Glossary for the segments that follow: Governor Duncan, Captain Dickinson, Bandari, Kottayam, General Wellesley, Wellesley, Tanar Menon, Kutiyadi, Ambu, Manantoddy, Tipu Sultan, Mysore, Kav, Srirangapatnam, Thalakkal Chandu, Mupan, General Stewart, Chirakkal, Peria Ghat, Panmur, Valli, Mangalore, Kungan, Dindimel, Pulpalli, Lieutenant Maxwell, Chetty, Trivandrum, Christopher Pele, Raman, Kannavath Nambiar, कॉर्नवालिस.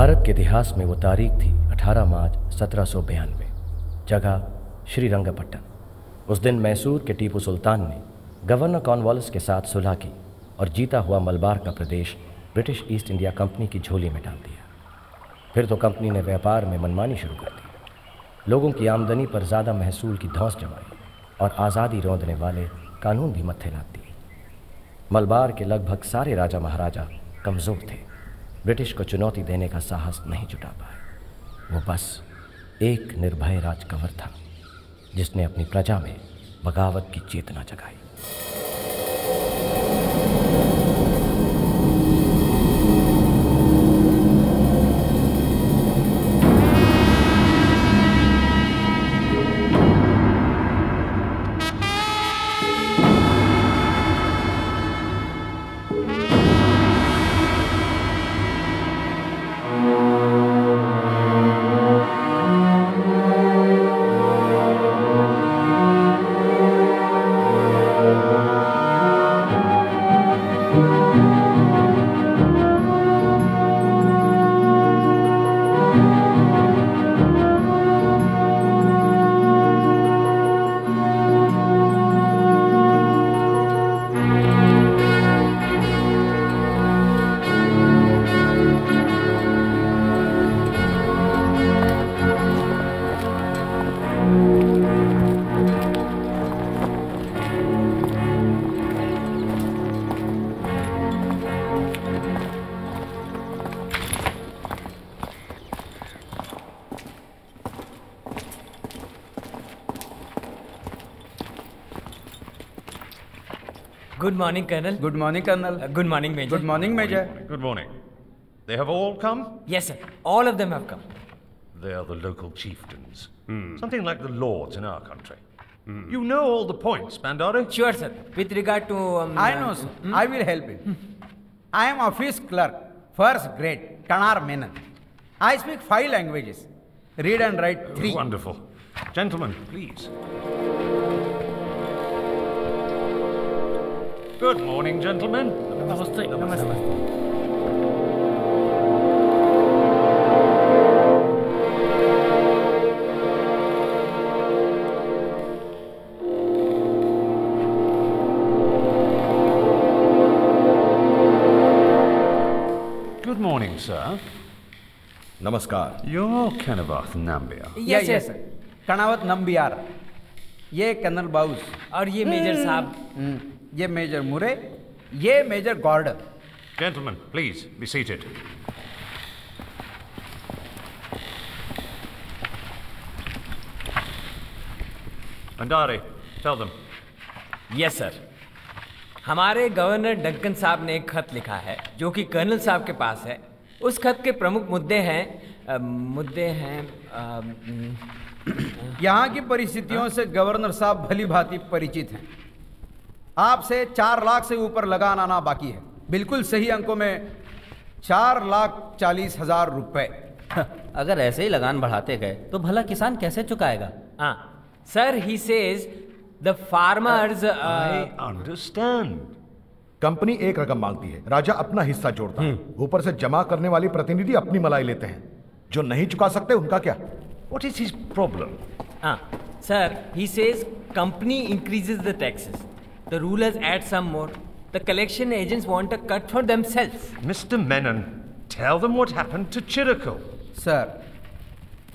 भारत के इतिहास में वो तारीख थी 18 मार्च 1792, जगह श्रीरंगपट्टन। उस दिन मैसूर के टीपू सुल्तान ने गवर्नर कॉर्नवालिस के साथ सुलह की और जीता हुआ मलबार का प्रदेश ब्रिटिश ईस्ट इंडिया कंपनी की झोली में डाल दिया। फिर तो कंपनी ने व्यापार में मनमानी शुरू कर दी, लोगों की आमदनी पर ज़्यादा महसूल की धौंस जमाई और आज़ादी रौंदने वाले कानून भी मत्थे लाद दिए। मलबार के लगभग सारे राजा महाराजा कमज़ोर थे, ब्रिटिश को चुनौती देने का साहस नहीं जुटा पाए। वो बस एक निर्भय राजकंवर था जिसने अपनी प्रजा में बगावत की चेतना जगाई। Good morning, Colonel. Good morning, Colonel. Good morning, Major. Good morning, Major. Good morning. They have all come? Yes, sir. All of them have come. They are the local chieftains. Something like the lords in our country. You know all the points, Bandari? Sure, sir. With regard to... I know, sir. I will help you. I am office clerk, first grade, Tanar Menon. I speak 5 languages. Read and write 3. Wonderful. Gentlemen, please. Good morning, gentlemen. Namaste. Namaste. Namaste. Good morning, sir. Namaskar. You're Kannavath Nambiar. Yes, yes, sir. Kannavath Nambiar. Ye Colonel Baus. And ye Major Saab. ये major Murray, ये major Gordon. Gentlemen, please be seated. Bandari, tell them. Yes, sir. हमारे governor Duncan साहब ने एक खत लिखा है, जो कि कर्नल साहब के पास है। उस खत के प्रमुख मुद्दे हैं। यहाँ की परिस्थितियों से गवर्नर साहब भली भांति परिचित हैं। आपसे 4 लाख से ऊपर लगान आना बाकी है, बिल्कुल सही अंकों में 4,40,000 रुपए। अगर ऐसे ही लगान बढ़ाते गए तो भला किसान कैसे चुकाएगा? हाँ, sir, he says the farmers. I understand. Company एक रकम मांगती है, राजा अपना हिस्सा जोड़ता है, ऊपर से जमा करने वाली प्रतिनिधि अपनी मलाई लेते हैं, जो नहीं चुका सकते उनका क्या? What is his problem? हाँ, sir, he says company increases the taxes. The rulers add some more. The collection agents want a cut for themselves. Mr. Menon, tell them what happened to Chirakkal. Sir,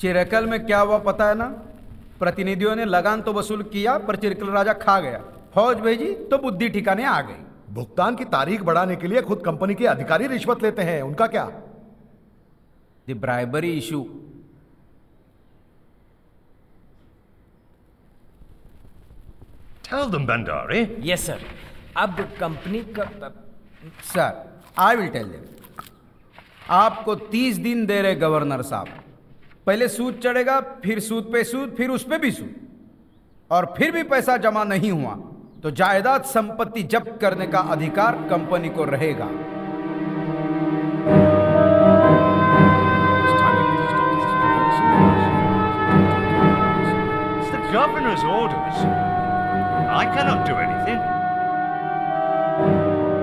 Chirakkal में क्या हुआ पता है ना? प्रतिनिधियों ने लगान तो वसूल किया, पर चिरकल राजा खा गया। फौज भेजी तो बुद्धि ठिकाने आ गई। भुगतान की तारीख बढ़ाने के लिए खुद कंपनी के अधिकारी रिश्वत लेते हैं, उनका क्या? The bribery issue. Tell them, Bandari. Yes, sir. अब कंपनी का... Sir, I will tell them. आपको 30 दिन दे रहे गवर्नर साहब। पहले सूद चढ़ेगा, फिर सूद पे सूद, फिर उस पे भी सूद, और फिर भी पैसा जमा नहीं हुआ तो जायदाद संपत्ति जब्त करने का अधिकार कंपनी को रहेगा। It's the governor's orders. I cannot do anything.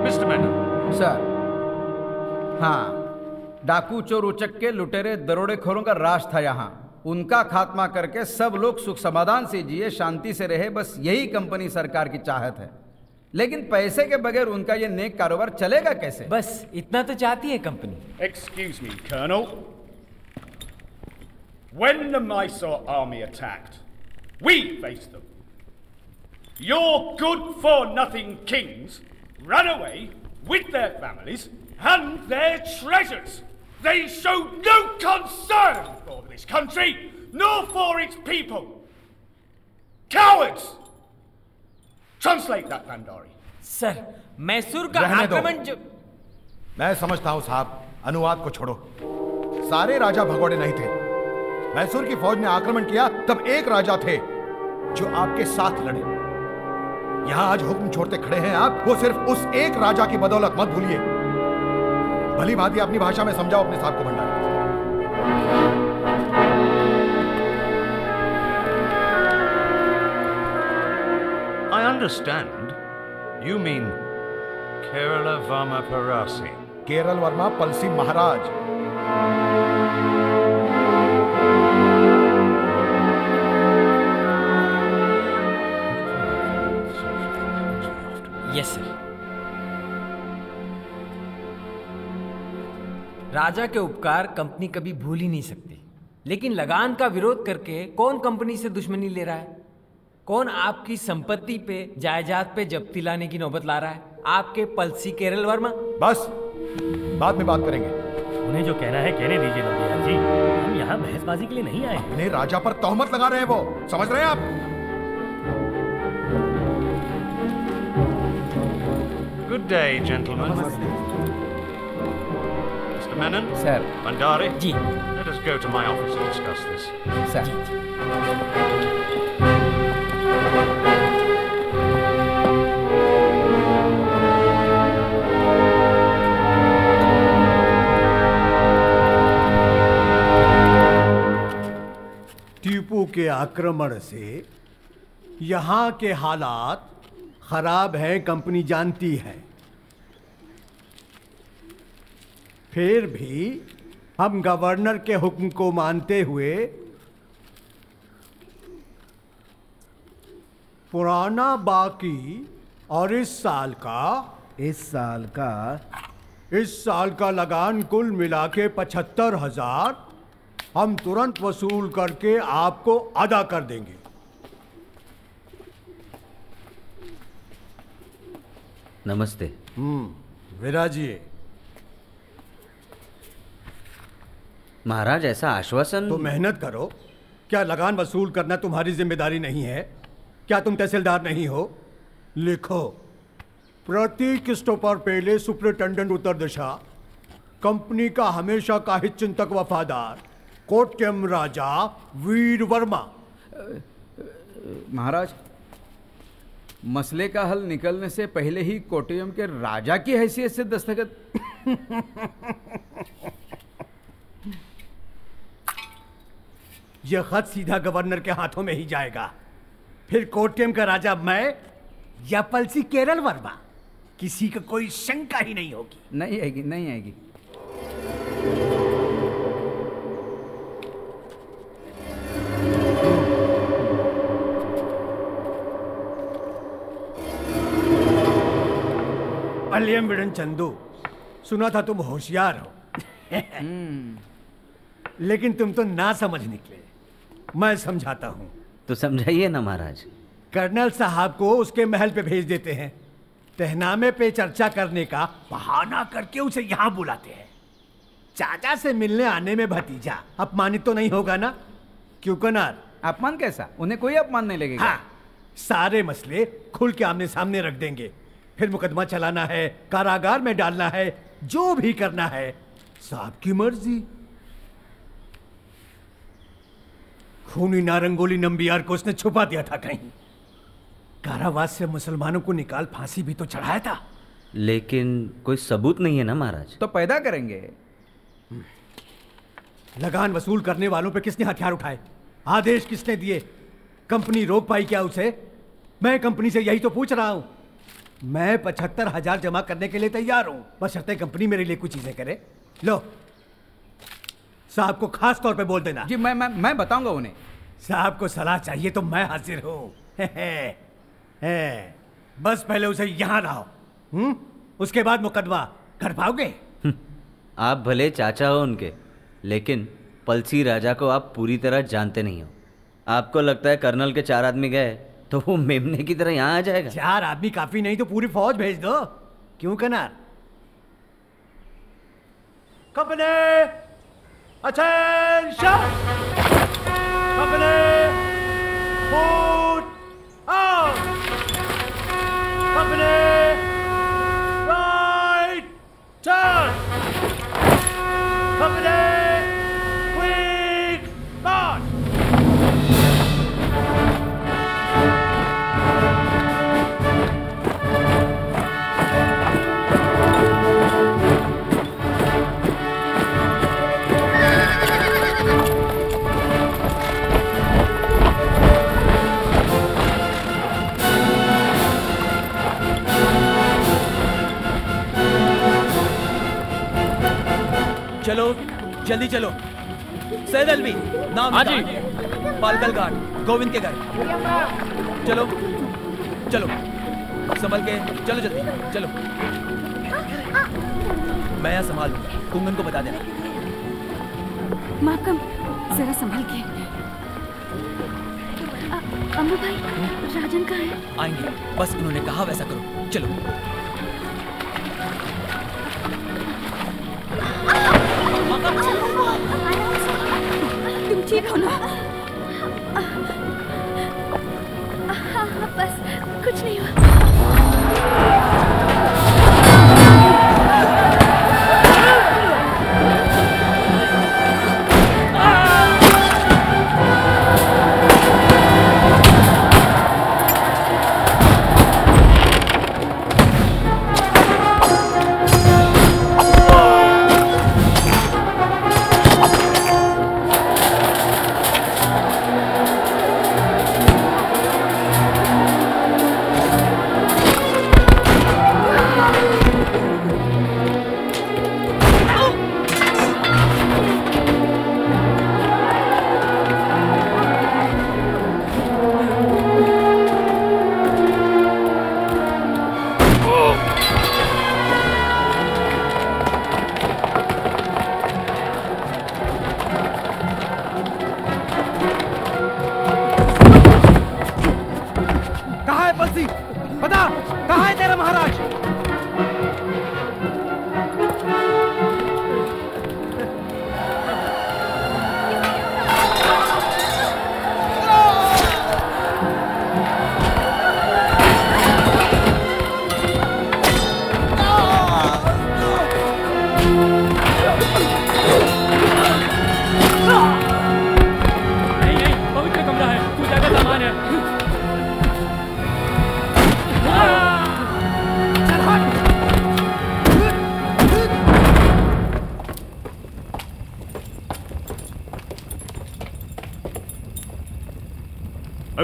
Mr. Menon. Sir. हाँ, डाकू चोर उचक्के लुटेरे दरोड़ेखोरों का राज था यहाँ। उनका खात्मा करके सब लोग सुख समाधान से जिए, शांति से रहे, बस यही कंपनी सरकार की चाहत है। लेकिन पैसे के बगैर उनका ये नेक कारोबार चलेगा कैसे? बस इतना तो चाहती है company. Excuse me, Colonel. When the Mysore army attacked, we faced them. Your good-for-nothing kings ran away with their families and their treasures. They showed no concern for this country, nor for its people. Cowards! Translate that, Bandari. Sir, Mysore का आक्रमण जो... मैं समझता हूँ साहब, अनुवाद को छोड़ो। सारे राजा भगोड़े नहीं थे। मैसूर की फौज ने आक्रमण किया तब एक राजा थे जो आपके साथ लड़े। यहाँ आज हुक्म छोड़ते खड़े हैं आप, वो सिर्फ उस एक राजा की बदौलत। मत भूलिए, भली भांति अपनी भाषा में समझाओ अपने साहब को। Bhandari I understand. You mean Kerala Varma Pazhassi? Kerala Varma Pazhassi Maharaj. Yes, sir. राजा के उपकार कंपनी कभी भूल ही नहीं सकती, लेकिन लगान का विरोध करके कौन कंपनी से दुश्मनी ले रहा है? कौन आपकी संपत्ति पे, जायदाद पे जब्ती लाने की नौबत ला रहा है? आपके पलसी केरल वर्मा। बस बाद में बात करेंगे। उन्हें जो कहना है कहने दीजिए नंबियार जी, हम यहाँ बहसबाजी के लिए नहीं आए। अपने राजा पर तोहमत लगा रहे हैं वो, समझ रहे हैं आप? Good day, gentlemen. Mr. Menon, sir. Bandari, ji. Let us go to my office and discuss this. Sir. जी. टीपू के आक्रमण से यहाँ के हालात खराब हैं, कंपनी जानती है। फिर भी हम गवर्नर के हुक्म को मानते हुए पुराना बाकी और इस साल का लगान कुल मिला के 75,000 हम तुरंत वसूल करके आपको अदा कर देंगे। नमस्ते। विराजिए। महाराज ऐसा आश्वासन। तो मेहनत करो। क्या लगान वसूल करना तुम्हारी जिम्मेदारी नहीं है? क्या तुम तहसीलदार नहीं हो? लिखो, प्रति किस्तों पर पहले सुपरिटेंडेंट उत्तर दिशा, कंपनी का हमेशा का हितचिंतक वफादार कोट्टयम राजा वीर वर्मा। महाराज, मसले का हल निकलने से पहले ही कोट्टयम के राजा की हैसियत से दस्तखत। यह खत सीधा गवर्नर के हाथों में ही जाएगा। फिर कोट्टयम का राजा मैं या पलसी केरल वर्मा, किसी का कोई शंका ही नहीं होगी। नहीं आएगी। पल्लियम विडन चंदू, सुना था तुम होशियार हो। लेकिन तुम तो ना समझ निकले। मैं समझाता हूं। तो समझाइए ना महाराज। कर्नल साहब को उसके महल पे भेज देते हैं, तहनामे पे चर्चा करने का बहाना करके उसे यहाँ बुलाते हैं। चाचा से मिलने आने में भतीजा अपमानित तो नहीं होगा ना? क्यों कनार? अपमान कैसा? उन्हें कोई अपमान नहीं लगेगा। हाँ, सारे मसले खुल के आमने सामने रख देंगे। फिर मुकदमा चलाना है, कारागार में डालना है, जो भी करना है साहब की मर्जी। खूनी नारंगोली नंबियार को उसने छुपा दिया था कहीं। कारावास से मुसलमानों को निकाल फांसी भी तो चढ़ाया था। लेकिन कोई सबूत नहीं है ना महाराज। तो पैदा करेंगे। लगान वसूल करने वालों पे किसने हथियार उठाए? आदेश किसने दिए? कंपनी रोक पाई क्या उसे? मैं कंपनी से यही तो पूछ रहा हूँ। मैं 75,000 जमा करने के लिए तैयार हूँ, बशर्ते कंपनी मेरे लिए कुछ चीजें करे। लो साहब को खास तौर पे बोल देना। जी मैं बताऊंगा उन्हें। साहब को सलाह चाहिए तो मैं हाजिर हूँ। बस पहले उसे यहाँ लाओ, उसके बाद मुकदमा कर पाओगे। आप भले चाचा हो उनके, लेकिन पलसी राजा को आप पूरी तरह जानते नहीं हो। आपको लगता है कर्नल के 4 आदमी गए तो वो मेमने की तरह यहाँ आ जाएगा। 4 आदमी काफी नहीं तो पूरी फौज भेज दो। क्यों कनार? Company attention, company foot on, company right turn, company quick march. चलो जल्दी चलो। सैयद अलवी नाम हाजी, पालकल घाट, गोविंद के घर। चलो चलो संभल के चलो, जल्दी चलो। मैं यहाँ संभाल लूंगा, कुंगन को बता देना। माकम जरा संभल के। अम्बू भाई राजन कहाँ है? आएंगे, बस उन्होंने कहा वैसा करो। चलो तुम ठीक हो ना? बस कुछ नहीं हुआ।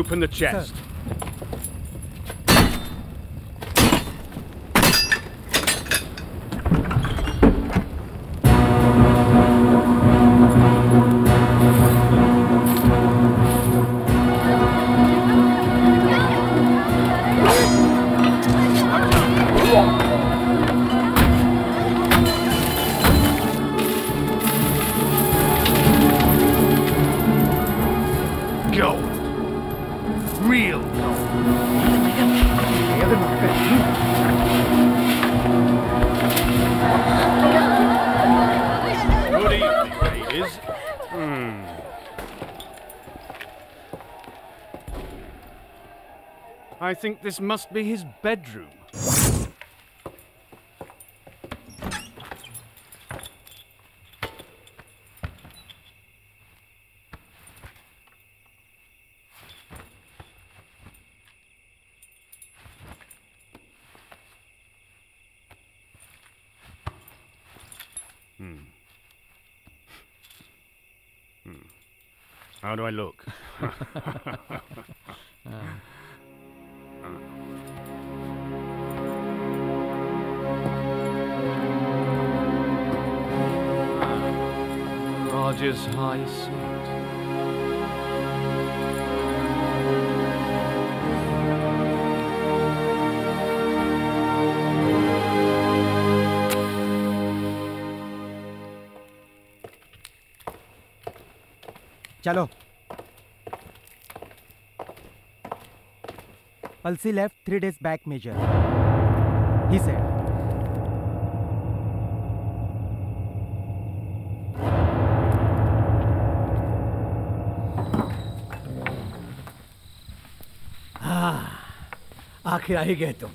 Open the chest. Sir. I think this must be his bedroom. How do I look? Judges' high seat. चलो Palasi left 3 days back, Major. He said. Ah, आखिर आ ही गए तुम।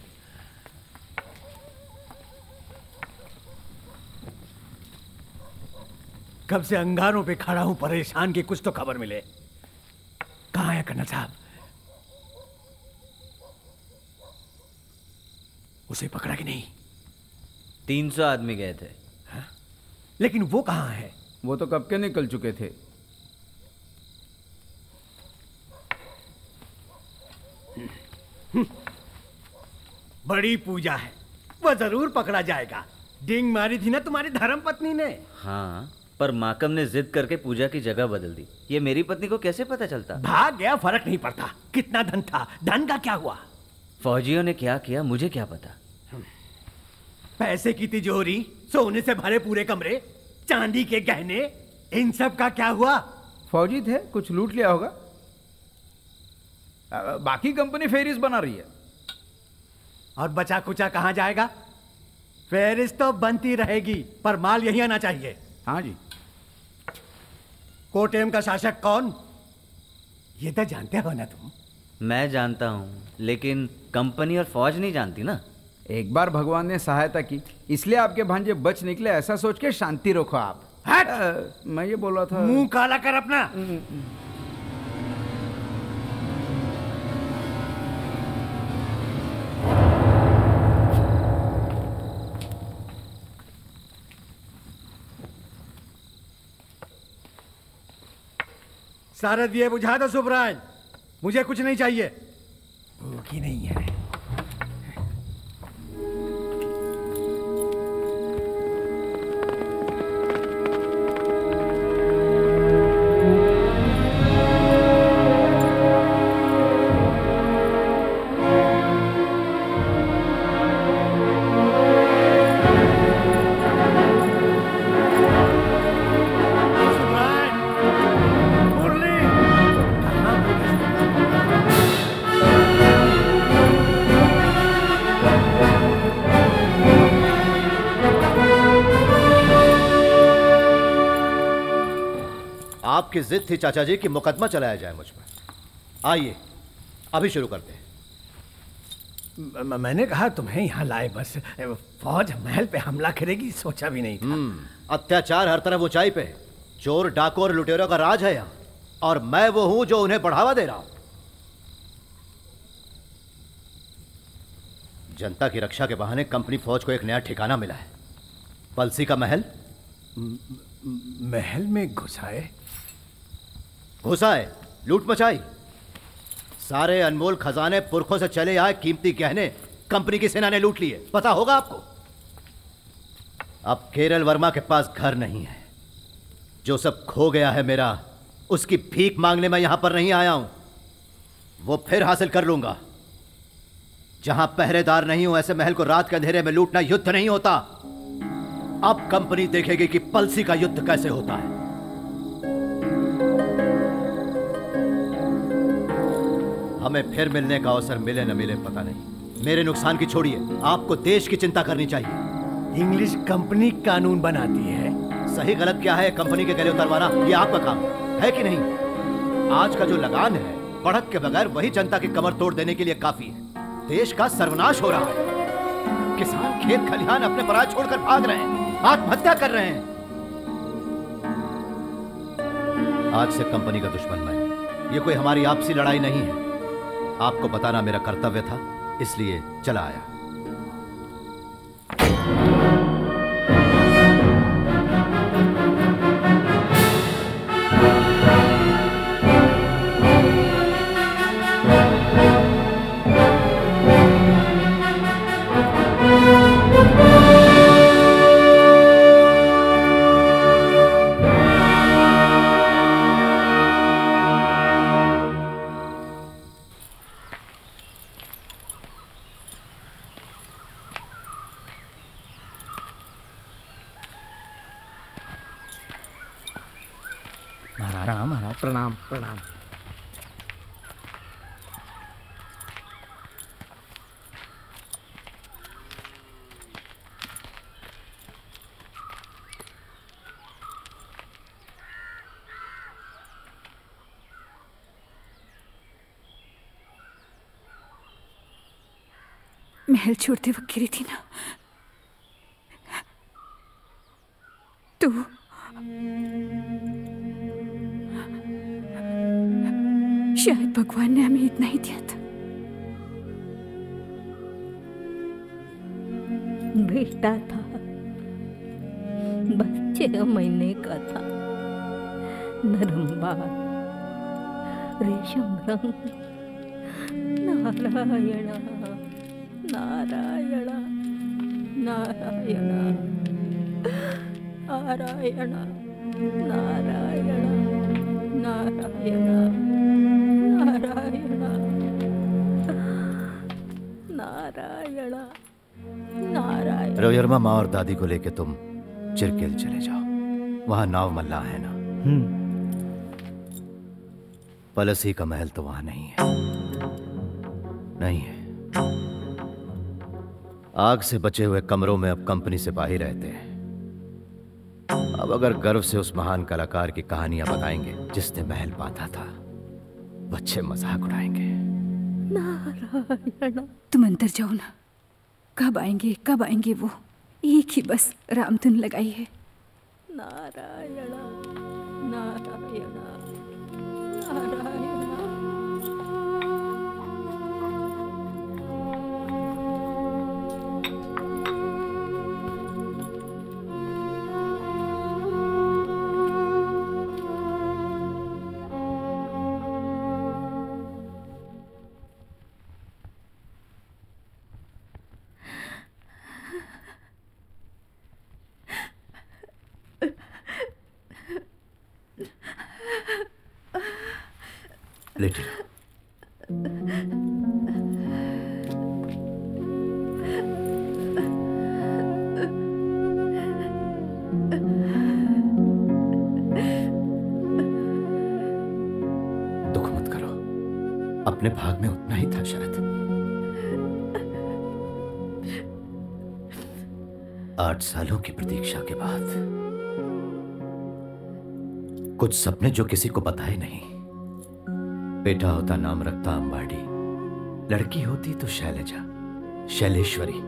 कब से अंगारों पे खड़ा हूं, परेशान की कुछ तो खबर मिले। कहाँ है कन्ना साहब? उसे पकड़ा कि नहीं? 300 आदमी गए थे। हाँ? लेकिन वो कहाँ है? वो तो कब के निकल चुके थे। बड़ी पूजा है, वो जरूर पकड़ा जाएगा। डिंग मारी थी ना तुम्हारी धर्म पत्नी ने। हाँ, पर माकम ने जिद करके पूजा की जगह बदल दी। ये मेरी पत्नी को कैसे पता चलता? भाग गया, फर्क नहीं पड़ता। कितना धन था, धन का क्या हुआ? फौजियों ने क्या किया मुझे क्या पता। पैसे की तिजोरी, सोने से भरे पूरे कमरे, चांदी के गहने, इन सब का क्या हुआ? फौजी थे, कुछ लूट लिया होगा। बाकी कंपनी फेरिस बना रही है। और बचा कुचा कहाँ जाएगा? फेरिस तो बनती रहेगी, पर माल यही आना चाहिए। हाँ जी। कोटेम का शासक कौन? ये तो जानते हो ना तुम? मैं जानता हूँ, लेकिन कंपनी और फौज नहीं जानती ना। एक बार भगवान ने सहायता की, इसलिए आपके भांजे बच निकले, ऐसा सोच के शांति रखो आप। हट! मैं ये बोल रहा था। मुंह काला कर अपना। सारे दिए बुझा दो सुब्राज, मुझे कुछ नहीं चाहिए। भूखी नहीं है। आपकी जिद थी चाचा जी कि मुकदमा चलाया जाए मुझ पर। आइए अभी शुरू करते हैं। मैंने कहा तुम्हें यहाँ लाए, बस फौज महल पे हमला करेगी सोचा भी नहीं था। अत्याचार हर तरफ ऊंचाई पे, चोर डाकू और लुटेरों का राज है यहाँ, और मैं वो हूँ जो उन्हें बढ़ावा दे रहा हूँ। जनता की रक्षा के बहाने कंपनी फौज को एक नया ठिकाना मिला है, Palasi का महल। महल में घुसाए, लूट मचाई, सारे अनमोल खजाने पुरखों से चले आए कीमती गहने कंपनी की सेना ने लूट लिए। पता होगा आपको। अब केरल वर्मा के पास घर नहीं है। जो सब खो गया है मेरा, उसकी भीख मांगने में यहां पर नहीं आया हूं। वो फिर हासिल कर लूंगा। जहां पहरेदार नहीं हूं, ऐसे महल को रात के अंधेरे में लूटना युद्ध नहीं होता। अब कंपनी देखेगी कि Palasi का युद्ध कैसे होता है। हमें फिर मिलने का अवसर मिले न मिले पता नहीं। मेरे नुकसान की छोड़िए, आपको देश की चिंता करनी चाहिए। इंग्लिश कंपनी कानून बनाती है। सही गलत क्या है कंपनी के गले उतरवाना, ये आपका काम है कि नहीं? आज का जो लगान है, बढ़त के बगैर वही जनता की कमर तोड़ देने के लिए काफी है। देश का सर्वनाश हो रहा है। किसान खेत खलिहान अपने पराज छोड़कर भाग रहे हैं, आत्महत्या कर रहे हैं। आज से कंपनी का दुश्मन मैं, ये कोई हमारी आपसी लड़ाई नहीं है। आपको बताना मेरा कर्तव्य था, इसलिए चला आया। प्रणाम प्रणाम। महल छोड़ते वक्त गिरी थी ना तू, शायद भगवान ने हमें इतना ही दिया था। बेटा था, बस 6 महीने का था, नरम बाल, रेशम रंग, नारायणा नारायणा नारायणा नारायणा नारायणा नारायणा नारायणा नारायणा नारायण। रवि वर्मा, माँ और दादी को लेके तुम चिरकेल चले जाओ, वहां नाव मल्ला है ना। पलसी का महल तो वहां नहीं है, नहीं है। आग से बचे हुए कमरों में अब कंपनी सिपाही रहते हैं। अब अगर गर्व से उस महान कलाकार की कहानियां बताएंगे जिसने महल बांधा था, बच्चे मजाक उड़ाएंगे। नारायण, तुम अंदर जाओ ना। कब आएंगे वो? एक ही बस रामधुन लगाई है। नारायण नारायण नारायण। अपने भाग में उतना ही था शायद। 8 सालों की प्रतीक्षा के बाद कुछ सपने जो किसी को बताए नहीं। बेटा होता नाम रखता अंबाडी, लड़की होती तो शैलजा, शैलेश्वरी,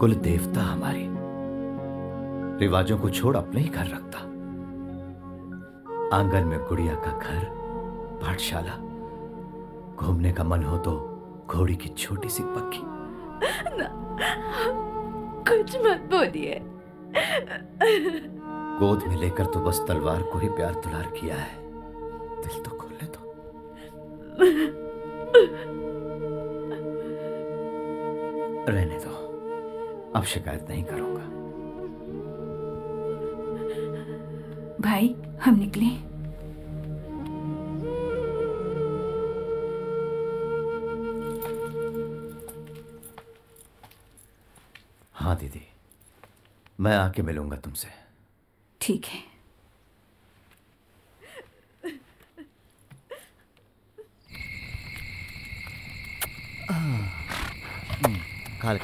कुल देवता हमारी। रिवाजों को छोड़ अपने ही घर रखता। आंगन में गुड़िया का घर, पाठशाला, घूमने का मन हो तो घोड़ी की छोटी सी पक्की। कुछ मत बोलिए। गोद में लेकर तो बस तलवार को ही प्यार दुलार किया है, दिल तो खोलने दो। रहने दो, अब शिकायत नहीं करूंगा। भाई, हम निकले। हाँ दीदी, मैं आके मिलूंगा तुमसे। ठीक है। खाल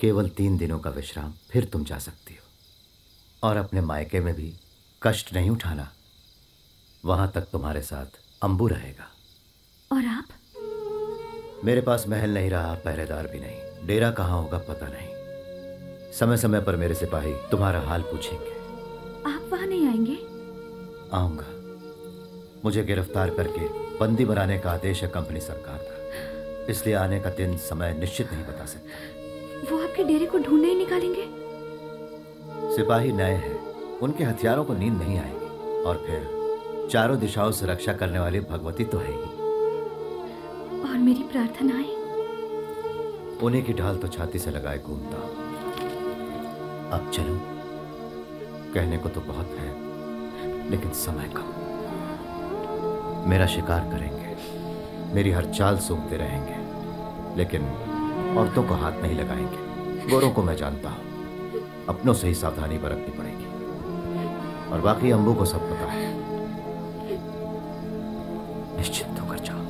केवल 3 दिनों का विश्राम, फिर तुम जा सकती हो। और अपने मायके में भी कष्ट नहीं उठाना, वहां तक तुम्हारे साथ अंबू रहेगा। और आप? मेरे पास महल नहीं रहा, पहरेदार भी नहीं, डेरा कहाँ होगा पता नहीं। समय समय पर मेरे सिपाही तुम्हारा हाल पूछेंगे। आप वहां नहीं आएंगे? आऊंगा। मुझे गिरफ्तार करके बंदी बनाने का आदेश है कंपनी सरकार का, इसलिए आने का दिन समय निश्चित नहीं बता सकता। वो आपके डेरे को ढूंढने ही निकालेंगे। सिपाही नए हैं, उनके हथियारों को नींद नहीं आएगी। और फिर चारों दिशाओं से रक्षा करने वाली भगवती तो है ही। और मेरी प्रार्थना है? उन्हें की ढाल तो छाती से लगाए घूमता हूं। अब चलो, कहने को तो बहुत है लेकिन समय कम। मेरा शिकार करेंगे, मेरी हर चाल सूंघते रहेंगे, लेकिन औरतों को हाथ नहीं लगाएंगे। गोरों को मैं जानता हूँ, अपनों से ही सावधानी बरतनी पड़ेगी। और बाकी अंबू को सब पता है, निश्चिंत होकर जाओ।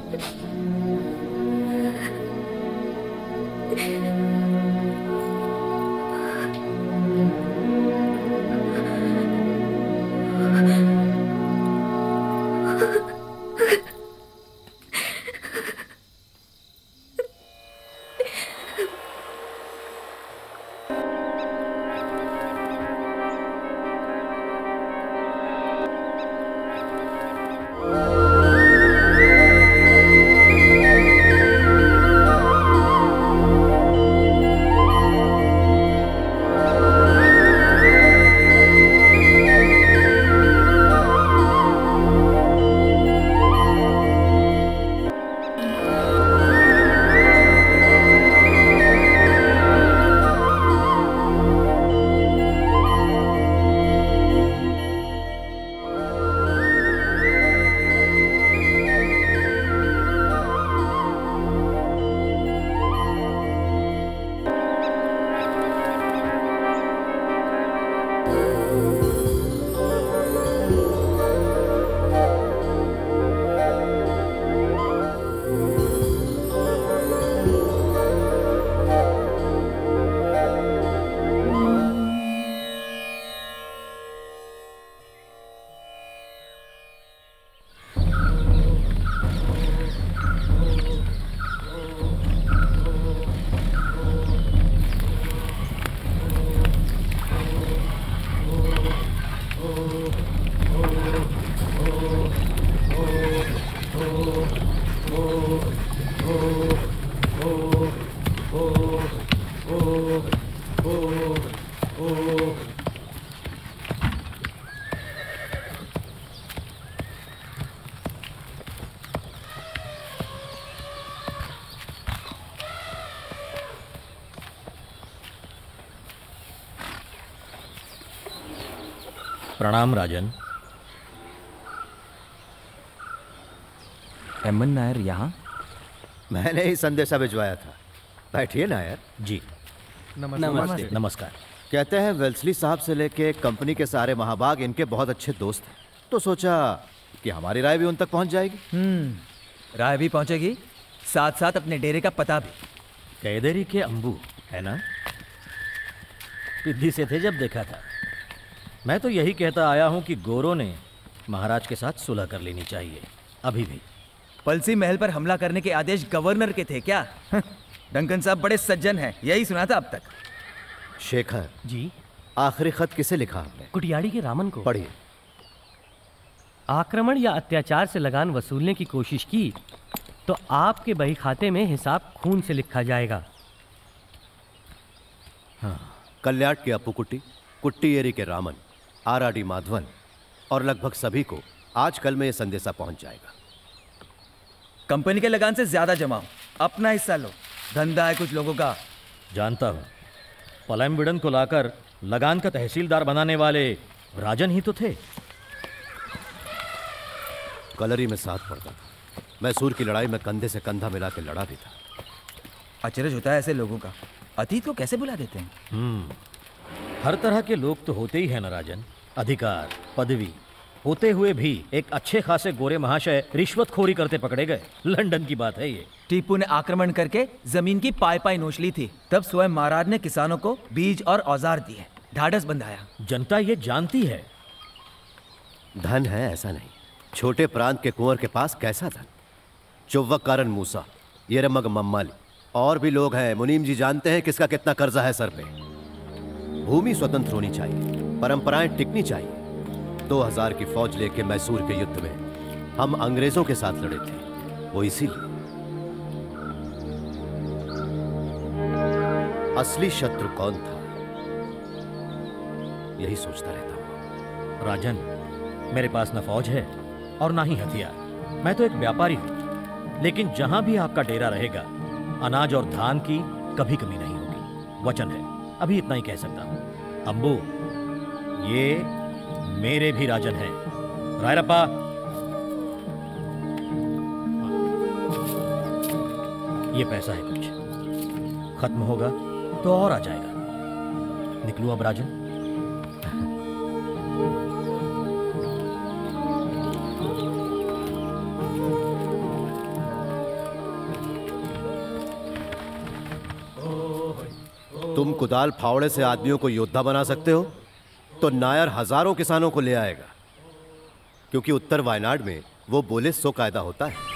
प्रणाम राजन। एमन नायर यहाँ? मैंने ही संदेशा भिजवाया था। बैठिए नायर जी। नमस्ते। नमस्कार। कहते हैं वेल्सली साहब से लेके कंपनी के सारे महाबाग इनके बहुत अच्छे दोस्त हैं, तो सोचा कि हमारी राय भी उन तक पहुँच जाएगी। राय भी पहुँचेगी, साथ साथ अपने डेरे का पता भी। कैदेरी के अंबू है ना, पिद्दी से थे जब देखा था। मैं तो यही कहता आया हूँ कि गोरों ने महाराज के साथ सुलह कर लेनी चाहिए अभी भी। पलसी महल पर हमला करने के आदेश गवर्नर के थे क्या? डंकन साहब बड़े सज्जन हैं, यही सुना था अब तक। शेखर जी, आखिरी खत किसे लिखा आपने? कुटियाड़ी के रामन को। पढ़िए। आक्रमण या अत्याचार से लगान वसूलने की कोशिश की तो आपके बही खाते में हिसाब खून से लिखा जाएगा। हाँ। कल्याट के अपू कुट्टी, कुट्टीएरी के रामन, आरआरडी माधवन और लगभग सभी को आज कल में यह संदेशा पहुंच जाएगा। कंपनी के लगान से ज्यादा जमाओ, अपना हिस्सा लो, धंधा है कुछ लोगों का। जानता हूं, पलायमबिड़न को लाकर लगान का तहसीलदार बनाने वाले राजन ही तो थे। कलरी में साथ पड़ता था, मैसूर की लड़ाई में कंधे से कंधा मिला के लड़ा भी था। अचरज होता है ऐसे लोगों का, अतीत को कैसे बुला देते हैं। हर तरह के लोग तो होते ही हैं ना राजन, अधिकार पदवी होते हुए भी एक अच्छे खासे गोरे महाशय रिश्वतखोरी करते पकड़े गए। लंदन की बात है ये। टीपू ने आक्रमण करके जमीन की पाई पाई नोच ली थी, तब स्वयं महाराज ने किसानों को बीज और औजार दिए, ढाढ़स बंधाया। जनता ये जानती है। धन है ऐसा नहीं, छोटे प्रांत के कुंवर के पास कैसा धन। चौवक कारण मूसा, ये रमग मम्माली और भी लोग हैं। मुनीम जी जानते हैं किसका कितना कर्जा है सर पे। भूमि स्वतंत्र होनी चाहिए, परंपराएं टिकनी चाहिए। 2000 की फौज लेके मैसूर के युद्ध में हम अंग्रेजों के साथ लड़े थे, वो इसीलिए। असली शत्रु कौन था यही सोचता रहता हूं। राजन, मेरे पास न फौज है और ना ही हथियार, मैं तो एक व्यापारी हूं। लेकिन जहां भी आपका डेरा रहेगा, अनाज और धान की कभी कमी नहीं होगी, वचन है। अभी इतना ही कह सकता हूं। अंबू, ये मेरे भी राजन हैं। रायरप्पा, ये पैसा है कुछ, खत्म होगा तो और आ जाएगा। निकलूं अब राजन? तुम कुदाल फावड़े से आदमियों को योद्धा बना सकते हो तो नायर हजारों किसानों को ले आएगा, क्योंकि उत्तर वायनाड में वो बोले सो कायदा होता है।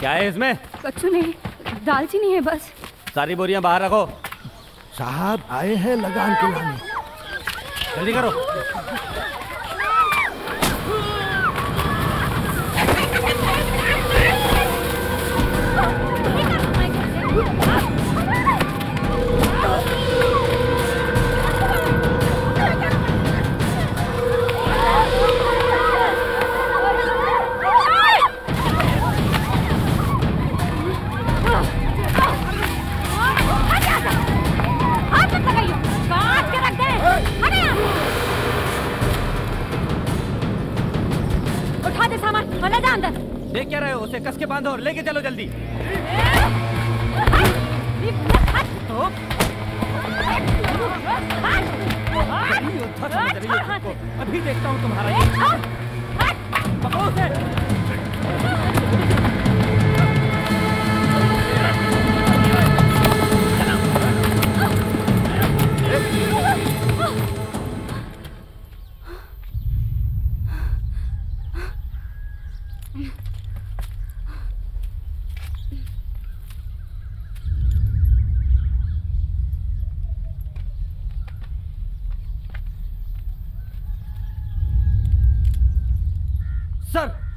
क्या है इसमें? कच्चू नहीं, दालचीनी है बस। सारी बोरियां बाहर रखो। साहब आए हैं लगान के लाने। जल्दी करो। देख क्या रहे हो? उसे कस के बांधो और लेके चलो जल्दी। अभी देखता हूँ तुम्हारा। पकड़ो उसे।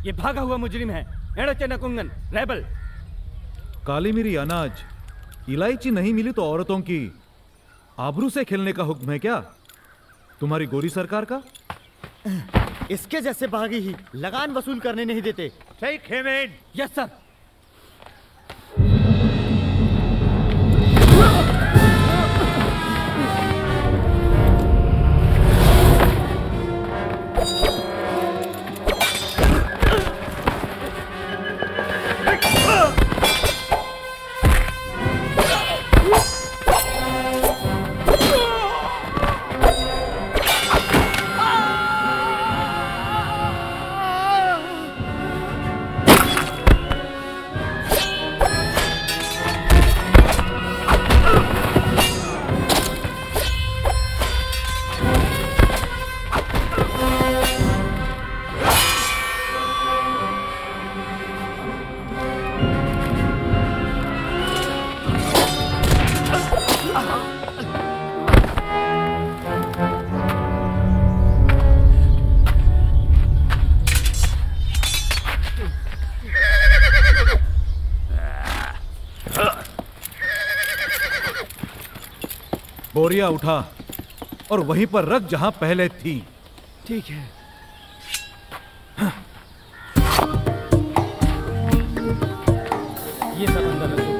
ये भागा हुआ मुजरिम है, एड़चना कुंगन रेबल। काली मिरी, अनाज, इलायची नहीं मिली तो औरतों की आबरू से खेलने का हुक्म है क्या तुम्हारी गोरी सरकार का? इसके जैसे भागी ही लगान वसूल करने नहीं देते। ठीक है मेन। Yes sir. बोरिया उठा और वहीं पर रख जहां पहले थी। ठीक है। ये सब अंदर रखो।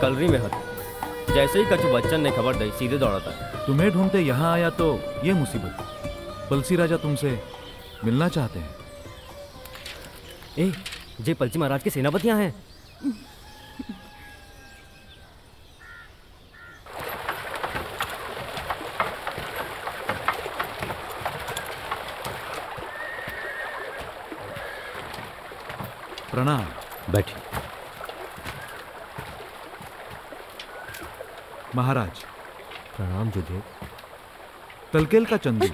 कलरी में हट। जैसे ही कछु बच्चन ने खबर दी सीधे दौड़ाता है। तुम्हें ढूंढते यहाँ आया तो ये मुसीबत। पलसी राजा तुमसे मिलना चाहते हैं। ए, जे पलसी महाराज के सेनापति यहाँ हैं। प्रणाम। बैठिए महाराज। प्रणाम जुदेव। तलकेल का चंदू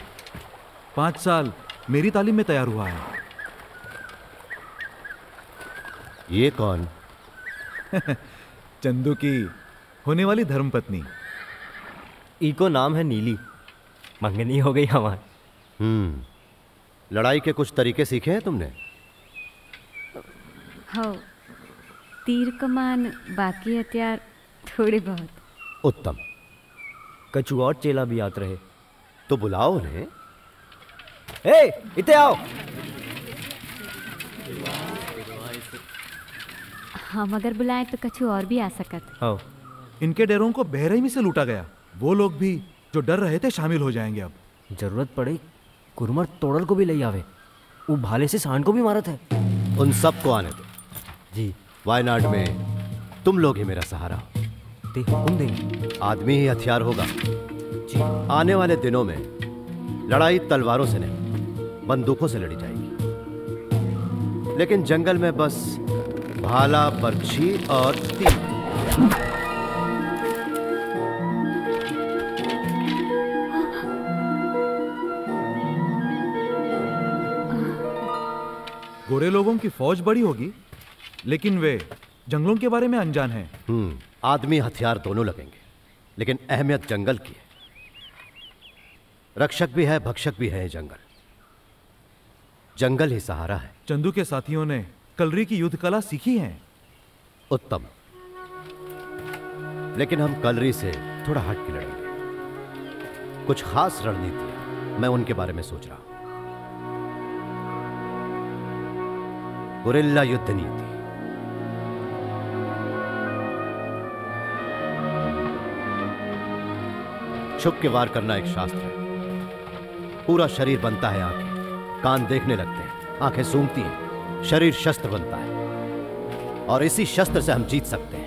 5 साल मेरी तालीम में तैयार हुआ है। ये कौन? चंदू की होने वाली धर्मपत्नी। इको नाम है नीली, मंगनी हो गई हमारी। लड़ाई के कुछ तरीके सीखे हैं तुमने? हाँ, तीर कमान, बाकी हथियार थोड़े बहुत। उत्तम। कछु और चेला भी याद रहे तो बुलाओ उन्हें। ए, इते आओ। हाँ, मगर बुलाएं तो कछु और भी आ सकत। हाँ, इनके डेरों को बहराइमी से लूटा गया। वो लोग भी जो डर रहे थे शामिल हो जाएंगे। अब जरूरत पड़े कुरमर तोड़ल को भी ले आवे, वो भाले से सांड को भी मारत है। उन सब को आने दो जी। वायनाड में तुम लोग ही मेरा सहारा हो। हुकुम देंगे। आदमी ही हथियार होगा जी। आने वाले दिनों में लड़ाई तलवारों से नहीं, बंदूकों से लड़ी जाएगी। लेकिन जंगल में बस भाला, बर्छी और तीर। गोरे लोगों की फौज बड़ी होगी, लेकिन वे जंगलों के बारे में अनजान हैं। आदमी हथियार दोनों लगेंगे, लेकिन अहमियत जंगल की है। रक्षक भी है, भक्षक भी है जंगल। जंगल ही सहारा है। चंदू के साथियों ने कलरी की युद्ध कला सीखी है। उत्तम। लेकिन हम कलरी से थोड़ा हट के लड़ेंगे। कुछ खास रणनीति मैं उनके बारे में सोच रहा हूं। गुरिल्ला युद्ध नीति। छुप के वार करना एक शास्त्र है। पूरा शरीर बनता है आंखें, कान देखने लगते हैं, आंखें सूंघती हैं, शरीर शस्त्र बनता है। और इसी शस्त्र से हम जीत सकते हैं।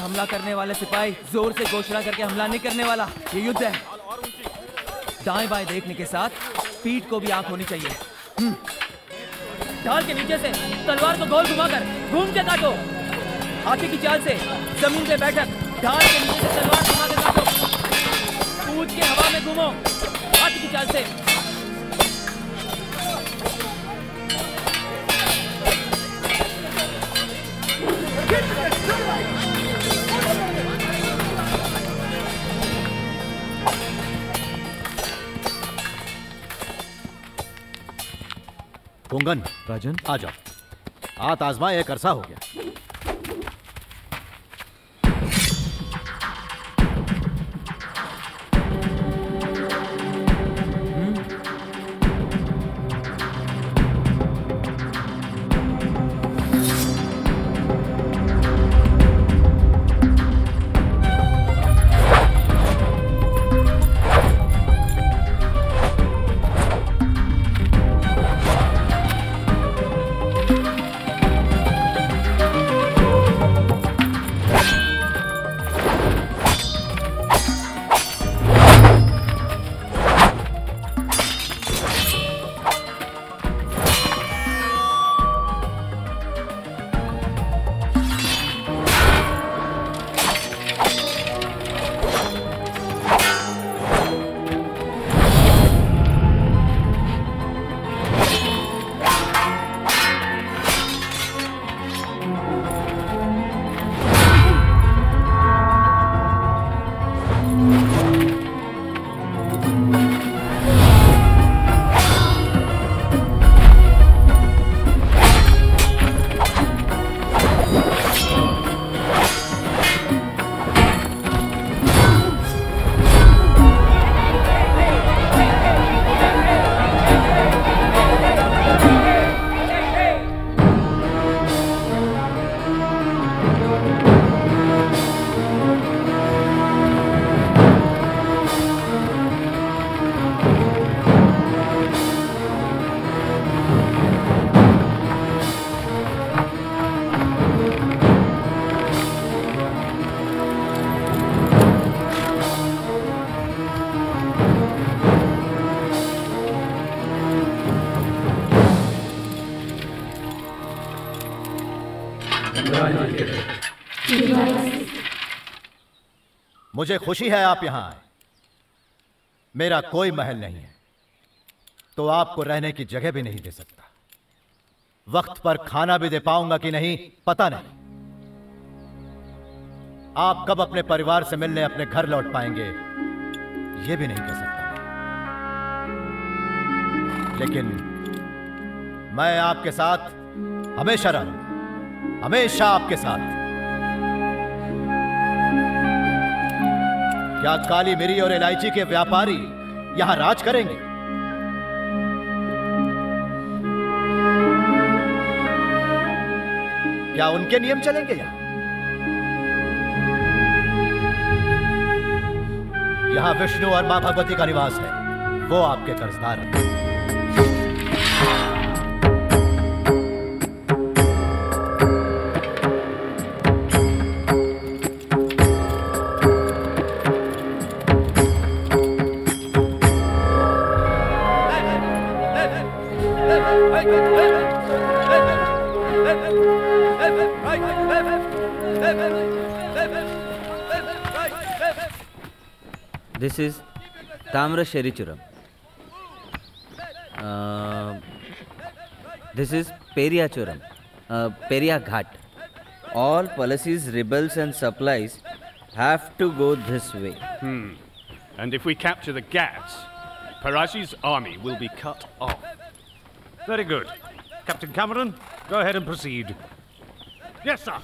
हमला करने वाले सिपाही जोर से घोषणा करके हमला नहीं करने वाला। ये युद्ध है। दाएं बाएं देखने के साथ पीठ को भी आंख होनी चाहिए। ढाल के नीचे से तलवार को गोल घुमाकर घूम के काटो। हाथी की चाल से जमीन पे बैठक। ढाल के नीचे से तलवार घुमा के काटो। कूद के हवा में घूमो। हाथी की चाल से। कुंगन, राजन, आ जाओ। हाथ आजमा, एक अरसा हो गया। मुझे खुशी है आप यहां आए। मेरा कोई महल नहीं है तो आपको रहने की जगह भी नहीं दे सकता। वक्त पर खाना भी दे पाऊंगा कि नहीं पता नहीं। आप कब अपने परिवार से मिलने अपने घर लौट पाएंगे यह भी नहीं कह सकता। लेकिन मैं आपके साथ हमेशा रहूंगा, हमेशा आपके साथ। क्या काली मिरी और इलायची के व्यापारी यहां राज करेंगे? क्या उनके नियम चलेंगे यहां? यहाँ विष्णु और मां भगवती का निवास है। वो आपके कर्जदार हैं। This is Tamrasheri Churam. This is Peria Churam, Peria Ghat. All Palasi's rebels and supplies have to go this way. And if we capture the Ghats, Palasi's army will be cut off. Very good. Captain Cameron, go ahead and proceed. Yes, sir.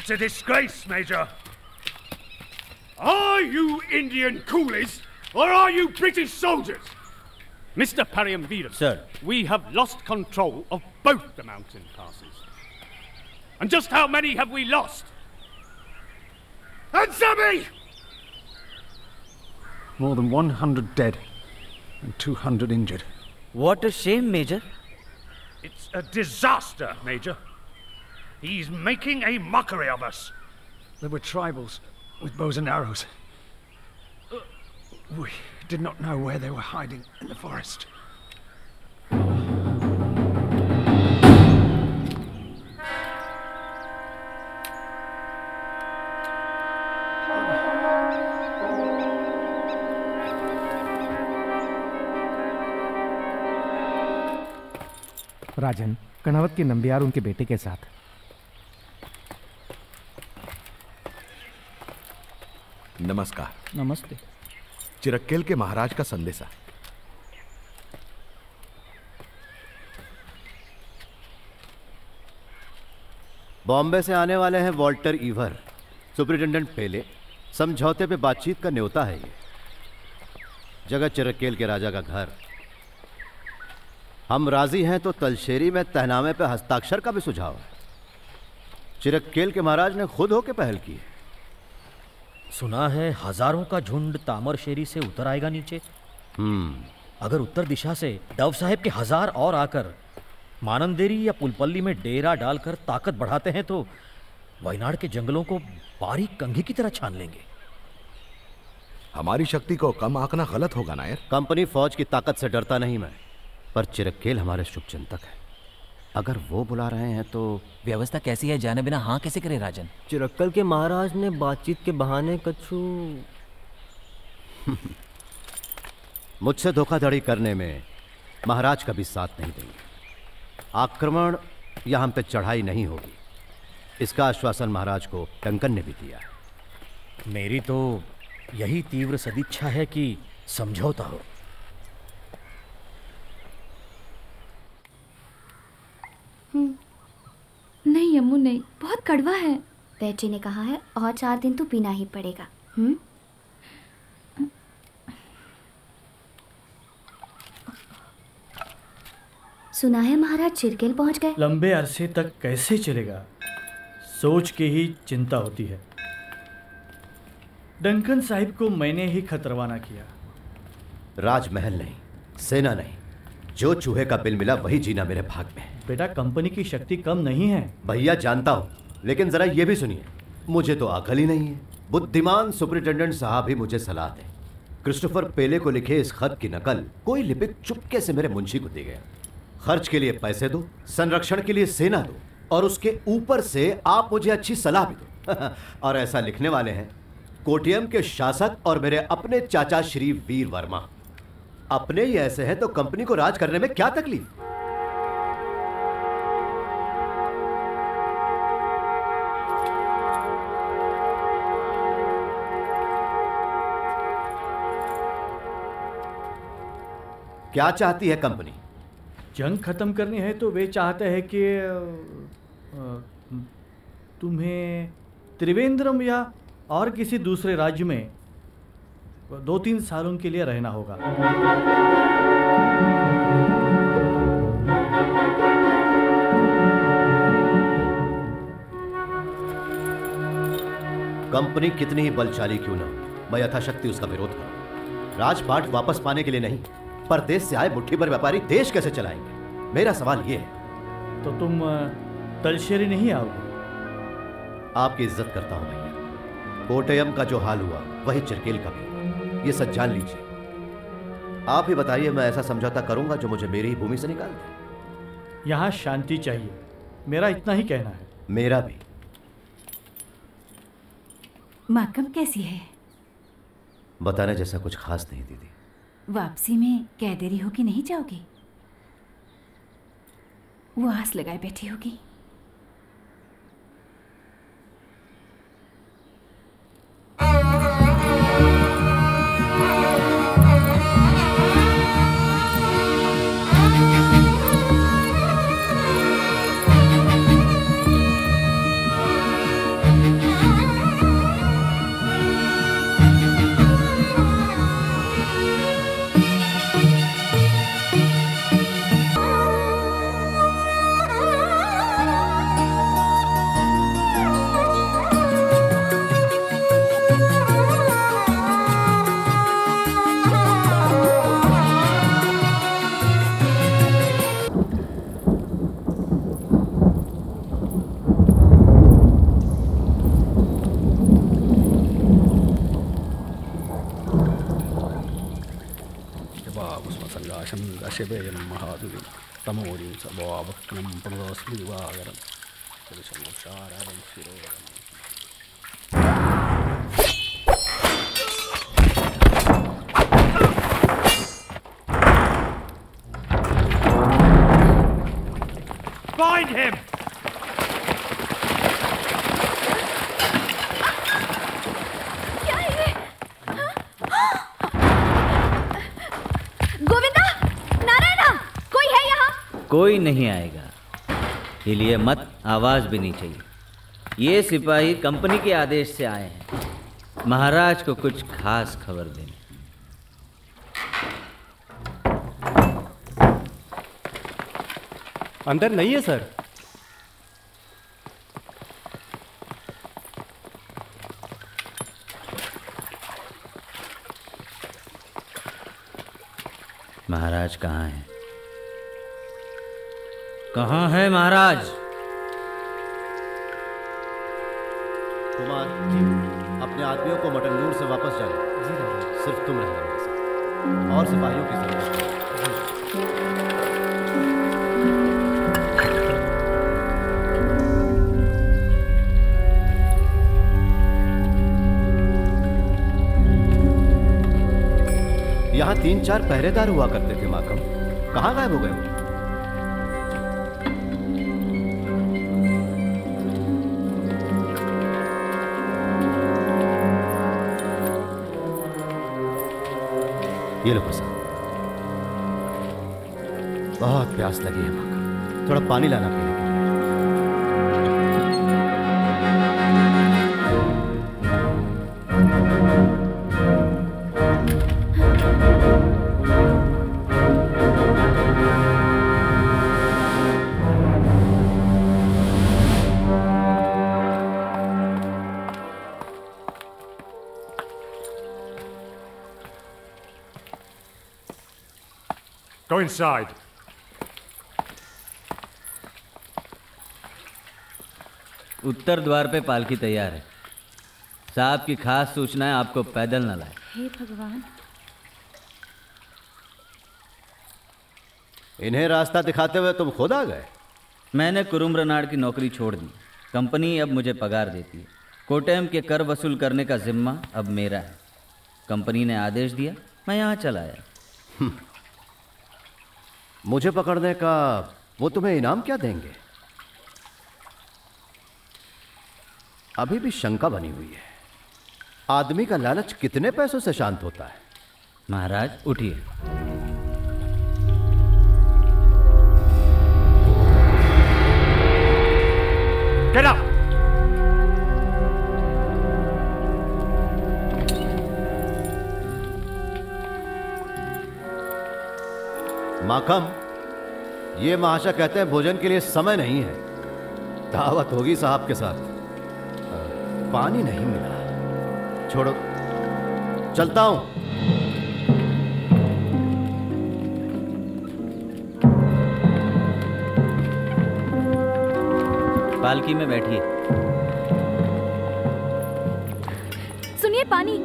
It's a disgrace, Major. Are you Indian coolies, or are you British soldiers? Mr. Pariyamveeram, sir, we have lost control of both the mountain passes. And just how many have we lost? Answer me! More than 100 dead and 200 injured. What a shame, Major. It's a disaster, Major. He's making a mockery of us. There were tribals with bows and arrows. We did not know where they were hiding in the forest. राजन, कन्नवत के नंबियार उनके बेटे के साथ। नमस्कार। नमस्ते। चिरक्केल के महाराज का संदेशा। बॉम्बे से आने वाले हैं वॉल्टर ईवर, सुपरिटेंडेंट पेले। समझौते पे बातचीत का न्योता है ये। जगह चिरक्केल के राजा का घर। हम राजी हैं तो तलशेरी में तहनामे पे हस्ताक्षर का भी सुझाव है। चिरक्केल के महाराज ने खुद होके पहल की है। सुना है हजारों का झुंड तामरशेरी से उतर आएगा नीचे। अगर उत्तर दिशा से डव साहब के 1000 और आकर मानंदेरी या पुलपल्ली में डेरा डालकर ताकत बढ़ाते हैं तो वायनाड के जंगलों को बारीक कंघी की तरह छान लेंगे। हमारी शक्ति को कम आंकना गलत होगा नायर। कंपनी फौज की ताकत से डरता नहीं मैं, पर चिरक्केल हमारे शुभचिंतक है। अगर वो बुला रहे हैं तो व्यवस्था कैसी है जाने बिना हाँ कैसे करे राजन? चिरक्केल के महाराज ने बातचीत के बहाने कछु मुझसे धोखाधड़ी करने में महाराज कभी साथ नहीं देंगे। आक्रमण या हम पे चढ़ाई नहीं होगी, इसका आश्वासन महाराज को डंकन ने भी दिया। मेरी तो यही तीव्र सदिच्छा है कि समझौता हो। नहीं अम्मू, नहीं, बहुत कड़वा है। बैजी ने कहा है और 4 दिन तो पीना ही पड़ेगा। सुना है महाराज चिरक्केल पहुंच गए। लंबे अरसे तक कैसे चलेगा, सोच के ही चिंता होती है। डंकन साहिब को मैंने ही खतरवाना किया। राजमहल नहीं, सेना नहीं, जो चूहे का बिल मिला वही जीना मेरे भाग में। बेटा, कंपनी की शक्ति कम नहीं है। भैया जानता हूँ, लेकिन जरा ये भी सुनिए, मुझे तो अकल ही नहीं है। बुद्धिमान सुपरिटेंडेंट साहब ही मुझे सलाह दें। क्रिस्टोफर पेले को लिखे इस खत की नकल कोई लिपिक चुपके से मेरे मुंशी को दे गया। खर्च के लिए पैसे दो, संरक्षण के लिए सेना दो, और उसके ऊपर से आप मुझे अच्छी सलाह भी दो। और ऐसा लिखने वाले हैं कोट्टयम के शासक और मेरे अपने चाचा श्री वीर वर्मा। अपने ही ऐसे हैं तो कंपनी को राज करने में क्या तकलीफ। क्या चाहती है कंपनी? जंग खत्म करनी है तो वे चाहते हैं कि तुम्हें त्रिवेंद्रम या और किसी दूसरे राज्य में 2-3 सालों के लिए रहना होगा। कंपनी कितनी ही बलशाली क्यों ना हो, मैं यथाशक्ति उसका विरोध करूं। राजपाट वापस पाने के लिए नहीं, परदेश से आए मुट्ठी भर व्यापारी देश कैसे चलाएंगे, मेरा सवाल ये है। तो तुम तलशेरी नहीं आओगे? आपकी इज्जत करता हूं भैया, कोट्टयम का जो हाल हुआ वही चिरक्केल का भी। ये सच जान लीजिए। आप ही बताइए, मैं ऐसा समझौता करूंगा जो मुझे मेरी ही भूमि से निकाल दे। यहाँ शांति चाहिए, मेरा इतना ही कहना है। मेरा भी। माकम कैसी है? बताने जैसा कुछ खास नहीं दीदी। वापसी में कैदेरी होगी, नहीं जाओगी? वो आस लगाए बैठी होगी। പ്രകാശം കശ്യപേയനം മഹാതുരി തമോരി സഭോഭക്നം പ്രണതോസ്മി ദിവാകരം പുരുഷമോക്ഷാരാധം ശിരോഗണം. Find him! कोई नहीं आएगा, इसलिए मत आवाज भी नहीं चाहिए. ये सिपाही कंपनी के आदेश से आए हैं, महाराज को कुछ खास खबर देने. अंदर नहीं है सर. महाराज कहाँ है? कहाँ है महाराज? कुमार जी, अपने आदमियों को मटनूर से वापस जाओ. जी राजा. सिर्फ तुम रहना और सिपाहियों की सेवा. यहाँ 3-4 पहरेदार हुआ करते थे माकम, कहाँ गायब हो गए? ये लो प्रसाद, बहुत प्यास लगी है माँ, थोड़ा पानी लाना पड़ेगा. Inside. उत्तर द्वार पे पालकी तैयार है. साहब की खास सूचना है, आपको पैदल न लाए. हे भगवान, इन्हें रास्ता दिखाते हुए तुम खुद आ गए. मैंने कुरुम रनाड़ की नौकरी छोड़ दी. कंपनी अब मुझे पगार देती है. कोट्टयम के कर वसूल करने का जिम्मा अब मेरा है. कंपनी ने आदेश दिया, मैं यहाँ चला आया. मुझे पकड़ने का वो तुम्हें इनाम क्या देंगे? अभी भी शंका बनी हुई है. आदमी का लालच कितने पैसों से शांत होता है? महाराज उठिए. चला. माकम, ये महाशय कहते हैं भोजन के लिए समय नहीं है. दावत होगी साहब के साथ. पानी नहीं मिला. छोड़ो, चलता हूं. पालकी में बैठिए. सुनिए, पानी.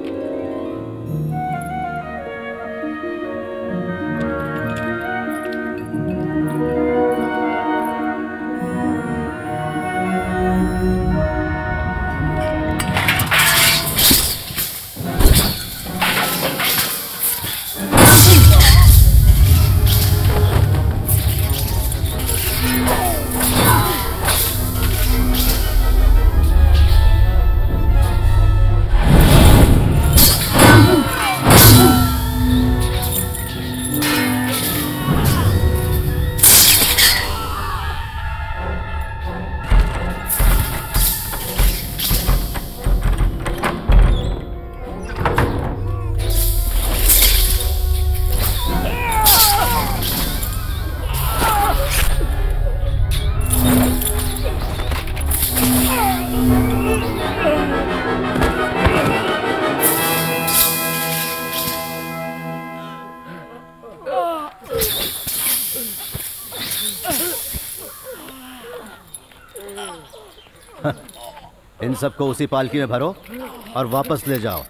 सबको उसी पालकी में भरो और वापस ले जाओ.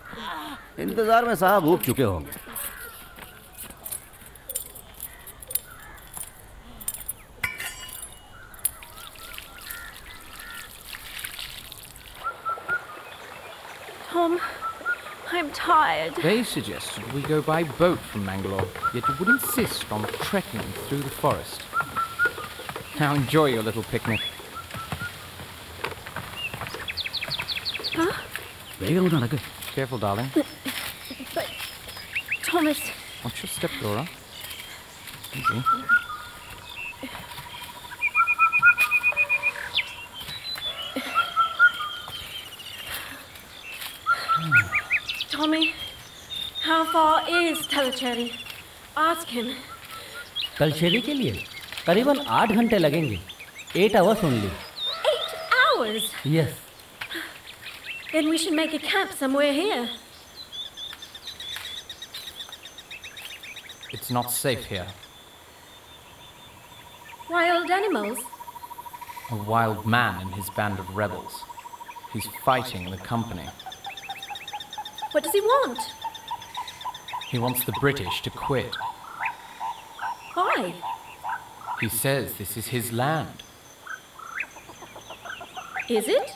इंतजार में साहब ऊब चुके होंगे. Storm. I'm tired. They suggested we go by boat from Mangalore, yet you would insist on trekking through the forest. Now enjoy your little picnic. Huh? Careful, darling. But Thomas... Watch your step, Laura. Easy. Tommy, how far is Thalassery? Ask him. Thalassery के लिए करीबन 8 घंटे लगेंगे. 8 hours only. 8 hours? Yes. Then we should make a camp somewhere here. It's not safe here. Wild animals? A wild man and his band of rebels. He's fighting the company. What does he want? He wants the British to quit. Why? He says this is his land. Is it?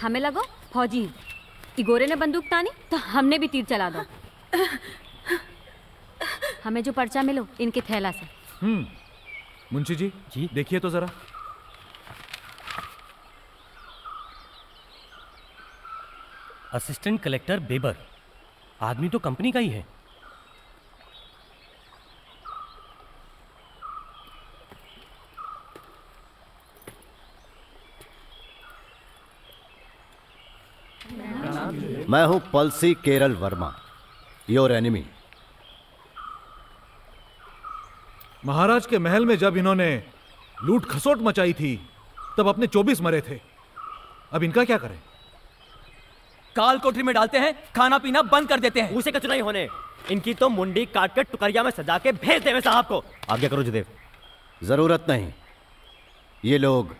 हमें लगो फौजी इगोरे ने बंदूक तानी तो हमने भी तीर चला दो. हमें जो पर्चा मिलो इनके थैला से. मुंशी जी, जी देखिए तो जरा. Assistant collector Baber. आदमी तो कंपनी का ही है. मैं हूं पलसी केरल वर्मा, योर एनिमी. महाराज के महल में जब इन्होंने लूट खसोट मचाई थी तब अपने 24 मरे थे. अब इनका क्या करें? काल कोठरी में डालते हैं, खाना पीना बंद कर देते हैं. उसे कचरा नहीं होने. इनकी तो मुंडी काटकर टुकड़िया में सजा के भेज देवे साहब को. आज्ञा करो जदेव. जरूरत नहीं, ये लोग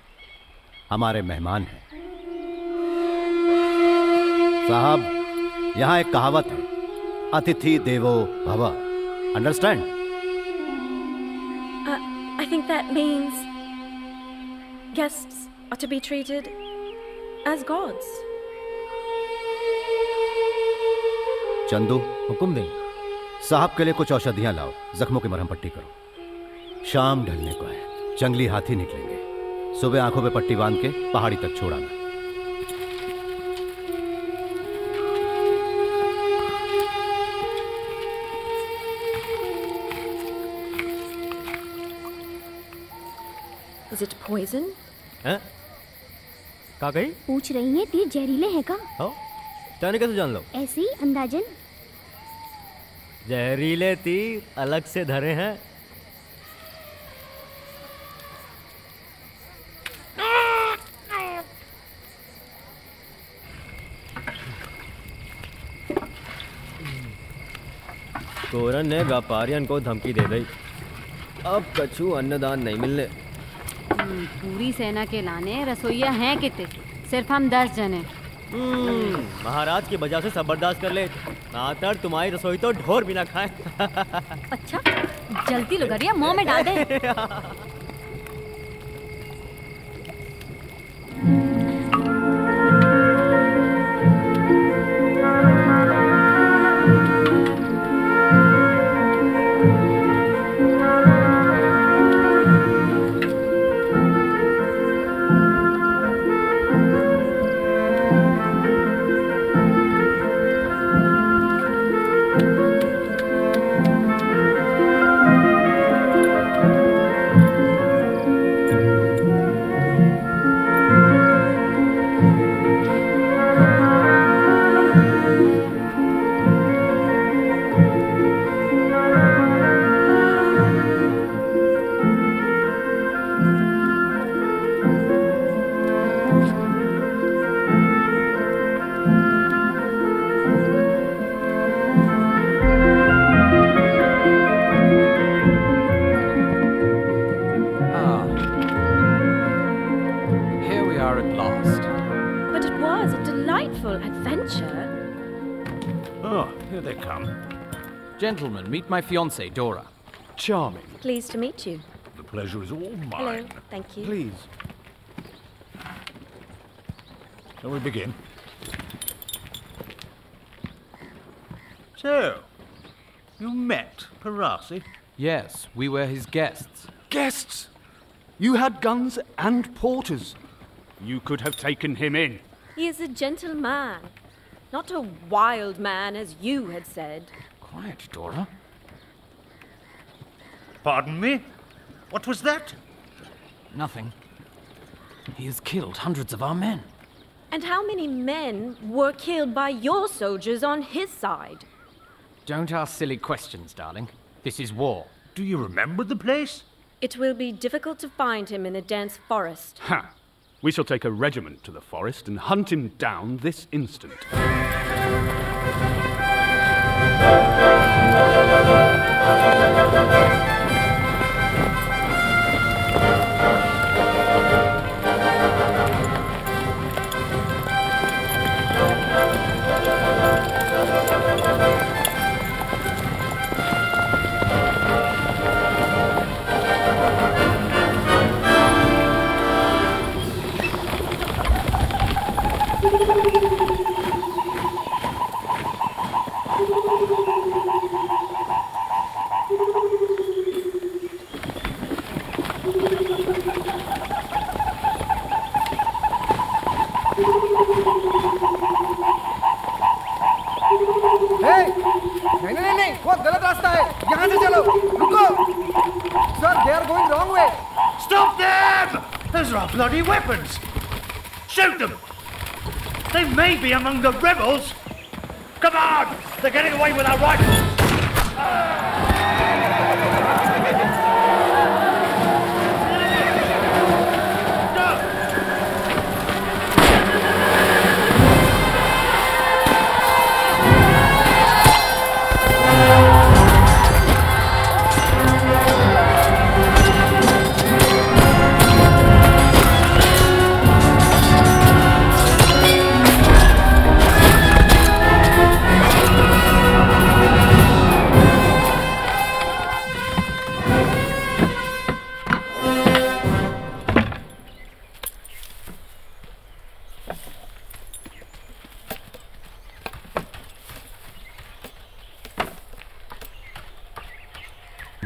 हमारे मेहमान हैं. साहब, यहाँ एक कहावत है, अतिथि देवो भव. Understand? I think that means guests are to be treated as gods. Chandu, हुकुम दें. साहब के लिए कुछ औषधियाँ लाओ, जख्मों की मरहम पट्टी करो. शाम ढलने को है, जंगली हाथी निकलेंगे. सुबह आंखों पे पट्टी बांध के पहाड़ी तक छोड़ाना. Is it poison? हैं? कहाँ गई? पूछ रही है तीर जहरीले हैं का? हाँ? तूने कैसे जान लो? ऐसे ही अंदाजन. जहरीले तीर अलग से धरे हैं. कोरन ने व्यापारियों को धमकी दे दी. अब कछु अन्नदान नहीं मिलने. पूरी सेना के लाने रसोइया हैं कितने? सिर्फ हम 10 जने। महाराज की वजह से सब बर्दाश्त कर ले, आतर तुम्हारी रसोई तो ढोर बिना खाए। अच्छा जल्दी लो गरिया, मुँह में डाल दे। Gentlemen, meet my fiancée, Dora. Charming. Pleased to meet you. The pleasure is all mine. Hello, thank you. Please. Shall we begin? So, you met Palasi? Yes, we were his guests. Guests? You had guns and porters. You could have taken him in. He is a gentleman, not a wild man, as you had said. Quiet, Dora. Pardon me? What was that? Nothing. He has killed hundreds of our men. And how many men were killed by your soldiers on his side? Don't ask silly questions, darling. This is war. Do you remember the place? It will be difficult to find him in a dense forest. Ha! We shall take a regiment to the forest and hunt him down this instant. Bloody weapons! Shoot them! They may be among the rebels! Come on! They're getting away with our rifles!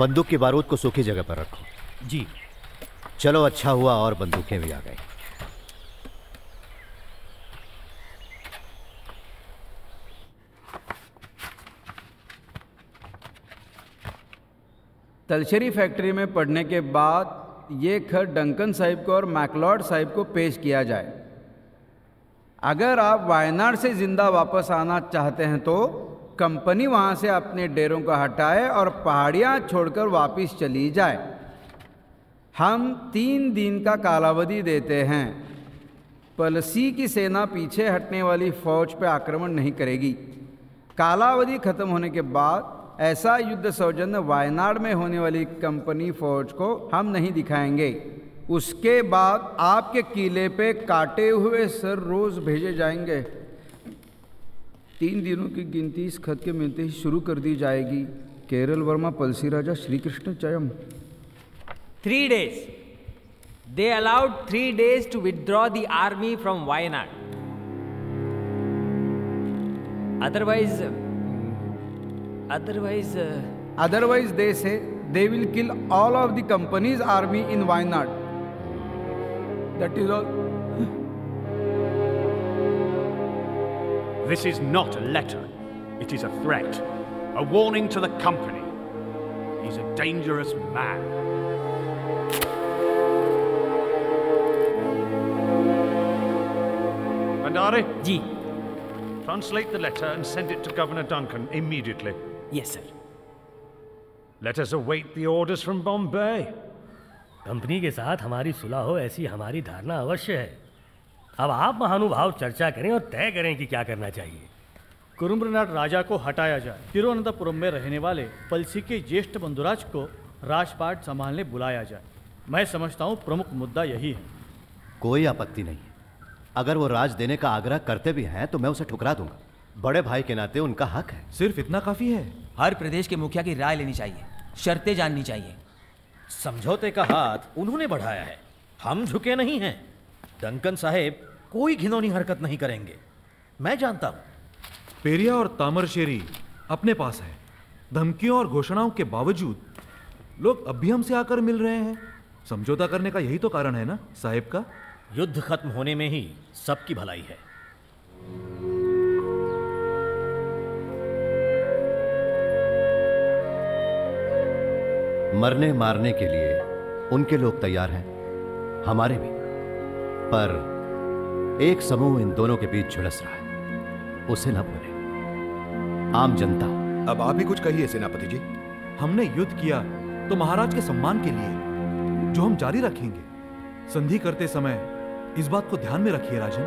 बंदूक के बारूद को सूखी जगह पर रखो। जी। चलो अच्छा हुआ और बंदूकें भी आ गई। तलशेरी फैक्ट्री में पढ़ने के बाद ये खत डंकन साहिब को और मैकलॉड साहिब को पेश किया जाए। अगर आप वायनाड से जिंदा वापस आना चाहते हैं तो कंपनी वहां से अपने डेरों को हटाए और पहाड़ियां छोड़कर वापस चली जाए। हम 3 दिन का कालावधि देते हैं। पलसी की सेना पीछे हटने वाली फौज पर आक्रमण नहीं करेगी। कालावधि खत्म होने के बाद ऐसा युद्ध सौजन्य वायनाड में होने वाली कंपनी फौज को हम नहीं दिखाएंगे। उसके बाद आपके किले पे काटे हुए सर रोज़ भेजे जाएंगे। 3 दिनों की गिनती इस खत के मिलते ही शुरू कर दी जाएगी। केरल वर्मा पलसी राजा श्री कृष्ण चयम। 3 days. They allowed 3 days to withdraw the army from Wayanad. Otherwise they say they will kill all of the company's army in Wayanad. That is all. This is not a letter. It is a threat. A warning to the company. He's a dangerous man. Bandari? Ji. Translate the letter and send it to Governor Duncan immediately. Yes, sir. Let us await the orders from Bombay. Company के साथ हमारी सुलह हो ऐसी हमारी धारणा अवश्य है। अब आप महानुभाव चर्चा करें और तय करें कि क्या करना चाहिए। कुरुम्बरनाथ राजा को हटाया जाए। तिरुवनंतपुरम में रहने वाले पलसी के ज्येष्ठ बंधुराज को राजपाट संभालने बुलाया जाए। मैं समझता हूँ प्रमुख मुद्दा यही है। कोई आपत्ति नहीं। अगर वो राज देने का आग्रह करते भी हैं तो मैं उसे ठुकरा दूंगा। बड़े भाई के नाते उनका हक है। सिर्फ इतना काफी है। हर प्रदेश के मुखिया की राय लेनी चाहिए, शर्तें जाननी चाहिए। समझौते का हाथ उन्होंने बढ़ाया है, हम झुके नहीं हैं। डंकन साहेब कोई घिनौनी हरकत नहीं करेंगे, मैं जानता हूं। पेरिया और तामरशेरी अपने पास है। धमकियों और घोषणाओं के बावजूद लोग अब भी हमसे आकर मिल रहे हैं। समझौता करने का यही तो कारण है ना साहेब का। युद्ध खत्म होने में ही सबकी भलाई है। मरने मारने के लिए उनके लोग तैयार हैं, हमारे भी, पर एक समूह इन दोनों के बीच झुलस रहा है, उसे न भूलें। आम जनता। अब आप ही कुछ कहिए सेनापति जी। हमने युद्ध किया तो महाराज के सम्मान के लिए, जो हम जारी रखेंगे। संधि करते समय इस बात को ध्यान में रखिए राजन।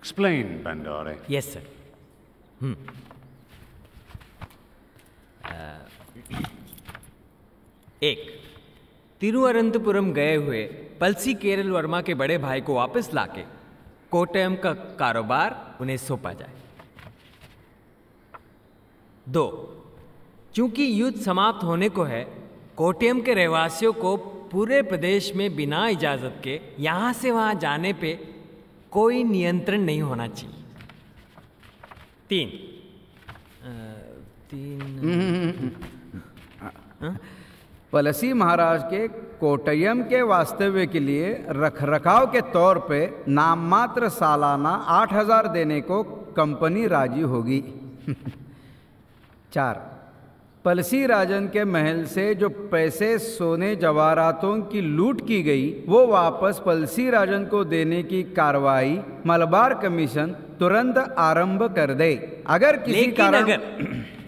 Explain, Bandari. Yes, sir. एक, तिरुवनंतपुरम गए हुए पलसी केरल वर्मा के बड़े भाई को वापस लाके कोट्टयम का कारोबार उन्हें सौंपा जाए। 2, चूंकि युद्ध समाप्त होने को है, कोट्टयम के रहवासियों को पूरे प्रदेश में बिना इजाजत के यहाँ से वहाँ जाने पे कोई नियंत्रण नहीं होना चाहिए। 3, पलसी महाराज के कोट्टयम के वास्तव्य के लिए रखरखाव के तौर पे नाममात्र सालाना 8,000 देने को कंपनी राजी होगी। 4, पलसी राजन के महल से जो पैसे सोने जवाहरातों की लूट की गई वो वापस पलसी राजन को देने की कार्रवाई मलबार कमीशन तुरंत आरंभ कर दे। अगर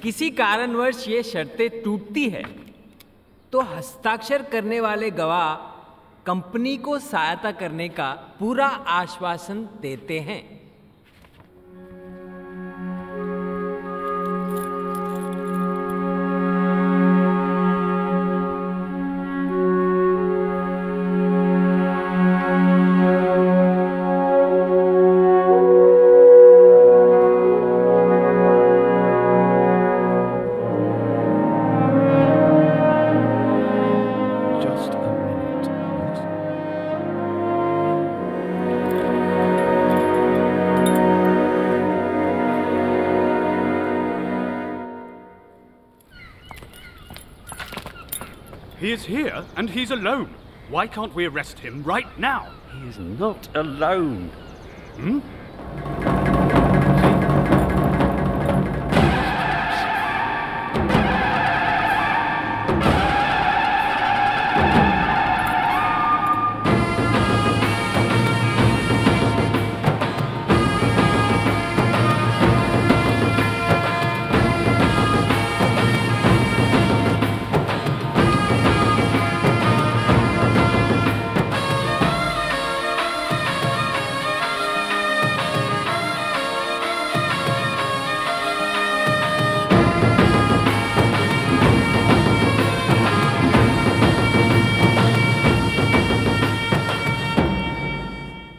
किसी कारणवश ये शर्तें टूटती है तो हस्ताक्षर करने वाले गवाह कंपनी को सहायता करने का पूरा आश्वासन देते हैं। He is here and he's alone. Why can't we arrest him right now? He is not alone. Hmm?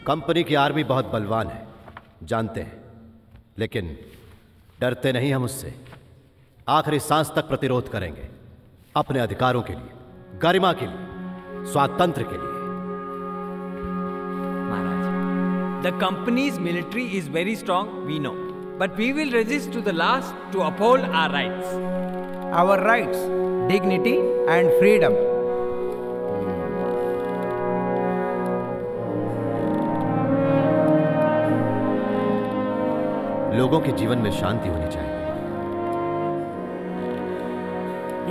Company की आर्मी बहुत बलवान है, जानते हैं, लेकिन डरते नहीं हम उससे। आखिरी सांस तक प्रतिरोध करेंगे, अपने अधिकारों के लिए, गरिमा के लिए, स्वातंत्र के लिए। महाराज, the company's military is very strong, we know, but we will resist to the last to uphold our rights. Our rights, dignity and freedom. लोगों के जीवन में शांति होनी चाहिए।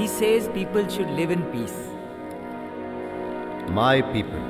He says people should live in peace. My people.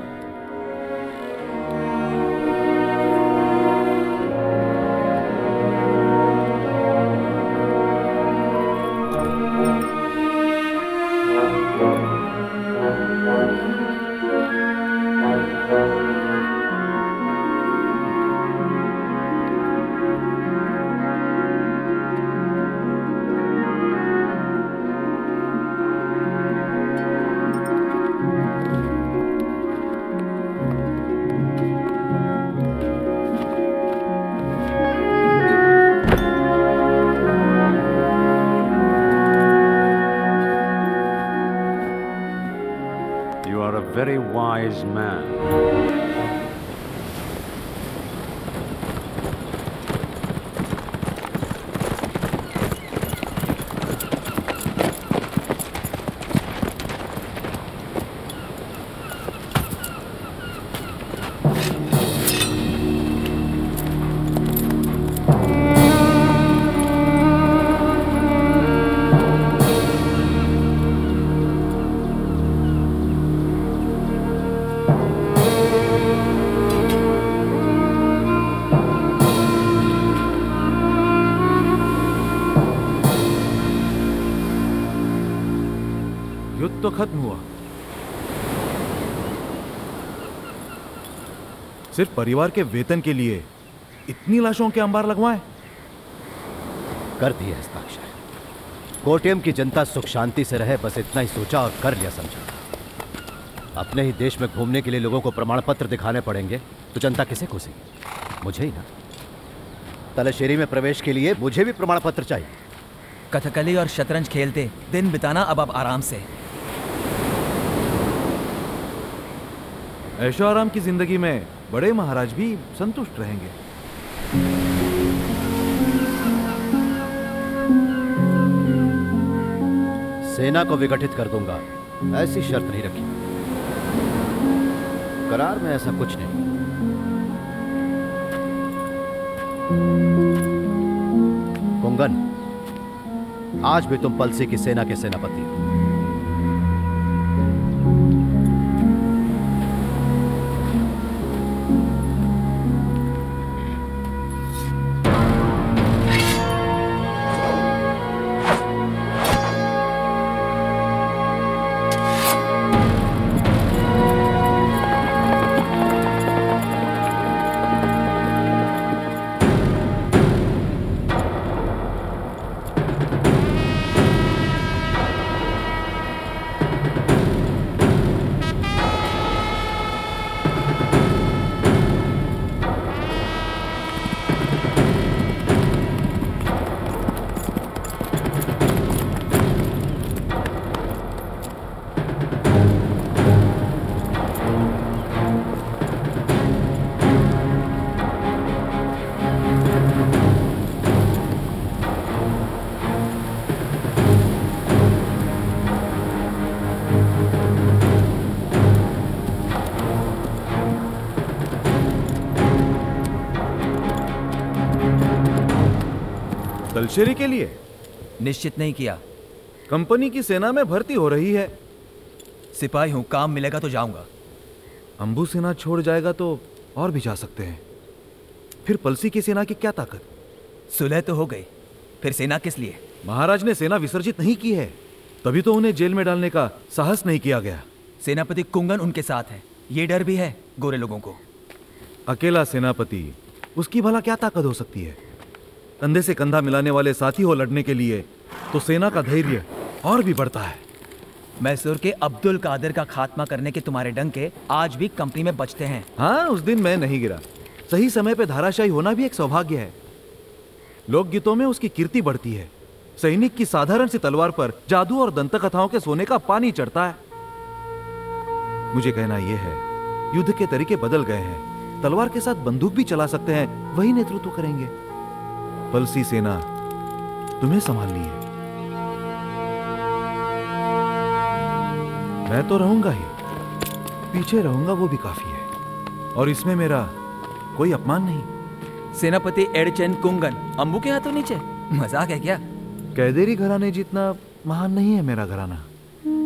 सिर्फ परिवार के वेतन के लिए इतनी लाशों के अंबार लगवाएं? कर दिए हस्ताक्षर। कोट्टयम की जनता सुख शांति से रहे, बस इतना ही सोचा और कर लिया समझा। अपने ही देश में घूमने के लिए लोगों को प्रमाण पत्र दिखाने पड़ेंगे तो जनता किसे कोसेगी? मुझे ही ना। तलाशेरी में प्रवेश के लिए मुझे भी प्रमाण पत्र चाहिए। कथकली और शतरंज खेलते दिन बिताना अब आराम से। ऐशो आराम की जिंदगी में बड़े महाराज भी संतुष्ट रहेंगे। सेना को विघटित कर दूंगा, ऐसी शर्त नहीं रखी। करार में ऐसा कुछ नहीं। कुंगन, आज भी तुम पलसी की सेना के सेनापति हो। तलशेरी के लिए? निश्चित नहीं किया। कंपनी की सेना में भर्ती हो रही है। सिपाही हूँ, काम मिलेगा तो जाऊंगा। अंबू सेना छोड़ जाएगा तो और भी जा सकते हैं। फिर पलसी की सेना की क्या ताकत? सुलह तो हो गई, फिर सेना किस लिए? महाराज ने सेना विसर्जित नहीं की है, तभी तो उन्हें जेल में डालने का साहस नहीं किया गया। सेनापति कुंगन उनके साथ है, ये डर भी है गोरे लोगों को। अकेला सेनापति, उसकी भला क्या ताकत हो सकती है? कंधे से कंधा मिलाने वाले साथी हो लड़ने के लिए तो सेना का धैर्य और भी बढ़ता है। मैसूर के अब्दुल कादर का खात्मा करने के तुम्हारे डंके आज भी कंपनी में बचते हैं। हाँ, उस दिन मैं नहीं गिरा। सही समय पे धाराशाही होना भी एक सौभाग्य है। लोकगीतों में उसकी कीर्ति बढ़ती है। सैनिक की साधारण सी तलवार पर जादू और दंतकथाओं के सोने का पानी चढ़ता है। मुझे कहना यह है, युद्ध के तरीके बदल गए हैं। तलवार के साथ बंदूक भी चला सकते हैं, वही नेतृत्व करेंगे। पलसी सेना तुम्हें संभालनी है। मैं तो रहूंगा ही, पीछे रहूंगा वो भी काफी है, और इसमें मेरा कोई अपमान नहीं। सेनापति एडचेन कुंगन अंबू के हाथों नीचे? मजाक है क्या? कैदेरी घराने जितना महान नहीं है मेरा घराना।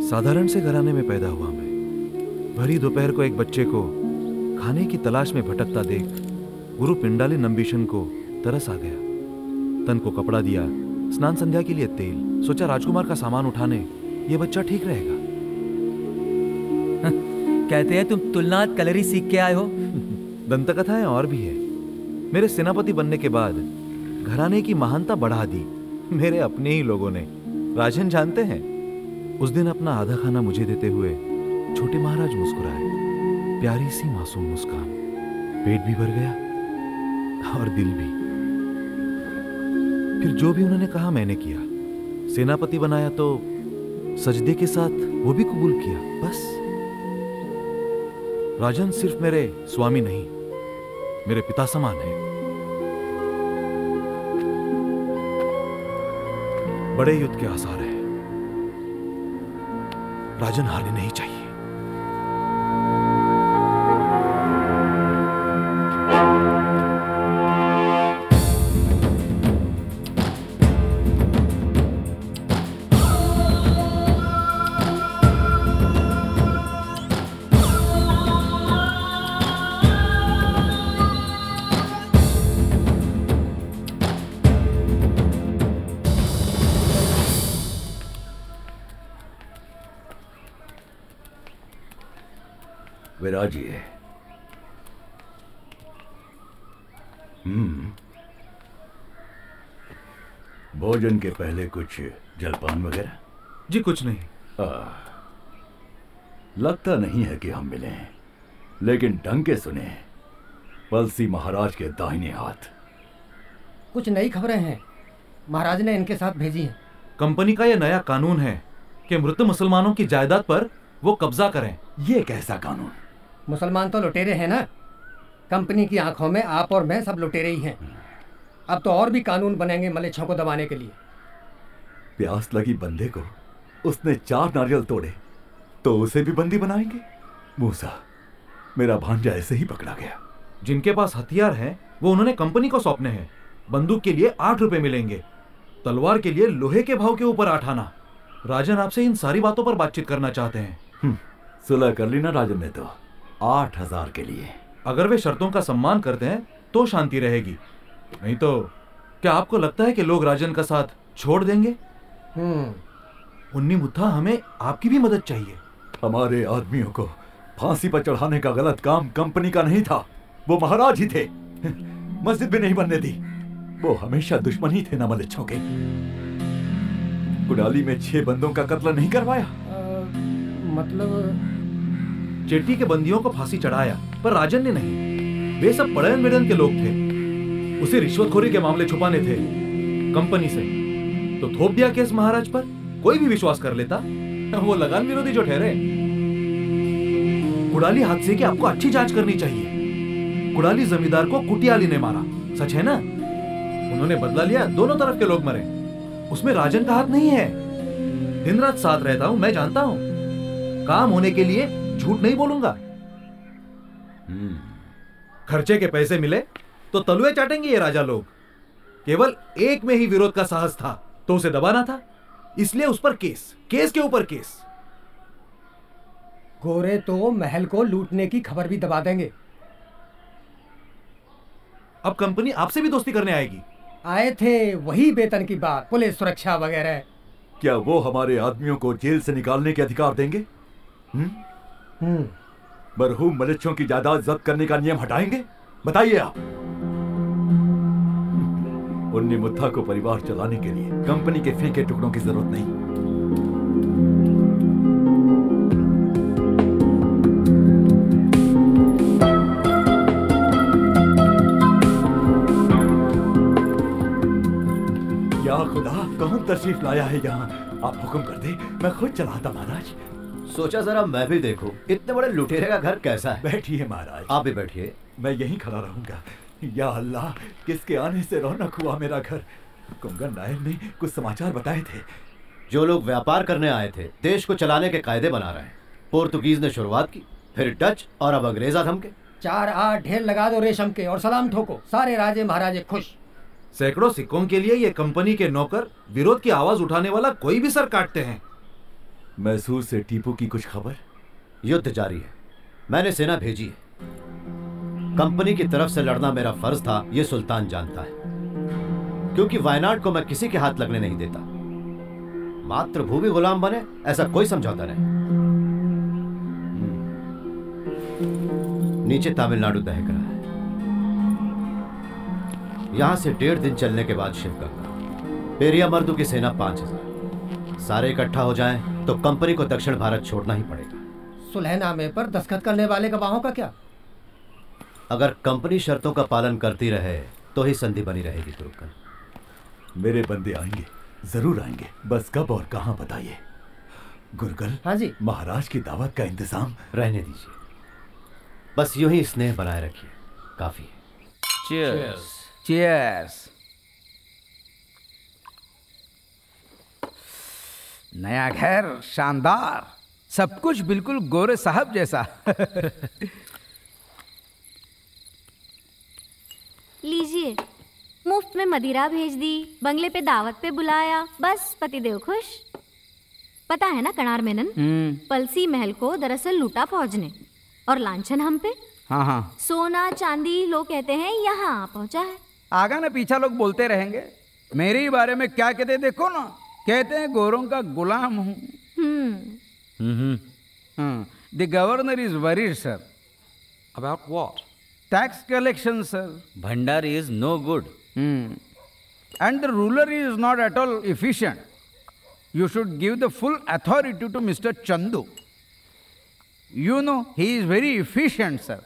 साधारण से घराने में पैदा हुआ मैं। भरी दोपहर को एक बच्चे को खाने की तलाश में भटकता देख गुरु पिंडाली नंबीशन को तरस आ गया। तन को कपड़ा दिया, स्नान संध्या के लिए तेल। सोचा राजकुमार का सामान उठाने ये बच्चा ठीक रहेगा। कहते हैं तुम तुलनात कलरी सीख के आए हो। दंतकथाएं और भी है। मेरे सेनापति बनने के बाद घराने की महानता बढ़ा दी मेरे अपने ही लोगों ने। राजन जानते हैं, उस दिन अपना आधा खाना मुझे देते हुए छोटे महाराज मुस्कुराए। प्यारी सी मासूम मुस्कान। पेट भी भर गया और दिल भी। फिर जो भी उन्होंने कहा मैंने किया। सेनापति बनाया तो सजदे के साथ वो भी कबूल किया। बस राजन सिर्फ मेरे स्वामी नहीं, मेरे पिता समान है। बड़े युद्ध के आसार हैं। राजन हारने नहीं चाहिए। विराजिए। भोजन के पहले कुछ जलपान वगैरह? जी कुछ नहीं। लगता नहीं है कि हम मिले हैं, लेकिन ढंग के सुने। पलसी महाराज के दाहिने हाथ। कुछ नई खबरें हैं, महाराज ने इनके साथ भेजी हैं। कंपनी का यह नया कानून है कि मृत मुसलमानों की जायदाद पर वो कब्जा करें। ये कैसा कानून? मुसलमान तो लुटेरे हैं ना। कंपनी की आंखों में आप और मैं सब लुटेरे ही हैं। अब तो और भी कानून बनेंगे मलेच्छों को दबाने के लिए। प्यास लगी बंदे को उसने 4 नारियल तोड़े तो उसे भी बंदी बनाएंगे। मूसा, मेरा भांजा ऐसे ही पकड़ा गया। जिनके पास हथियार हैं वो उन्होंने कंपनी को सौंपने हैं। बंदूक के लिए 8 रुपए मिलेंगे, तलवार के लिए लोहे के भाव के ऊपर 8 आना। राजन आपसे इन सारी बातों पर बातचीत करना चाहते हैं। सुलह कर ली ना राजन ने तो 8000 के लिए। अगर वे शर्तों का सम्मान करते हैं तो शांति रहेगी, नहीं तो क्या आपको लगता है कि लोग राजन का साथ छोड़ देंगे? उन्नी मुद्दा, हमें आपकी भी मदद चाहिए। हमारे आदमियों को फांसी पर चढ़ाने का गलत काम कंपनी का नहीं था, वो महाराज ही थे। मस्जिद भी नहीं बनने दी। वो हमेशा दुश्मन ही थे ना मलेच्छों के। कुडाली में 6 बंदों का कत्ल नहीं करवाया। मतलब चेटी के बंदियों को फांसी चढ़ाया, पर राजन ने नहीं। वे सब पढ़न मिड़न के लोग थे। उसे रिश्वतखोरी के मामले छुपाने थे कंपनी से, तो थोप दिया केस महाराज पर। कोई भी विश्वास कर लेता। वो लगान विरोधी जो ठहरे। कुडाली हादसे की आपको अच्छी जांच करनी चाहिए। कुडाली जमींदार को कुटियाली ने मारा, सच है ना? उन्होंने बदला लिया, दोनों तरफ के लोग मरे। उसमें राजन का हाथ नहीं है। दिन रात साथ रहता हूं, मैं जानता हूं। काम होने के लिए झूठ नहीं बोलूंगा। खर्चे के पैसे मिले तो तलुए चाटेंगे ये राजा लोग। केवल एक में ही विरोध का साहस था तो उसे दबाना था, इसलिए उस पर केस के ऊपर केस। गोरे तो महल को लूटने की खबर भी दबा देंगे। अब कंपनी आपसे भी दोस्ती करने आएगी। आए थे, वही वेतन की बात, पुलिस सुरक्षा वगैरह। क्या वो हमारे आदमियों को जेल से निकालने के अधिकार देंगे? मरहूम मलेच्छों की जायदाद जब्त करने का नियम हटाएंगे? बताइए आप। उन्नी मुद्दा को परिवार चलाने के लिए कंपनी के फेंके टुकड़ों की जरूरत नहीं। खुदा कौन तशरीफ लाया है यहाँ? आप हुक्म कर दे, मैं खुद चलाता। महाराज सोचा जरा मैं भी देखूं इतने बड़े लुटेरे का घर कैसा है। बैठिए महाराज, आप भी बैठिए, मैं यहीं खड़ा रहूंगा। या अल्लाह, किसके आने से रौनक हुआ मेरा घर। कुंगन नायर ने कुछ समाचार बताए थे, जो लोग व्यापार करने आए थे देश को चलाने के कायदे बना रहे हैं। पोर्तुगीज ने शुरुआत की, फिर डच और अब अंग्रेजा धमके। 4-8 ढेर लगा दो रेशम के और सलाम ठोको, सारे राजे महाराजे खुश। सैकड़ों सिक्कों के लिए ये कंपनी के नौकर विरोध की आवाज उठाने वाला कोई भी सर काटते हैं। मैसूर से टीपू की कुछ खबर? युद्ध जारी है, मैंने सेना भेजी है। कंपनी की तरफ से लड़ना मेरा फर्ज था, ये सुल्तान जानता है, क्योंकि वायनाड को मैं किसी के हाथ लगने नहीं देता। मातृभूमि गुलाम बने, ऐसा कोई समझौता नहीं। नीचे तमिलनाडु तय करा है, यहाँ से 1.5 दिन चलने के बाद शिवगंगा। पेरिया मर्दू की सेना 5000 सारे इकट्ठा हो जाएं तो कंपनी को दक्षिण भारत छोड़ना ही पड़ेगा। सुलहनामे पर दस्तखत करने वाले गवाहों का क्या? अगर कंपनी शर्तों का पालन करती रहे तो ही संधि बनी रहेगी। तुर्कन मेरे बंदे आएंगे, जरूर आएंगे, बस कब और कहाँ बताइए। गुरगल, हाँ जी। महाराज की दावत का इंतजाम रहने दीजिए, बस यूं ही स्नेह बनाए रखिए, काफी है। Cheers. Cheers. नया घर शानदार, सब कुछ बिल्कुल गोरे साहब जैसा। लीजिए, मुफ्त में मदिरा भेज दी, बंगले पे दावत पे बुलाया, बस पतिदेव खुश। पता है ना कणार मेनन, पलसी महल को दरअसल लूटा फौज ने और लांछन हम पे। हाँ हाँ, सोना चांदी लोग कहते हैं, यहाँ पहुँचा है। आगा ना पीछा लोग बोलते रहेंगे, मेरे बारे में क्या कहते, देखो ना, कहते हैं गोरों का गुलाम हूँ। The governor is worried, sir. About what? Tax collection, sir. Bandari is no good. And the ruler is not at all efficient. You should give the full authority to Mr. Chandu. You know, he is very efficient, sir.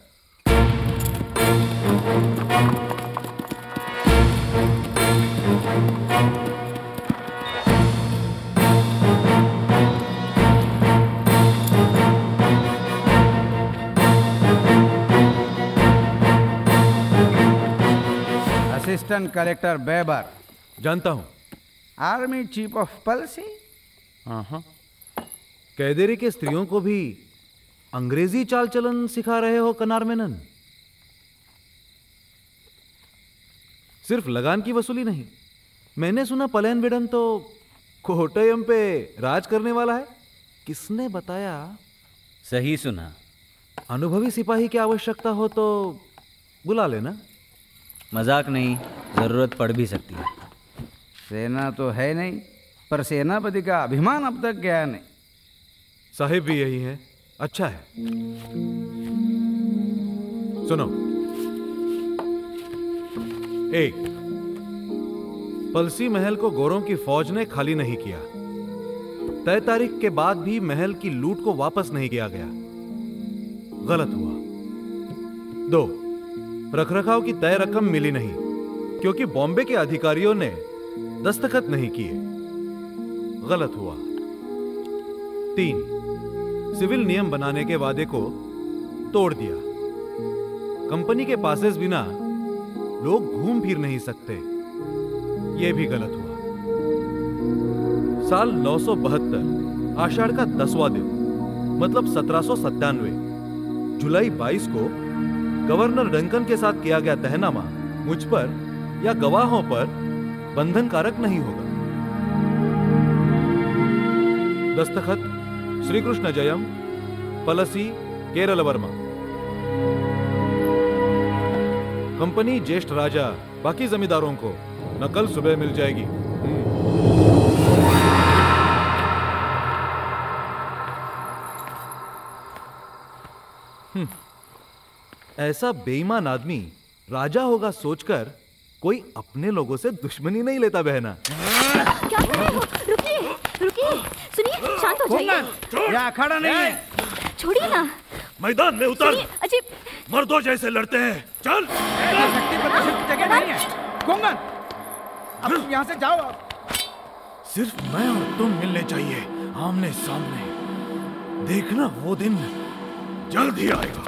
Assistant collector Baber, जानता हूँ। Army chief of Pazhassi. कैदेरी के स्त्रियों को भी अंग्रेजी चाल चलन सिखा रहे हो कणार मेनन? सिर्फ लगान की वसूली नहीं, मैंने सुना पलेन वेडन तो कोट्टयम पे राज करने वाला है। किसने बताया? सही सुना। अनुभवी सिपाही की आवश्यकता हो तो बुला लेना, मजाक नहीं, जरूरत पड़ भी सकती है। सेना तो है नहीं, पर सेनापति का अभिमान अब तक गया नहीं। साहिब भी यही है, अच्छा है। सुनो, एक, पलसी महल को गोरों की फौज ने खाली नहीं किया। तय तारीख के बाद भी महल की लूट को वापस नहीं किया गया, गलत हुआ। 2, रखरखाव की तय रकम मिली नहीं क्योंकि बॉम्बे के अधिकारियों ने दस्तखत नहीं किए, गलत हुआ। 3, सिविल नियम बनाने के वादे को तोड़ दिया। कंपनी के पासेस बिना लोग घूम फिर नहीं सकते, यह भी गलत हुआ। साल 972 आषाढ़ का 10वां दिन, मतलब 1797 जुलाई 22 को गवर्नर डंकन के साथ किया गया तहनामा मुझ पर या गवाहों पर बंधनकारक नहीं होगा। दस्तखत श्री कृष्ण जयम पलसी केरल वर्मा। कंपनी ज्येष्ठ राजा बाकी जमींदारों को नकल सुबह मिल जाएगी। ऐसा बेईमान आदमी राजा होगा सोचकर कोई अपने लोगों से दुश्मनी नहीं लेता। बहना क्या कर रहे हो? रुकिए, रुकिए, सुनिए, शांत हो जाइए। यह अखाड़ा नहीं है। छोड़िए ना। मैदान में उतर। अजीब मर्दों जैसे लड़ते हैं। चल। जगह नहीं है। कुंगन, अब तुम यहाँ से जाओ। सिर्फ मैं और तुम मिलने चाहिए, आमने सामने। देखना वो दिन जल्द ही आएगा।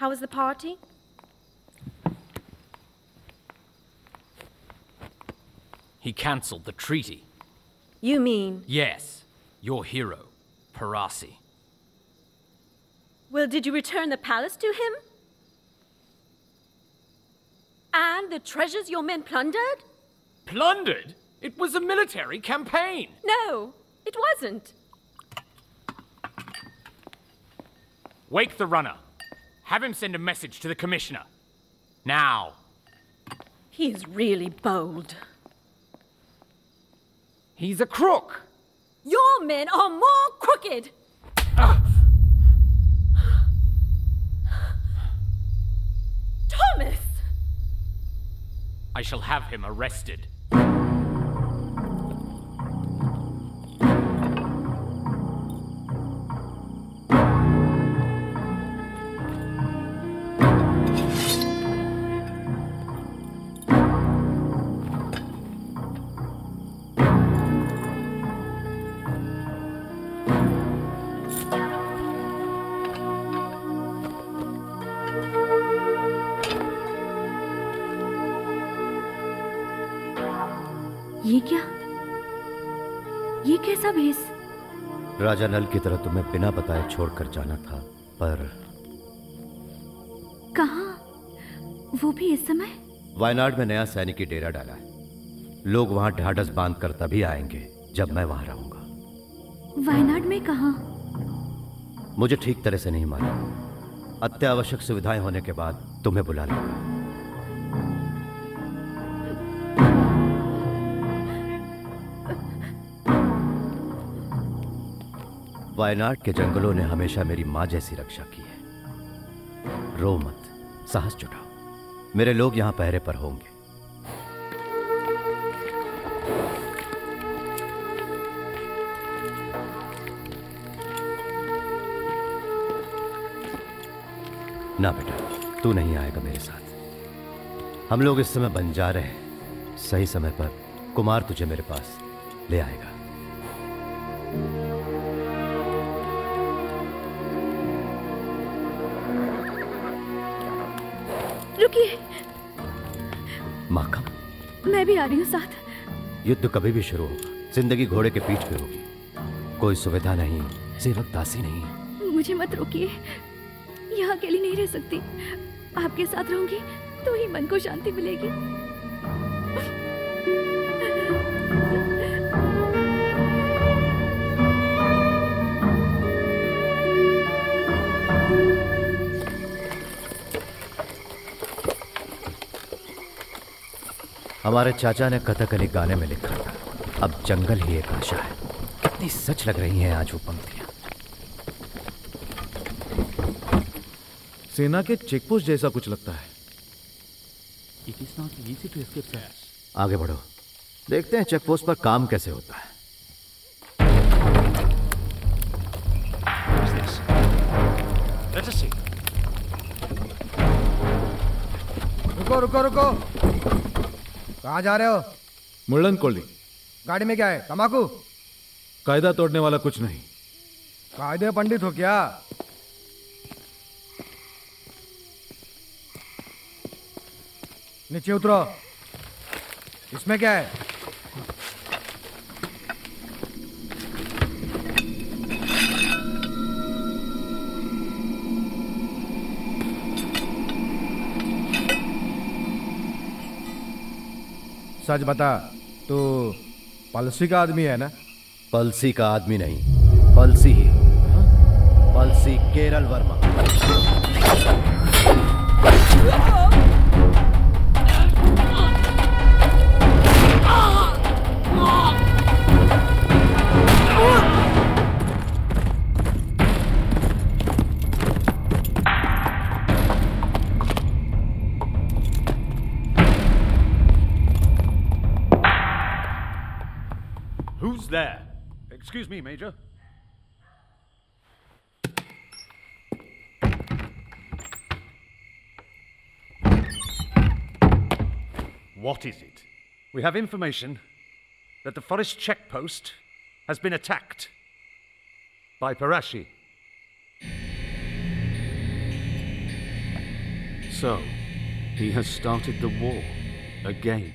How was the party? He cancelled the treaty. You mean? Yes, your hero, Palasi. Well, did you return the palace to him? And the treasures your men plundered? Plundered? It was a military campaign. No, it wasn't. Wake the runner. Have him send a message to the commissioner. Now. He is really bold. He's a crook. Your men are more crooked. Thomas! I shall have him arrested. राजा नल की तरह तुम्हें बिना बताए छोड़कर जाना था, पर कहाँ? वो भी इस समय? वायनाड में नया सैनिकी डेरा डाला है। लोग वहाँ ढाढ़स बांध कर तभी आएंगे जब मैं वहाँ रहूंगा। वायनाड में कहाँ? मुझे ठीक तरह से नहीं मालूम। अत्यावश्यक सुविधाएं होने के बाद तुम्हें बुला लूंगा। वायनाड के जंगलों ने हमेशा मेरी माँ जैसी रक्षा की है। रो मत, साहस जुटाओ। मेरे लोग यहाँ पहरे पर होंगे। ना बेटा, तू नहीं आएगा मेरे साथ। हम लोग इस समय बंजारे हैं। सही समय पर कुमार तुझे मेरे पास ले आएगा। माखम, मैं भी आ रही हूँ साथ। युद्ध कभी भी शुरू होगा, जिंदगी घोड़े के पीठ पे होगी। कोई सुविधा नहीं, सेवक दासी नहीं। मुझे मत रोकिए, यहाँ अकेली नहीं रह सकती। आपके साथ रहूंगी तो ही मन को शांति मिलेगी। हमारे चाचा ने कथकली गाने में लिखा था, अब जंगल ही एक आशा है। कितनी सच लग रही हैं आज वो पंक्तियां। सेना के चेकपोस्ट जैसा कुछ लगता है। It is not easy to escape, sir. आगे बढ़ो, देखते हैं चेकपोस्ट पर काम कैसे होता है। Let us see. रुको रुको रुको, कहाँ जा रहे हो? मुर्लन कोल्डी। गाड़ी में क्या है? तम्बाकू? कायदा तोड़ने वाला कुछ नहीं। कायदे पंडित हो क्या? नीचे उतरो। इसमें क्या है? सच बता, तो पलसी का आदमी है ना? पलसी का आदमी नहीं, पलसी ही। Pazhassi Kerala Verma. There. Excuse me, Major. What is it? We have information that the forest checkpost has been attacked by Pirashi. So, he has started the war again.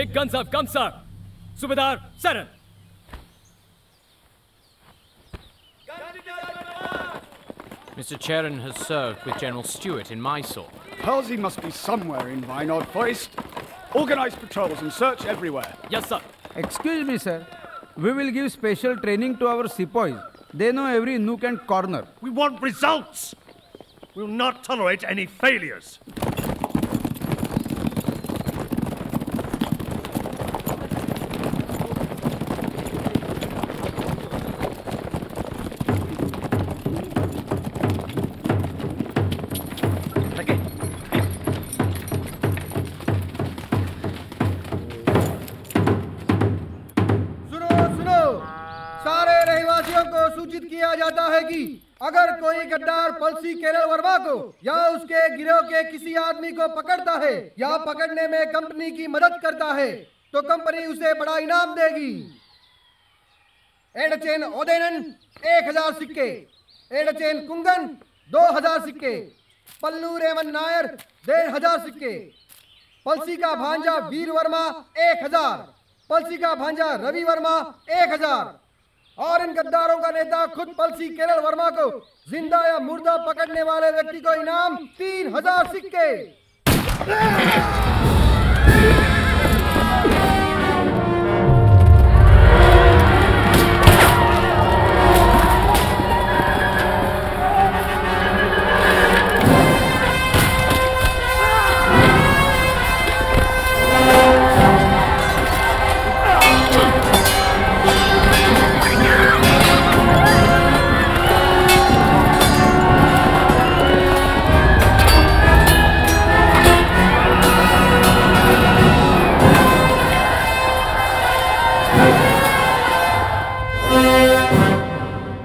Big guns have come, sir. Subedar, Saran. Mr. Cheran has served with General Stewart in Mysore. Halsey must be somewhere in Wayanad Forest. Organise patrols and search everywhere. Yes, sir. Excuse me, sir. We will give special training to our sepoys. They know every nook and corner. We want results. We will not tolerate any failures. अगर कोई गद्दार पलसी केरल वर्मा को या उसके गिरोह के किसी आदमी को पकड़ता है या पकड़ने में कंपनी की मदद करता है तो कंपनी उसे बड़ा इनाम देगी। एडचेन ओदेनन 1000 सिक्के, एडचेन कुंगन 2000 सिक्के, पल्लू रेवन नायर 1500 सिक्के, पलसी का भांजा वीर वर्मा 1000, पलसी का भांजा रवि वर्मा 1000 और इन गद्दारों का नेता खुद पलसी केरल वर्मा को जिंदा या मुर्दा पकड़ने वाले व्यक्ति को इनाम 3000 सिक्के।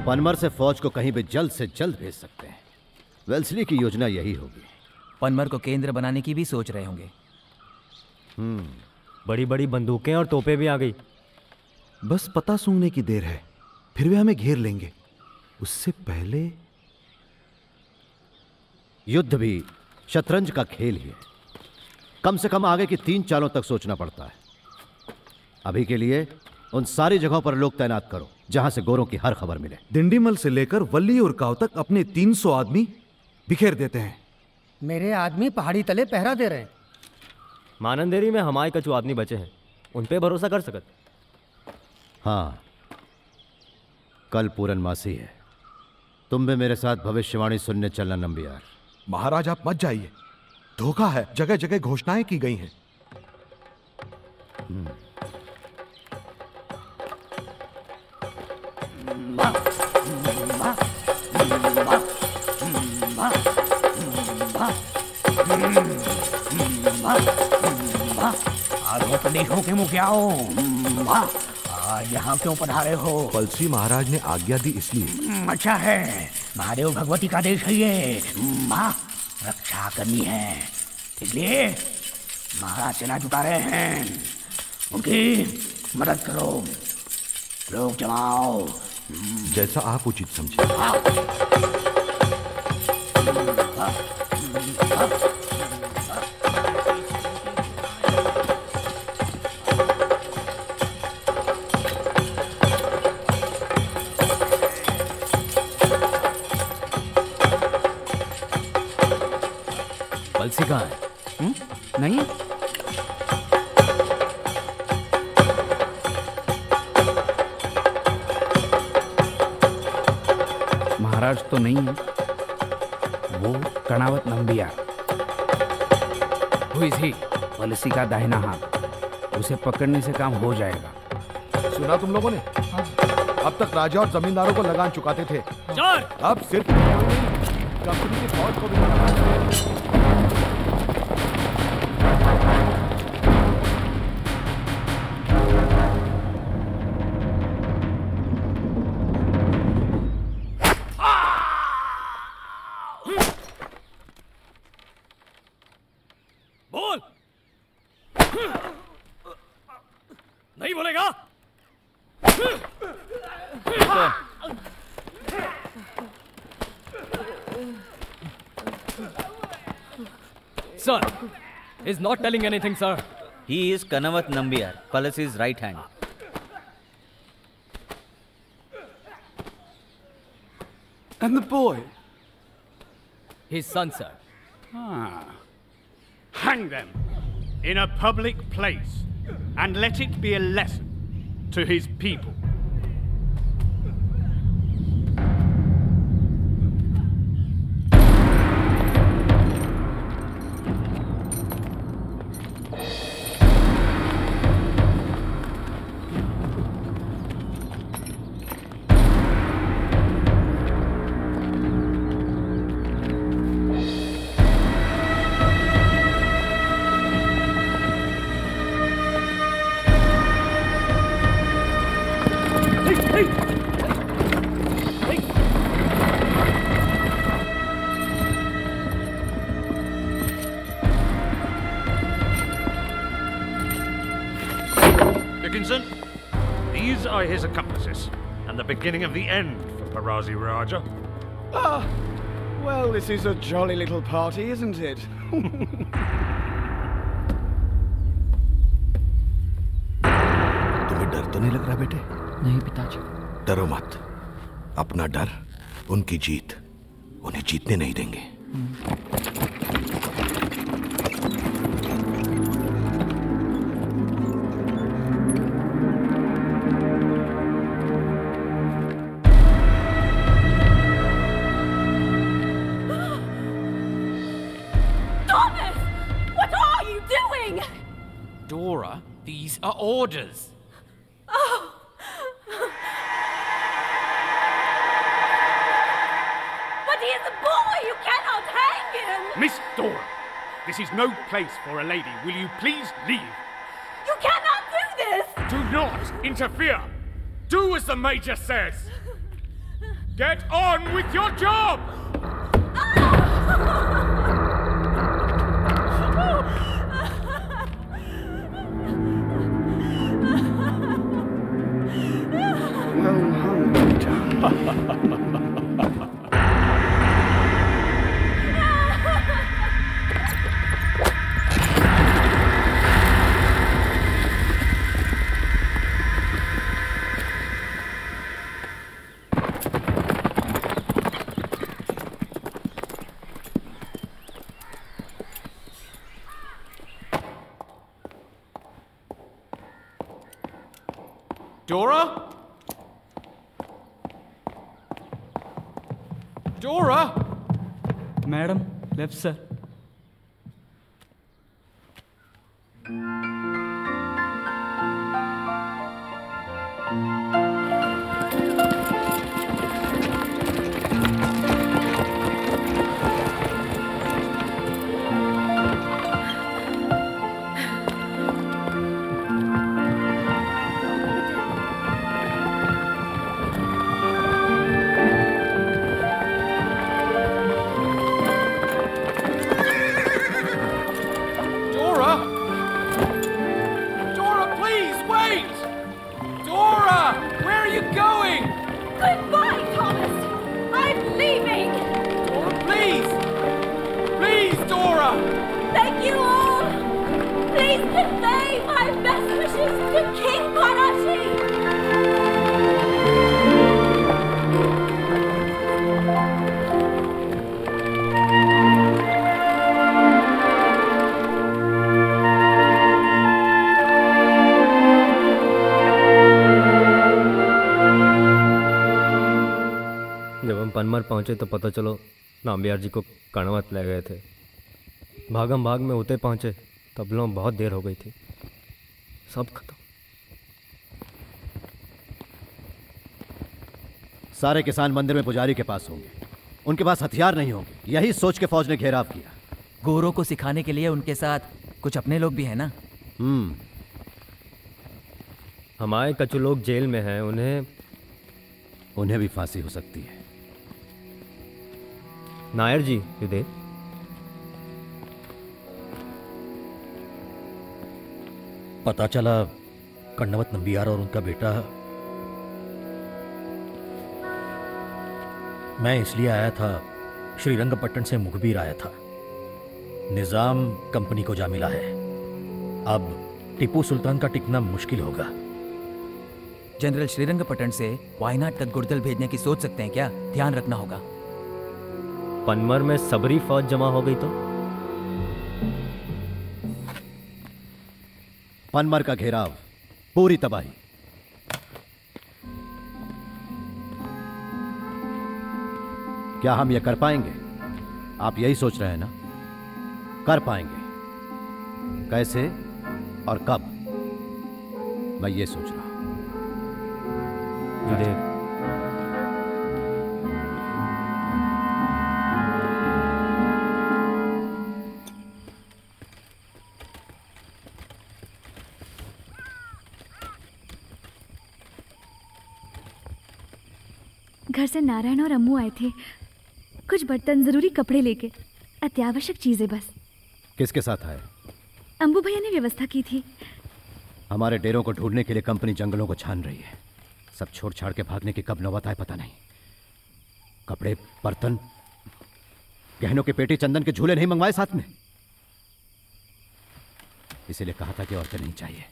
पनमर से फौज को कहीं भी जल्द से जल्द भेज सकते हैं। वेल्सली की योजना यही होगी। पनमर को केंद्र बनाने की भी सोच रहे होंगे। बड़ी बड़ी बंदूकें और तोपें भी आ गई। बस पता सूंघने की देर है, फिर वे हमें घेर लेंगे। उससे पहले युद्ध भी शतरंज का खेल ही है। कम से कम आगे की 3 चालों तक सोचना पड़ता है। अभी के लिए उन सारी जगहों पर लोग तैनात करो जहां से गोरों की हर खबर मिले। दिंडीमल से लेकर वल्ली और काव तक अपने 300 आदमी बिखेर देते हैं। मेरे आदमी पहाड़ी तले पहरा दे रहे हैं। मानंदेरी में हमारे कछु आदमी बचे हैं, उन पे भरोसा कर सकत। हाँ, कल पूरन मासी है। तुम भी मेरे साथ भविष्यवाणी सुनने चलना नंबियार। महाराज आप मत जाइए, धोखा है। जगह जगह घोषणाएं की गई हैं। आरो प्रदेशों के मुखियाओं, यहाँ क्यों पधारे हो? पलसी महाराज ने आज्ञा दी इसलिए। अच्छा है, महादेव भगवती का देश है ये। रक्षा करनी है, इसलिए महाराज सेना जुटा रहे हैं। उनकी मदद करो, लोग जमाओ जैसा आप उचित समझे। है? नहीं, महाराज तो नहीं है, वो कणावत नंबियार। पलसी का दाहिना हाथ, उसे पकड़ने से काम हो जाएगा। सुना तुम लोगों ने? अब तक राजा और जमींदारों को लगान चुकाते थे, अब सिर्फ कंपनी की फौज को भी लगान। Sir, he's not telling anything, sir. He is Kannavath Nambiar, Palasi's right hand. And the boy? His son, sir. Ah. Hang them in a public place and let it be a lesson to his people. His accomplices, and the beginning of the end for Parazi Raja. Ah, well, this is a jolly little party, isn't it? तुम्हें डर तो नहीं लग रहा बेटे? नहीं पिताजी. डरो मत. अपना डर, उनकी जीत. उन्हें जीतने नहीं देंगे. Orders. Oh. But he is a boy. You cannot hang him. Miss Dora, this is no place for a lady. Will you please leave? You cannot do this. Do not interfere. Do as the Major says. Get on with your job. Oh. Sir. पहुंचे तो पता चलो नाम्बियार जी को कणवत ले गए थे. भागम भाग में होते पहुंचे तब लोग बहुत देर हो गई थी. सब खत्म. सारे किसान मंदिर में पुजारी के पास होंगे. उनके पास हथियार नहीं होंगे. यही सोच के फौज ने घेराव किया. गोरों को सिखाने के लिए उनके साथ कुछ अपने लोग भी हैं ना. हमारे कछु लोग जेल में हैं. उन्हें भी फांसी हो सकती है. नायर जी विदेश पता चला कण्णवत नंबियार और उनका बेटा. मैं इसलिए आया था. श्रीरंगपट्टन से मुखबिर आया था. निजाम कंपनी को जा मिला है. अब टीपू सुल्तान का टिकना मुश्किल होगा। जनरल श्रीरंगपट्टन से वायनाड तक गुर्दल भेजने की सोच सकते हैं क्या? ध्यान रखना होगा। पनमर में सबरी फौज जमा हो गई तो? पनमर का घेराव, पूरी तबाही। क्या हम यह कर पाएंगे? आप यही सोच रहे हैं ना? कर पाएंगे, कैसे और कब, मैं ये सोच रहा हूं। घर से नारायण और अम्मू आए थे, कुछ बर्तन, जरूरी कपड़े लेके, अत्यावश्यक चीजें बस। किसके साथ आए? अम्बू भैया ने व्यवस्था की थी। हमारे डेरों को ढूंढने के लिए कंपनी जंगलों को छान रही है। सब छोड़ छाड़ के भागने की कब नौबत आए पता नहीं। कपड़े, बर्तन, गहनों के पेटी, चंदन के झूले नहीं मंगवाए साथ में। इसीलिए कहा था कि औरतें नहीं चाहिए।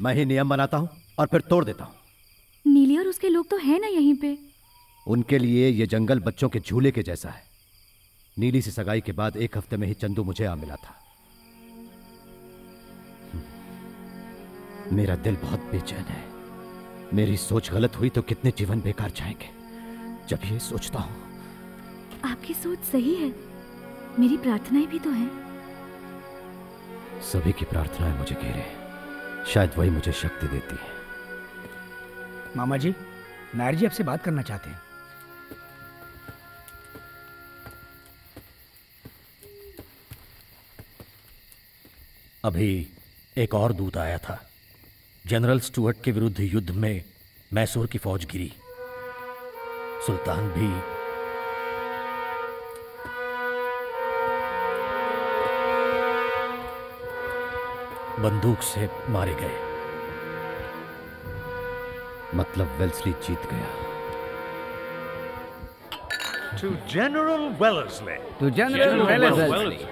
मैं ही नियम बनाता हूँ और फिर तोड़ देता हूँ। नीली और उसके लोग तो है ना यहीं पे? उनके लिए ये जंगल बच्चों के झूले के जैसा है। नीली से सगाई के बाद एक हफ्ते में ही चंदू मुझे आ मिला था। मेरा दिल बहुत बेचैन है। मेरी सोच गलत हुई तो कितने जीवन बेकार जाएंगे। जब ये सोचता हूँ। आपकी सोच सही है, मेरी प्रार्थनाएं भी तो हैं। सभी की प्रार्थनाएं मुझे घेरे हैं, शायद वही मुझे शक्ति देती है। मामा जी, नायर जी आपसे बात करना चाहते हैं। अभी एक और दूत आया था। जनरल स्टुअर्ट के विरुद्ध युद्ध में मैसूर की फौज गिरी। सुल्तान भी बंदूक से मारे गए। मतलब वेल्सली जीत गया। To General Wellesley. To General Wellesley.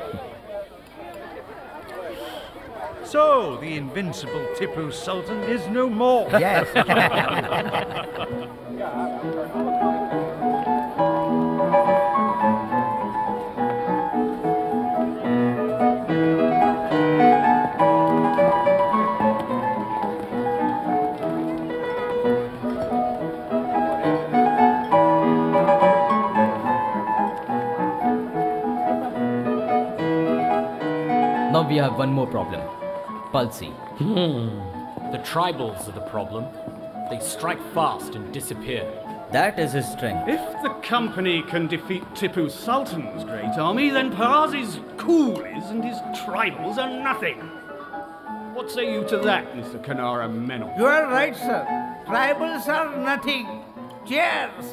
So the invincible Tipu Sultan is no more. Yes. We have one more problem, Palasi. The tribals are the problem. They strike fast and disappear. That is his strength. If the company can defeat Tipu Sultan's great army, then Palasi's coolies and his tribals are nothing. What say you to that, Mr. Tanar Menon? You are right, sir. Tribals are nothing. Cheers.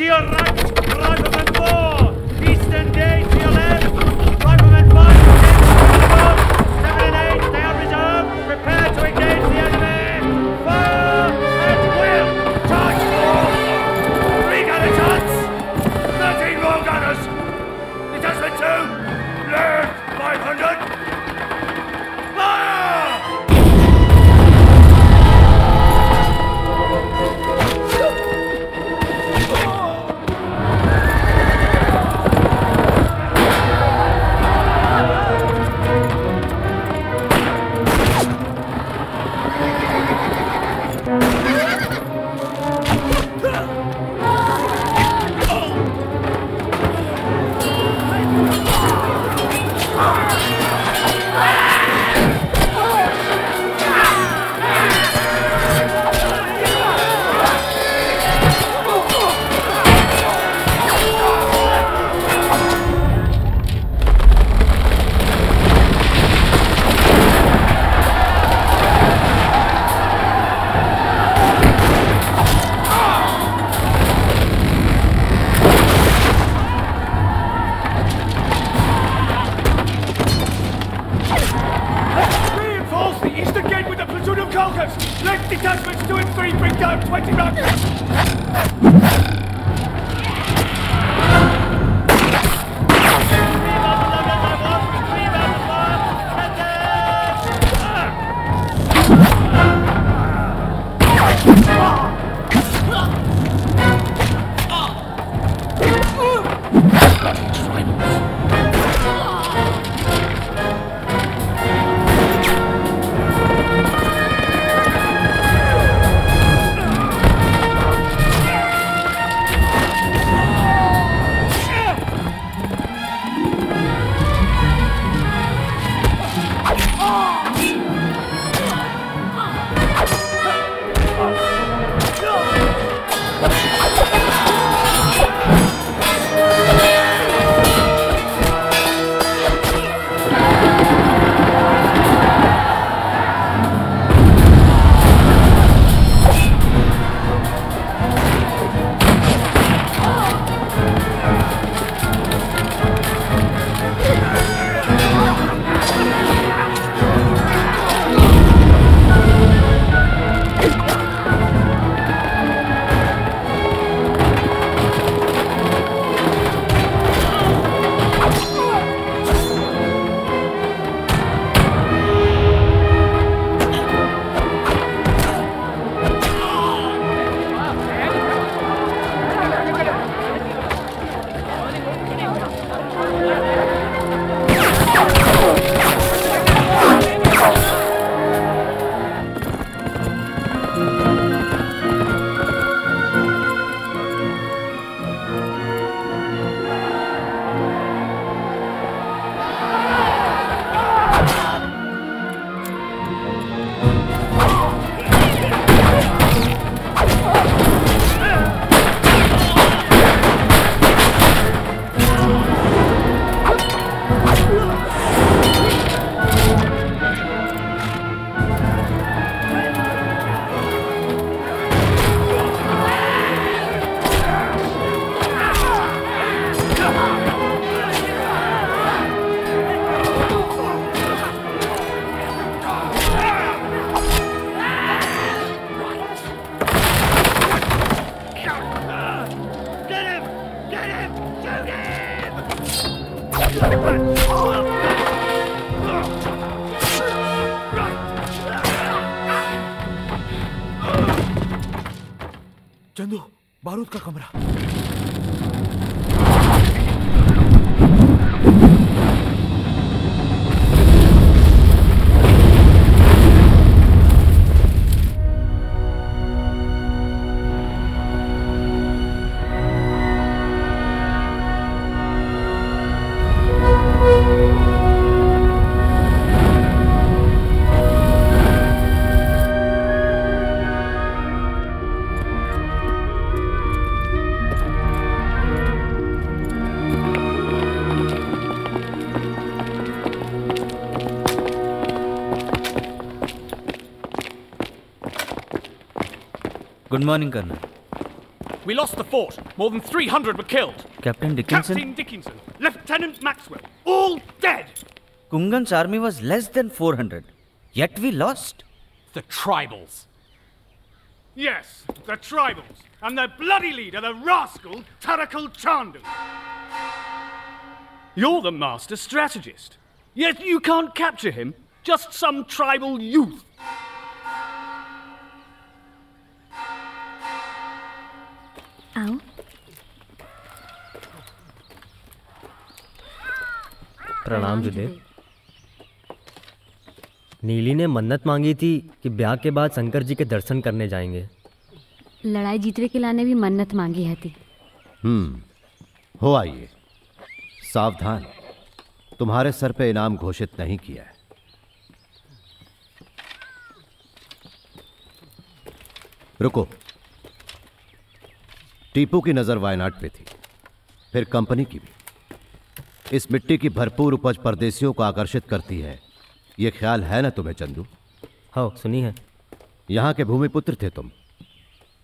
To your right, Rifleman 4, Eastern Gate to your left, Rifleman 5, 6, 7 and 8, stay on reserve, prepare to engage the enemy, fire at will, charge! soldiers! Lift detachments 2 and 3, bring down 20 rockets! Good morning, Colonel. We lost the fort. More than 300 were killed. Captain Dickinson? Captain Dickinson, Lieutenant Maxwell, all dead. Kungan's army was less than 400. Yet we lost. The tribals. Yes, the tribals. And their bloody leader, the rascal, Thalakkal Chandu. You're the master strategist. Yet you can't capture him. Just some tribal youth. Ow. प्रणाम जुदेव। नीली ने मन्नत मांगी थी कि ब्याह के बाद शंकर जी के दर्शन करने जाएंगे। लड़ाई जीतने के लाने भी मन्नत मांगी है थी। हो आइए। सावधान, तुम्हारे सर पे इनाम घोषित नहीं किया है। रुको, टीपू की नज़र वायनाड पे थी, फिर कंपनी की भी। इस मिट्टी की भरपूर उपज परदेशियों को आकर्षित करती है, ये ख्याल है ना तुम्हें चंदू? हाँ, सुनी है। यहाँ के भूमिपुत्र थे तुम।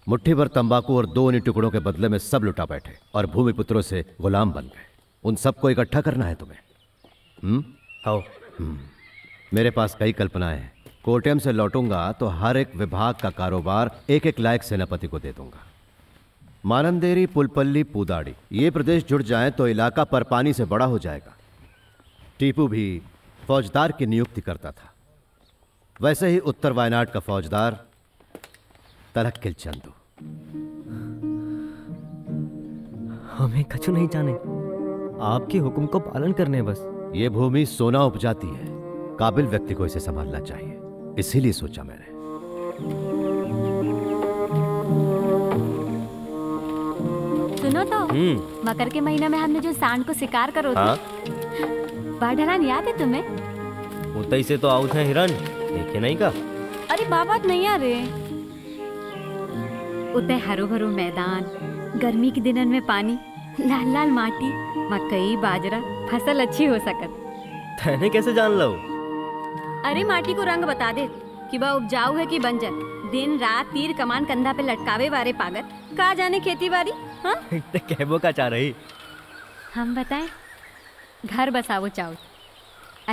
मुट्ठी भर तंबाकू और 2 ऊनी टुकड़ों के बदले में सब लुटा बैठे और भूमिपुत्रों से गुलाम बन गए। उन सबको इकट्ठा करना है तुम्हें। हाँ। मेरे पास कई कल्पनाएँ हैं, कोट्टयम से लौटूंगा तो हर एक विभाग का कारोबार एक एक लायक सेनापति को दे दूंगा। मानंदेरी, पुलपल्ली, पूदाड़ी ये प्रदेश जुड़ जाएं तो इलाका पर पानी से बड़ा हो जाएगा। टीपू भी फौजदार की नियुक्ति करता था, वैसे ही उत्तर वायनाड का फौजदार तलक्किल चंदू। हमें कछु नहीं जाने, आपके हुक्म को पालन करने बस। ये भूमि सोना उपजाती है, काबिल व्यक्ति को इसे संभालना चाहिए, इसीलिए सोचा मैंने। सुनो तो, मकर के महीने में हमने जो सांड को शिकार करो बाढ़ याद है तुम्हें? उतई से तो आउट है हिरण, देखे नहीं का? अरे बाबा नहीं आ रहे। उतई हरो भरो मैदान, गर्मी के दिनन में पानी, लाल लाल माटी, मकई बाजरा फसल अच्छी हो सकत। तैने कैसे जान लो? अरे माटी को रंग बता दे कि बा उपजाऊ है कि बंजर। दिन रात तीर कमान कंधा पे लटकावे वाले पागत, कहा जाने खेती बाड़ी। हाँ कहबो का चाह रही। हम बताएं, घर बसावो चाहो,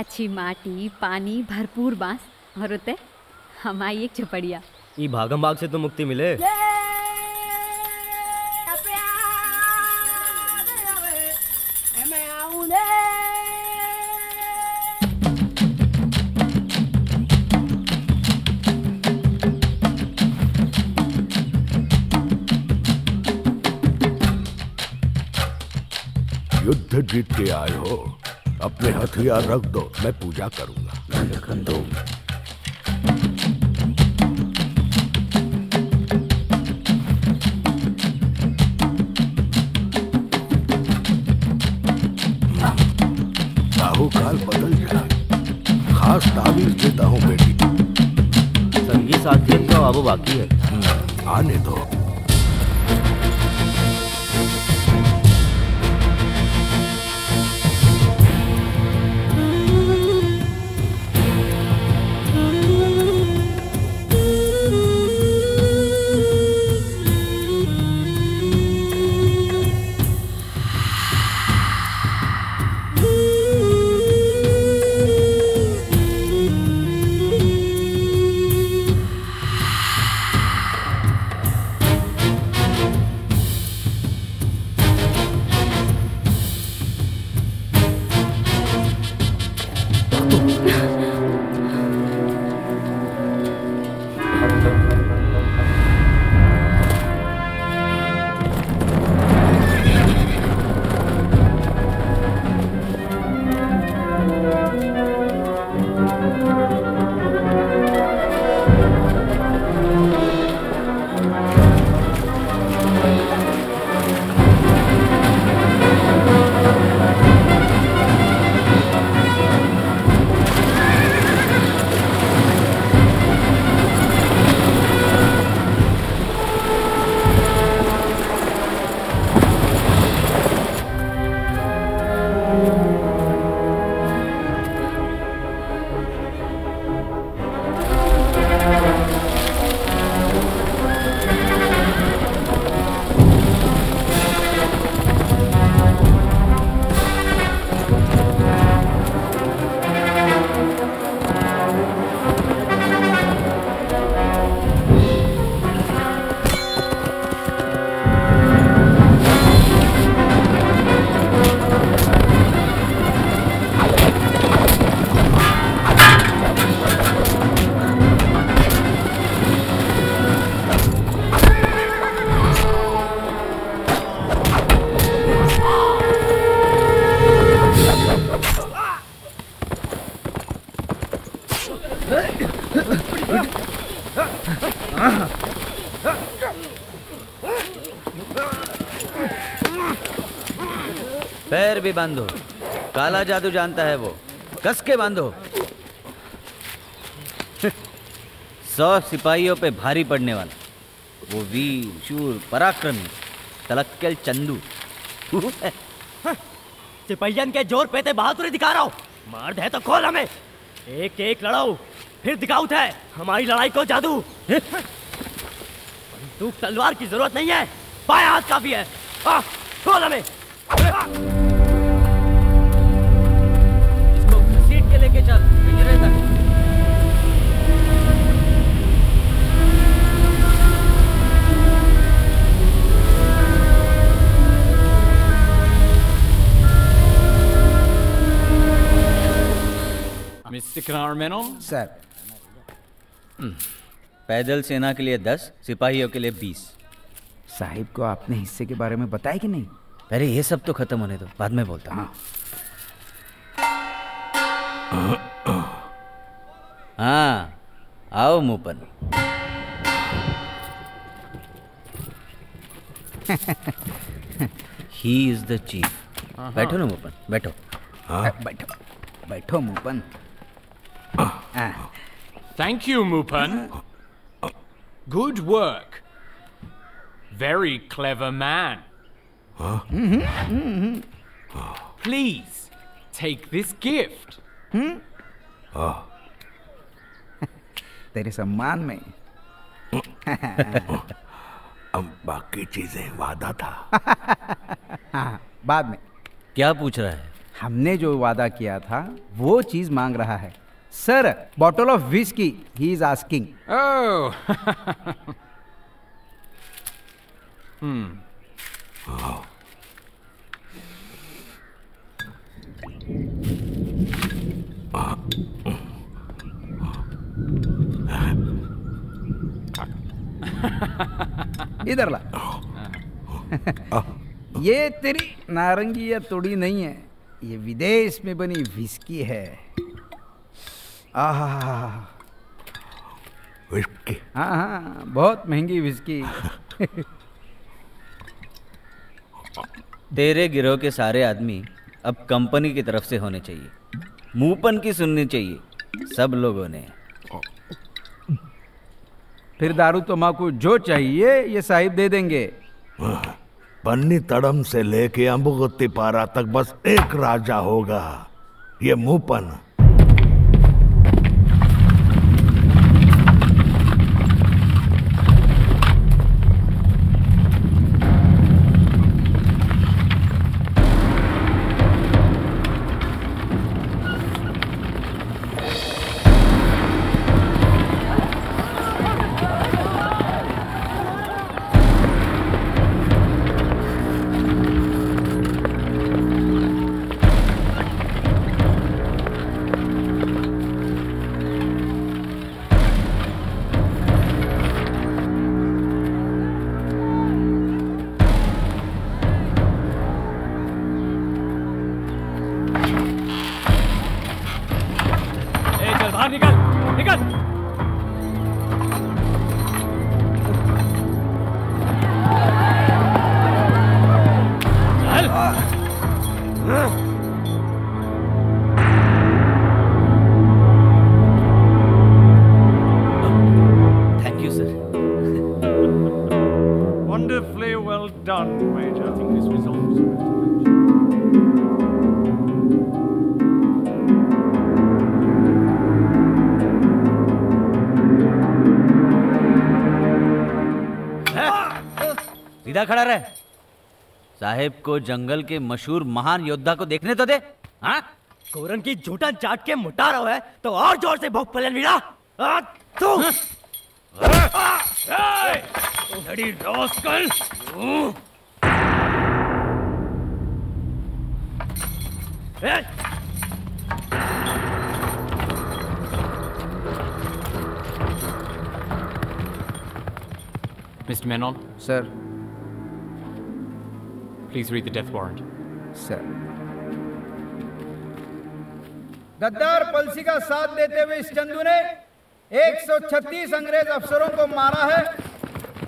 अच्छी माटी, पानी, भरपूर बांस और उते हमारी एक झोपड़िया। ये भागम भाग से तो मुक्ति मिले। युद्ध जीत के आए हो, अपने हथियार रख दो, मैं पूजा करूंगा। काल बदल जाए, खास ताबीज देता हूँ बेटी। संगी साथी का आबो बाकी है, आने दो। भी बांधो, काला जादू जानता है वो, कस के बांधो। 100 सिपाहियों पे भारी पड़ने वाला वो वीर शूर पराक्रमी तलक्कल चंदू। सिपाहियन के जोर पे ते बहादुरी दिखा रहा हो, मर्द है तो खोल हमें, एक एक लड़ाओ फिर दिखाऊं है हमारी लड़ाई को जादू। बंदूक तलवार की जरूरत नहीं है, बाया हाथ काफी है। खोल हमें, इसको घसीट के लेके चल पिंजरे तक। Tanar Menon. Sir. पैदल सेना के लिए 10, सिपाहियों के लिए 20. साहिब को आपने हिस्से के बारे में बताया कि नहीं? अरे ये सब तो खत्म होने दो, बाद में बोलता हूँ. हाँ, आओ मुपन. He is the chief. बैठो ना मुपन, बैठो. बैठो, बैठो मुपन. Thank you, Mupan. Good work. Very clever man. Huh? Please, take this gift. Hmm? Oh. There is a man में. अब बाकी चीजें वादा था. बाद में. क्या पूछ रहा है? हमने जो वादा किया था, वो चीज मांग रहा है. Sir, bottle of whiskey, he is asking. Oh. Oh. इधर ला. ये तेरी नारंगी या तोड़ी नहीं है, ये विदेश में बनी विस्की है. विस्की. हाँ, बहुत महंगी विस्की. तेरे गिरोह के सारे आदमी अब कंपनी की तरफ से होने चाहिए. मुंहपन की सुननी चाहिए सब लोगों ने. फिर दारू तुम्हाको जो चाहिए ये साहिब दे देंगे. पन्नी तड़म से लेके अम्बुगत्ती पारा तक बस एक राजा होगा, ये मुंहपन. खड़ा रहे. साहेब को जंगल के मशहूर महान योद्धा को देखने तो दे. हाँ? कोरन की झूठा चाट के मुटा रहो है तो और जोर से भोग पलन मिला. तू लड़ी rascal. Mister Menon. Sir. Please read the death warrant. Sir. गद्दार पलसी का साथ देते हुए इस चंदू ने 136 अंग्रेज अफसरों को मारा है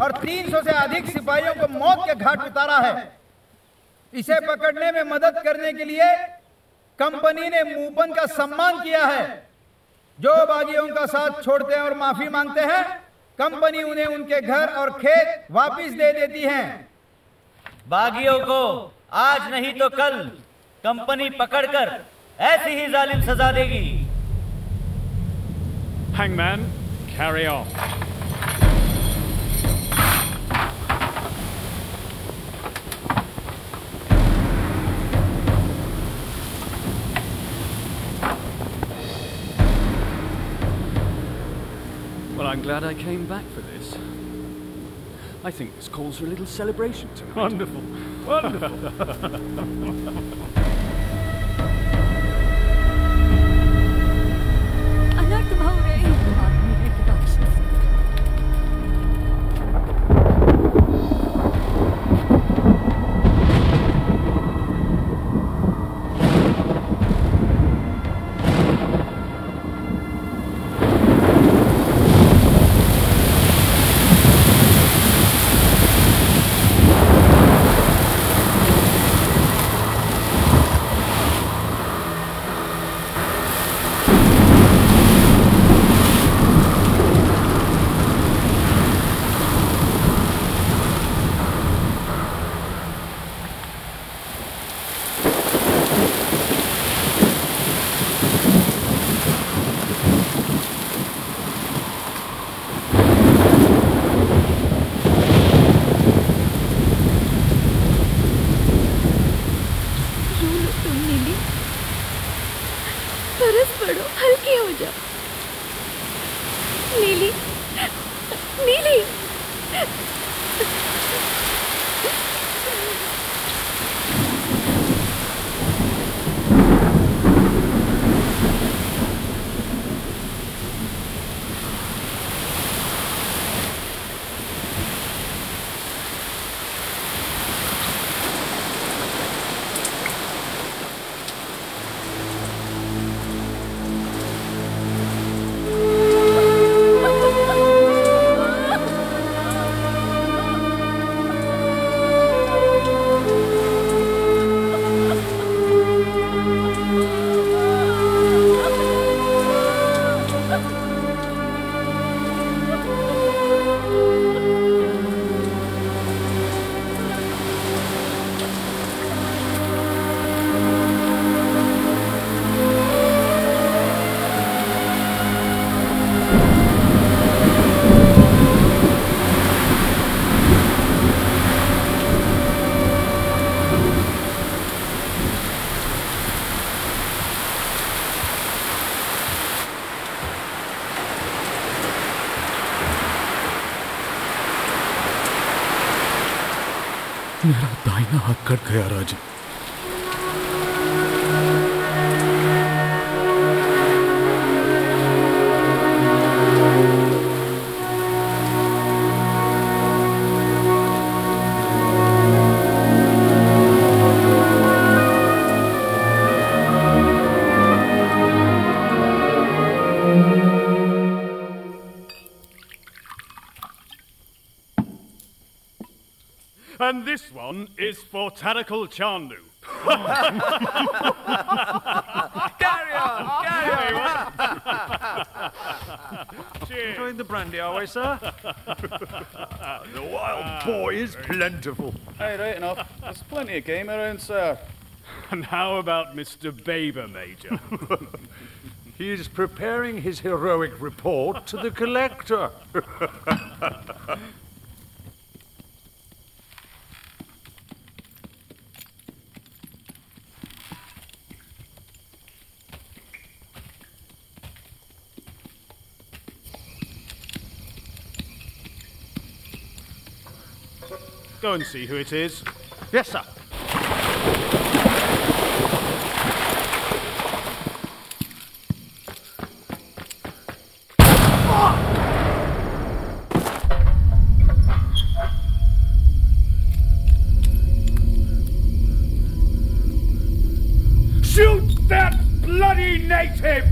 और 300 से अधिक सिपाहियों को मौत के घाट उतारा है. इसे पकड़ने में मदद करने के लिए कंपनी ने मुपन का सम्मान किया है. जो बागियों का साथ छोड़ते हैं और माफी मांगते हैं, कंपनी उन्हें उनके घर और खेत वापस दे देती है. बागियों को आज नहीं तो कल कंपनी पकड़कर ऐसी ही जालिम सजा देगी. Hangman, carry on. Well, I'm glad I came back for this. I think this calls for a little celebration tonight. Wonderful. Wonderful. नीली। मेरा दाहिना हाथ कट गया राजन। This one is for Thalakkal Chandu. Carry on, carry on. Cheers. Enjoying the brandy, are we, sir? The wild boar is plentiful. Hey, right enough. There's plenty of game around, sir. And how about Mr. Baber, Major? He is preparing his heroic report to the collector. Go and see who it is. Yes, sir. Shoot that bloody native!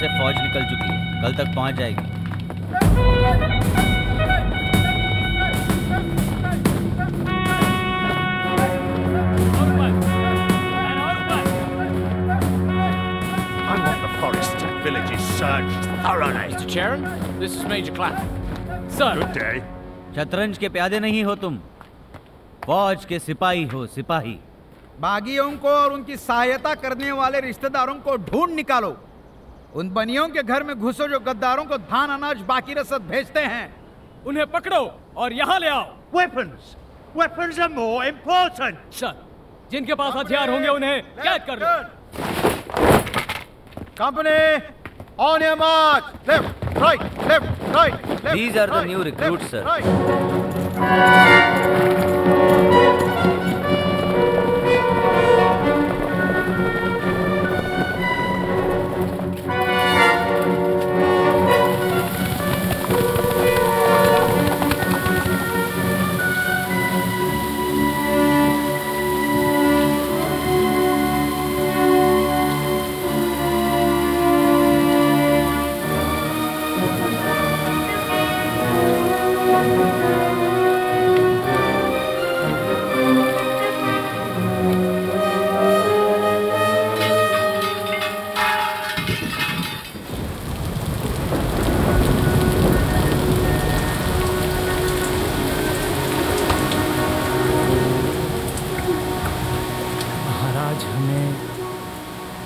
से फौज निकल चुकी है, कल तक पहुंच जाएगी। शतरंज के प्यादे नहीं हो तुम, फौज के सिपाही हो, सिपाही। बागियों को और उनकी सहायता करने वाले रिश्तेदारों को ढूंढ निकालो। उन बनियों के घर में घुसो जो गद्दारों को धान, अनाज, बाकी रसद भेजते हैं। उन्हें पकड़ो और यहाँ ले आओ। Weapons, weapons are more important. Sir, जिनके पास हथियार होंगे उन्हें कैद कर दो। Company, on your mark. Left, right, left, right, left. These are the new recruits, sir.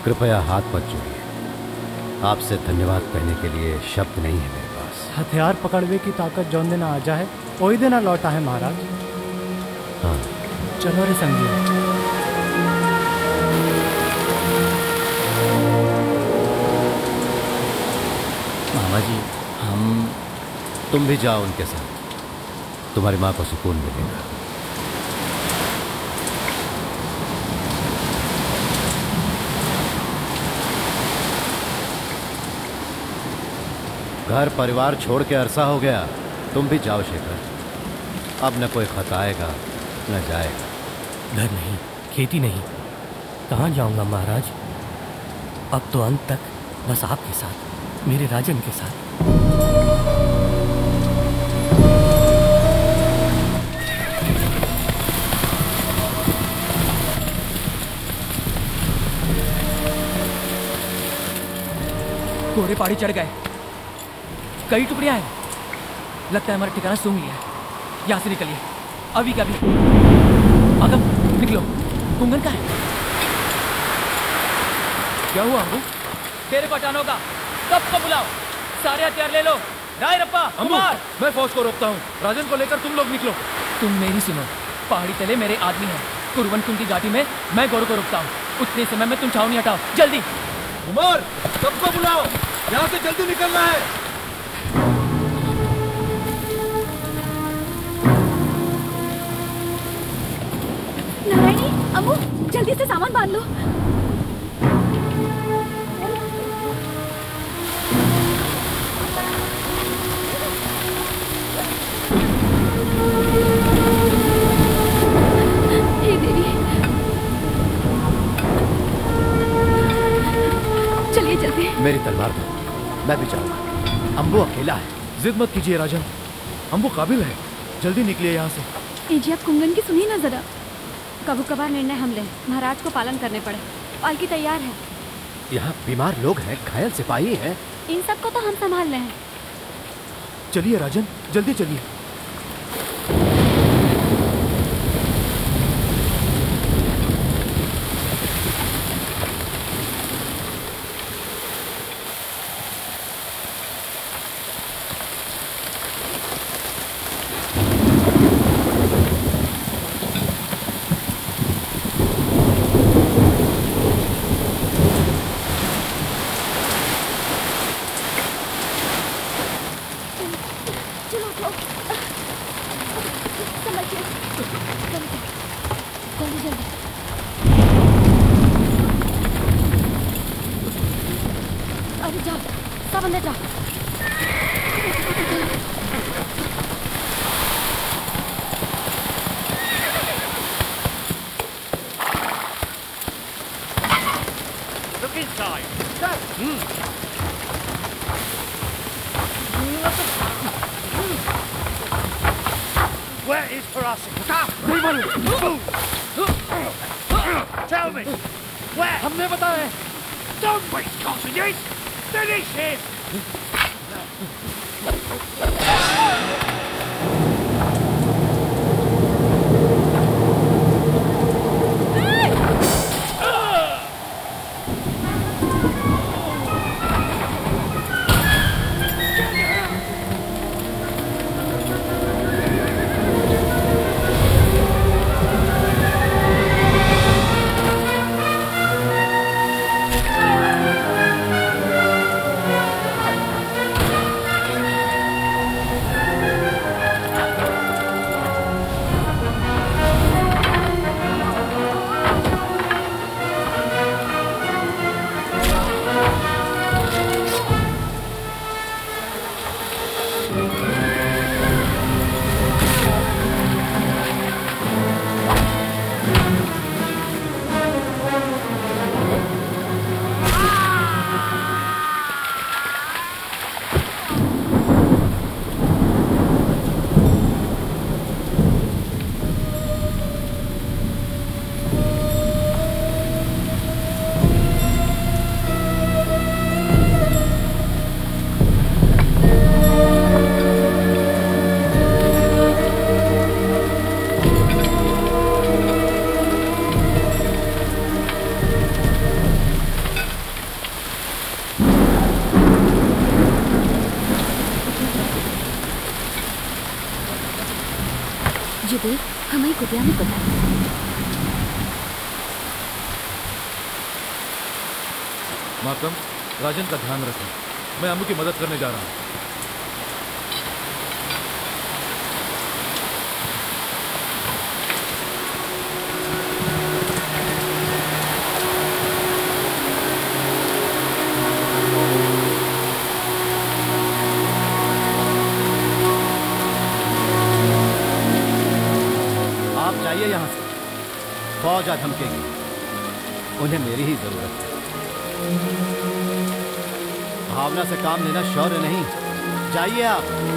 कृपया हाथ मत जोड़िए। आपसे धन्यवाद कहने के लिए शब्द नहीं है मेरे पास। हथियार पकड़वे की ताकत जौन दिन आ जाए कोई दिन लौटा है महाराज। हाँ चलो रे संगी। मामा जी हम, तुम भी जाओ उनके साथ, तुम्हारी माँ को सुकून मिलेगा। घर परिवार छोड़ के अरसा हो गया, तुम भी जाओ शेखर। अब न कोई खत आएगा न जाएगा। घर नहीं, खेती नहीं, कहाँ जाऊँगा महाराज। अब तो अंत तक बस आपके साथ, मेरे राजन के साथ। घोड़े पहाड़ी चढ़ गए, कई टुकड़ियां हैं। लगता है हमारा ठिकाना सूंघ लिया है। यहाँ से निकलिए अभी का भी। अगर निकलो, कुंगन का है। क्या हुआ अम्बू? तेरे पठानों का सबको बुलाओ, सारे हथियार ले लो। राय रप्पा, अम्बू मैं फौज को रोकता हूँ, राजन को लेकर तुम लोग निकलो। तुम मेरी सुनो, पहाड़ी तले मेरे आदमी हैं। कुरवन कुंड की घाटी में मैं घोड़ों को रोकता हूँ। उतने समय में तुम छावनी हटाओ, जल्दी। उमर सबको बुलाओ, यहाँ से जल्दी निकलना है। अम्बू जल्दी से सामान बांध लो। हे देवी, चलिए जल्दी। मेरी तलवार दो, मैं भी जाऊंगा। अम्बू अकेला है, जिद मत कीजिए राजन। अम्बू काबिल है, जल्दी निकलिए यहाँ से। जी आप कुंगन की सुनिए ना जरा। कबू कबार निर्णय हमले, महाराज को पालन करने पड़े। पालकी तैयार है, यहाँ बीमार लोग हैं, घायल सिपाही हैं। इन सबको तो हम संभाल रहे हैं। चलिए राजन जल्दी चलिए। Look inside. Tell me, where? I'm never there. Don't waste sausages. Finish him. राजन का ध्यान रखें, मैं अम्बू की मदद करने जा रहा हूँ। आप जाइए यहाँ से, फौज आ धमकेगी, उन्हें मेरी ही जरूरत है। भावना से काम लेना शौर्य नहीं। जाइए आप।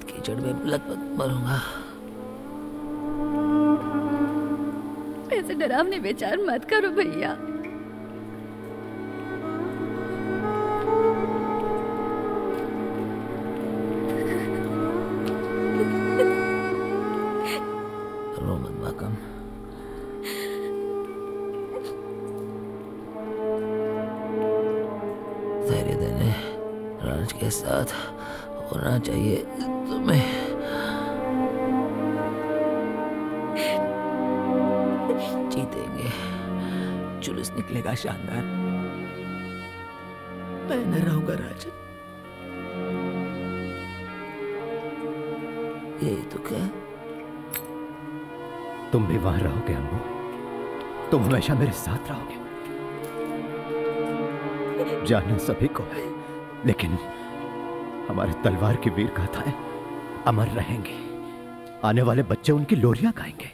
बहुत कीचड़ में लथपथ मरूंगा। ऐसे डरावने विचार मत करो भैया। साथ होना चाहिए तुम्हें। जीतेंगे, जुलूस निकलेगा शानदार। मैं न रहूंगा राज। ये तो क्या? तुम भी वहां रहोगे अम्बू, तुम हमेशा मेरे साथ रहोगे। जाना सभी को है, लेकिन हमारे तलवार की वीर गाथाएं अमर रहेंगी। आने वाले बच्चे उनकी लोरियां गाएंगे।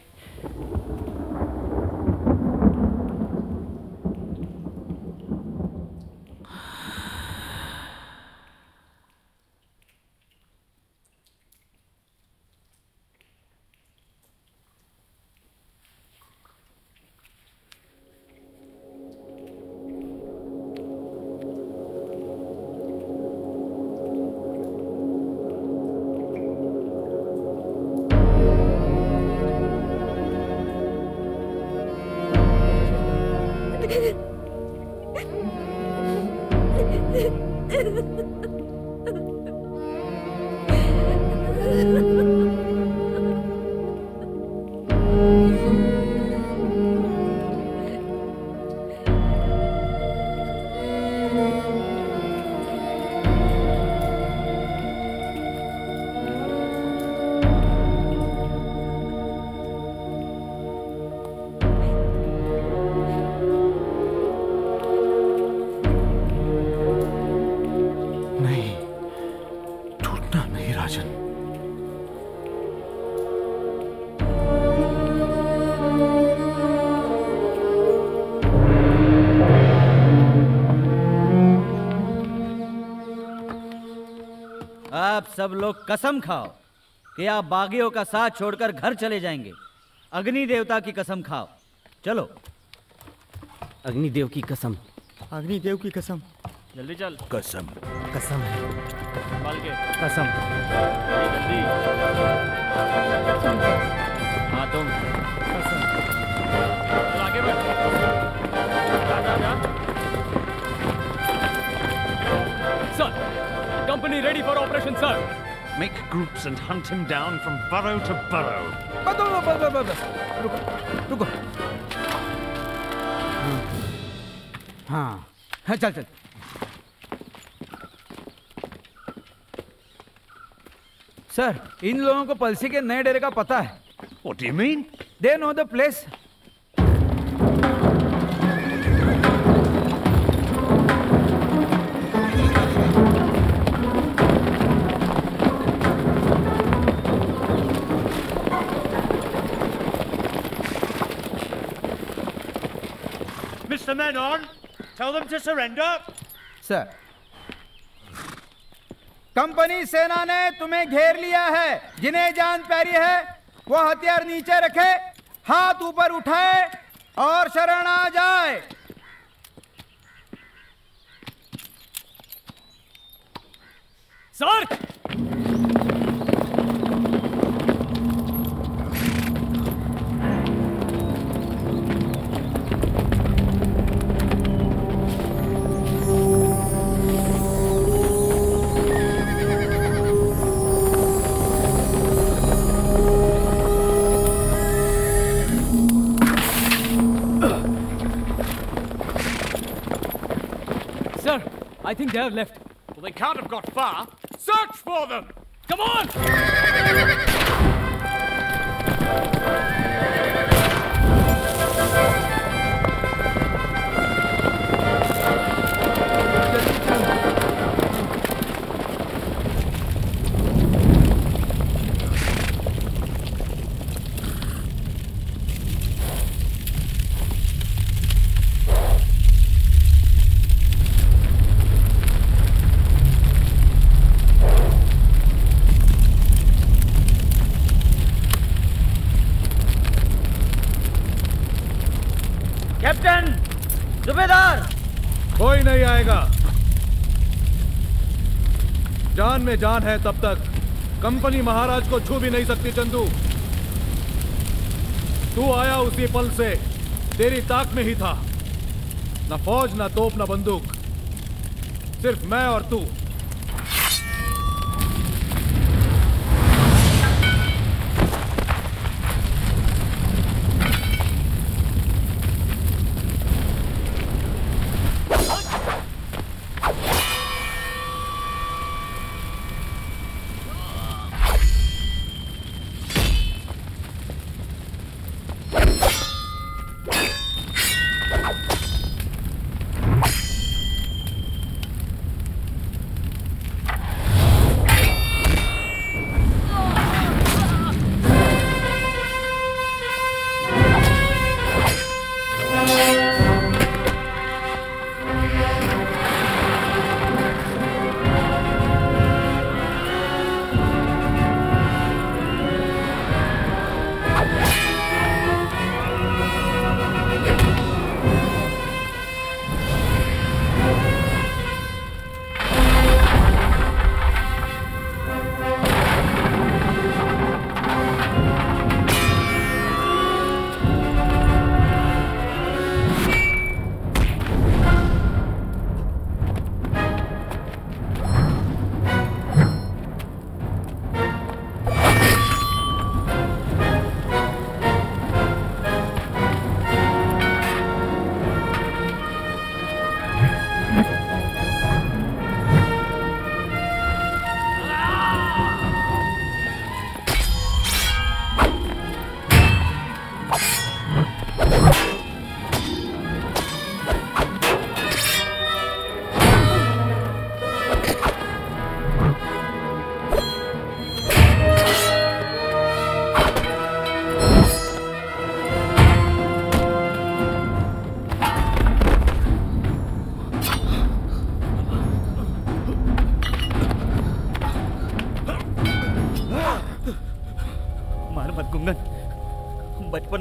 सब लोग कसम खाओ कि आप बागियों का साथ छोड़कर घर चले जाएंगे। अग्नि देवता की कसम खाओ। चलो। अग्निदेव की कसम, अग्निदेव की कसम। जल्दी चल। कसम कसम है, कसम। जल्दी हाँ तुम कसम। तो आगे बढ़। Sir, company ready for operation, sir. Make groups and hunt him down from burrow to burrow. रुको, हाँ हाँ चल चल। सर, इन लोगों को पलसी के नए डेरे का पता है। What do you mean? They know the place. The men on. Tell them to surrender. Sir. Company सेना ने तुम्हें घेर लिया है। जिन्हें जान प्यारी है वो हथियार नीचे रखे, हाथ ऊपर उठाए और शरण आ जाए। Sir, I think they have left. Well, they can't have got far. Search for them! Come on! Captain, जुबेदार। कोई नहीं आएगा। जान में जान है, तब तक कंपनी महाराज को छू भी नहीं सकती। चंदू, तू आया उसी पल से तेरी ताक में ही था। ना फौज, ना तोप, ना बंदूक, सिर्फ मैं और तू।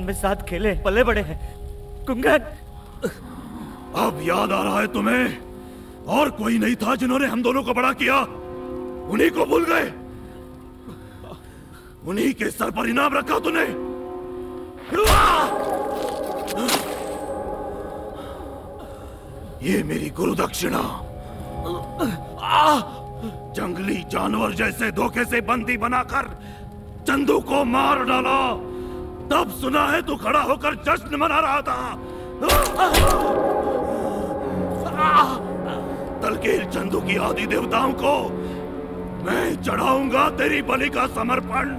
में साथ खेले, पले बड़े हैं। कुंगन, अब याद आ रहा है तुम्हें? और कोई नहीं था जिन्होंने हम दोनों को बड़ा किया, उन्हीं को भूल गए। उन्हीं के सर पर इनाम रखा तूने। ये मेरी गुरु दक्षिणा। जंगली जानवर जैसे धोखे से बंदी बनाकर चंदू को मार डाला, तब सुना है तू खड़ा होकर जश्न मना रहा था। तलकेल चंदू की आदि देवताओं को मैं चढ़ाऊंगा तेरी बलि का समर्पण।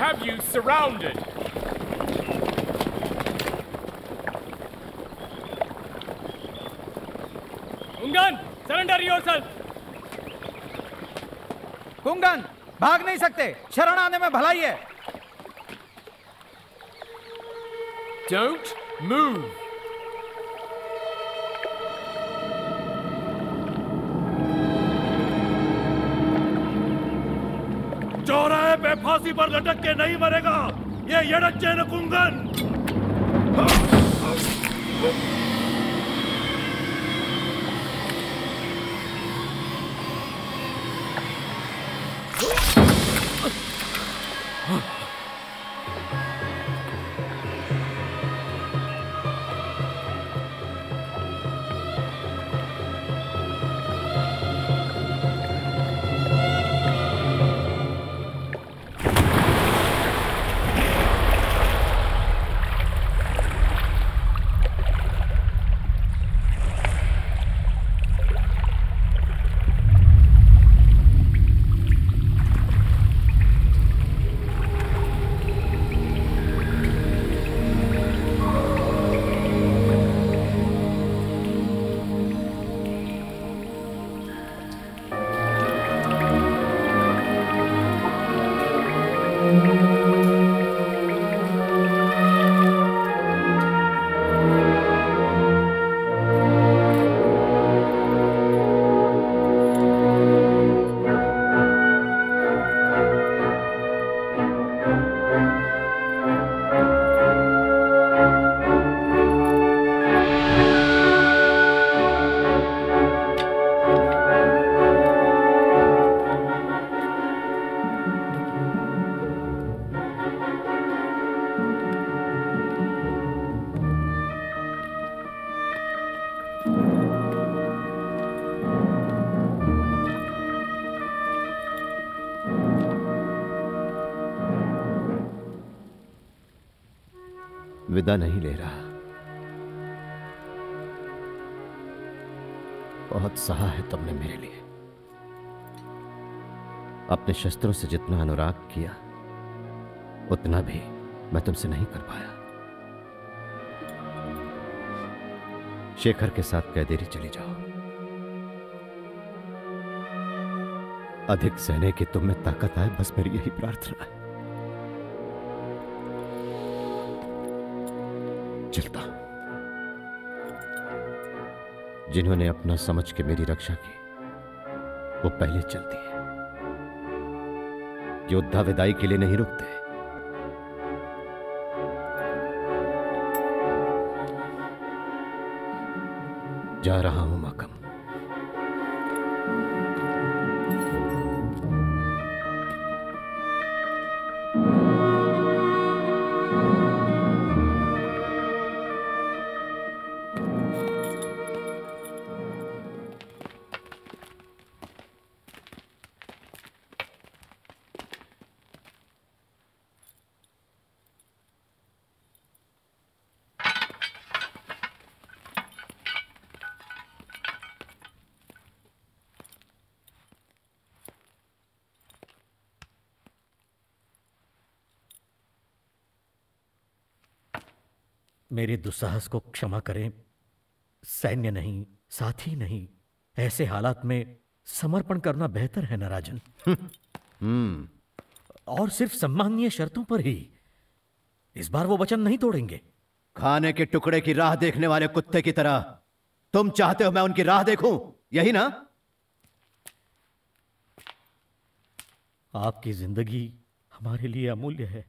Have you surrounded? Kungan, surrender yourself. Kungan, भाग नहीं सकते, शरण आने में भलाई है। Don't move. पे फांसी पर लटक के नहीं मरेगा ये यड़च्चेन कुंगन। विदा नहीं ले रहा, बहुत सहा है तुमने मेरे लिए। अपने शस्त्रों से जितना अनुराग किया उतना भी मैं तुमसे नहीं कर पाया। शेखर के साथ कैदेरी चली जाओ, अधिक सहने की तुम में ताकत आए, बस मेरी यही प्रार्थना है। चलता हूं। जिन्होंने अपना समझ के मेरी रक्षा की वो पहले चलती है, योद्धा विदाई के लिए नहीं रुकते। जा रहा हूं माकम। मेरे दुस्साहस को क्षमा करें। सैन्य नहीं, साथी नहीं, ऐसे हालात में समर्पण करना बेहतर है नाराजन। और सिर्फ सम्माननीय शर्तों पर ही। इस बार वो वचन नहीं तोड़ेंगे। खाने के टुकड़े की राह देखने वाले कुत्ते की तरह तुम चाहते हो मैं उनकी राह देखूं, यही ना? आपकी जिंदगी हमारे लिए अमूल्य है।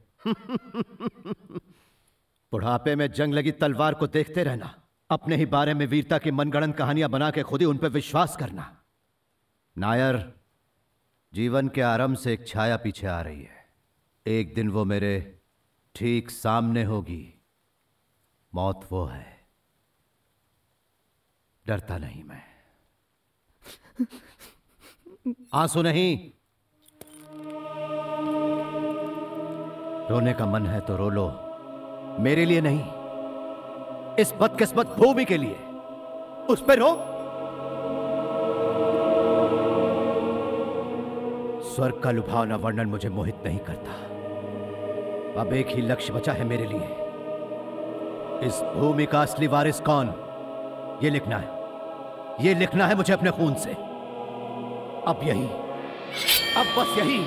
बुढ़ापे में जंग लगी तलवार को देखते रहना, अपने ही बारे में वीरता की मनगढ़ंत कहानियां बना के खुद ही उन पर विश्वास करना। नायर, जीवन के आरंभ से एक छाया पीछे आ रही है, एक दिन वो मेरे ठीक सामने होगी। मौत वो है, डरता नहीं मैं। आंसू नहीं, रोने का मन है तो रो लो, मेरे लिए नहीं, इस बदकिस्मत भूमि के लिए। उस पर रो, स्वर्ग का लुभावना वर्णन मुझे मोहित नहीं करता। अब एक ही लक्ष्य बचा है मेरे लिए, इस भूमि का असली वारिस कौन, ये लिखना है, ये लिखना है मुझे अपने खून से। अब यही, अब बस यही।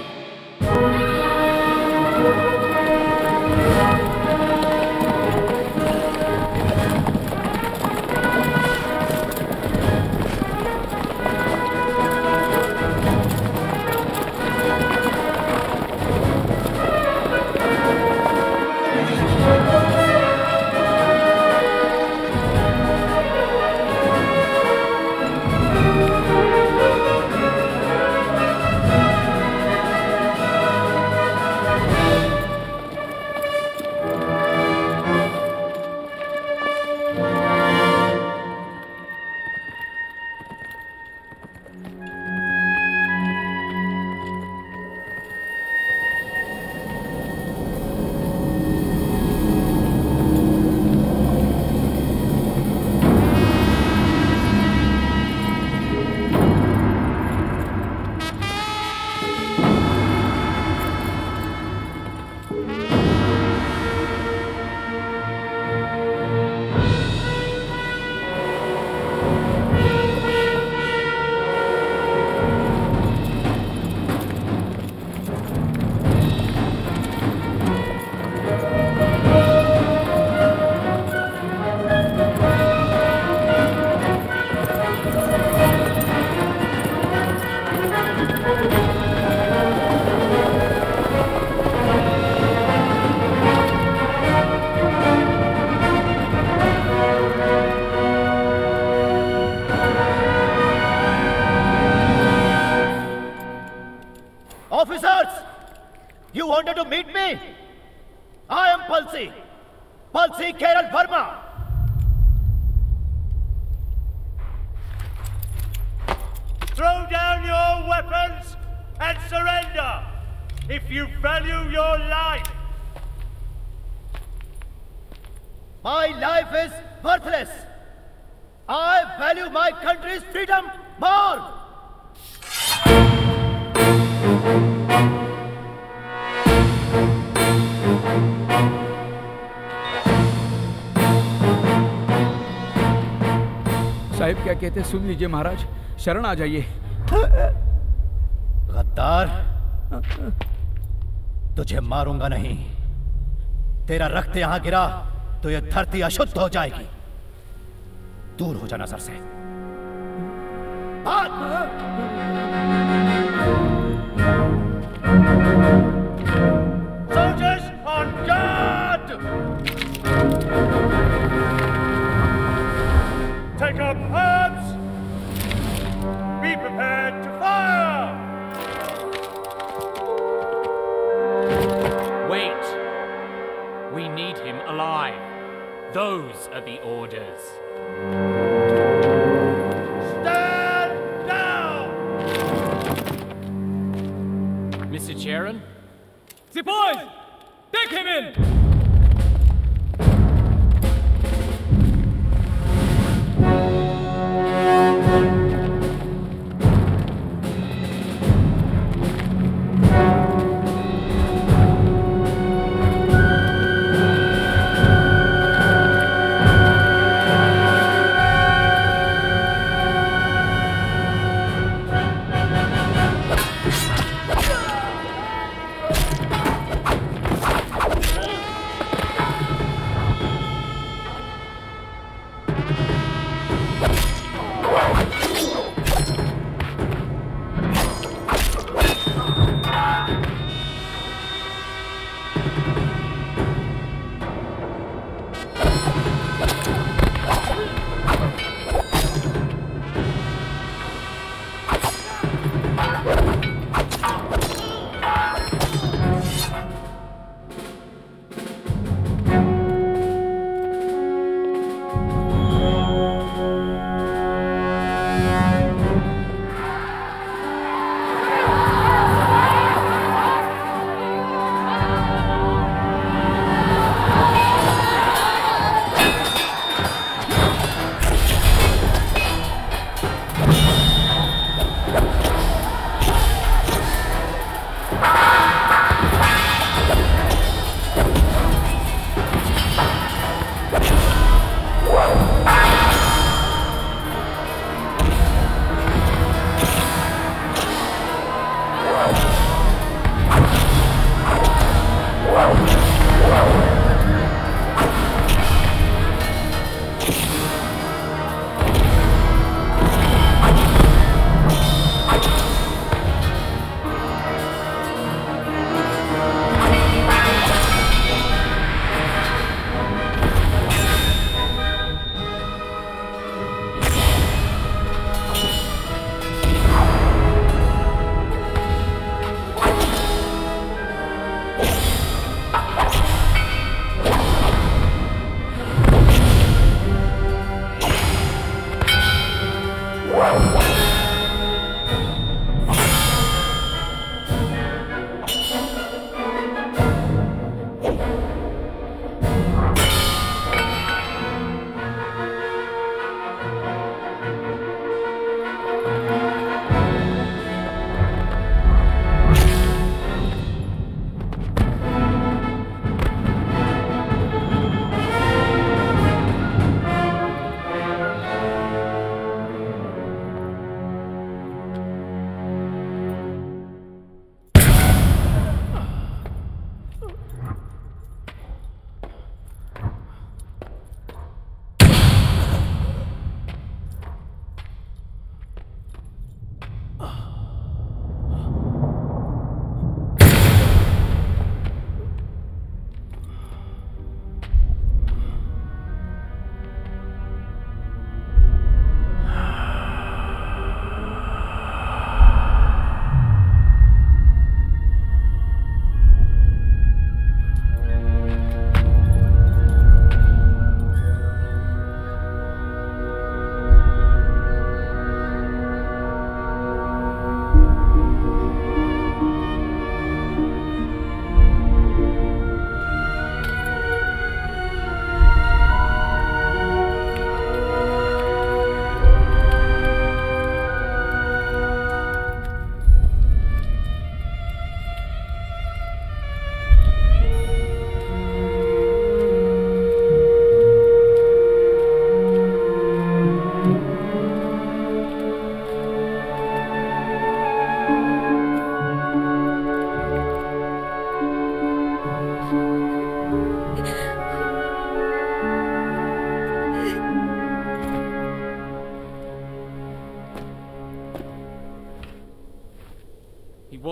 order to meet me? I am Palasi. Palasi Kerala Varma. Throw down your weapons and surrender if you value your life. My life is worthless. I value my country's freedom more. Sahib क्या कहते हैं सुन लीजिए महाराज, शरण आ जाइए। गद्दार, तुझे मारूंगा नहीं। तेरा रक्त यहां गिरा तो ये धरती अशुद्ध हो जाएगी। दूर हो जाना सर से। Soldiers on guard! Take up arms! Be prepared to fire! Wait! We need him alive. Those are the orders. Stand down! Mr. Chairman? Sepoys! Take him in!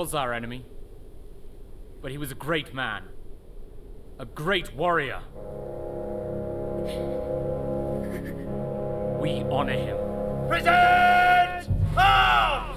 was our enemy, but he was a great man, a great warrior. We honor him. Present arms!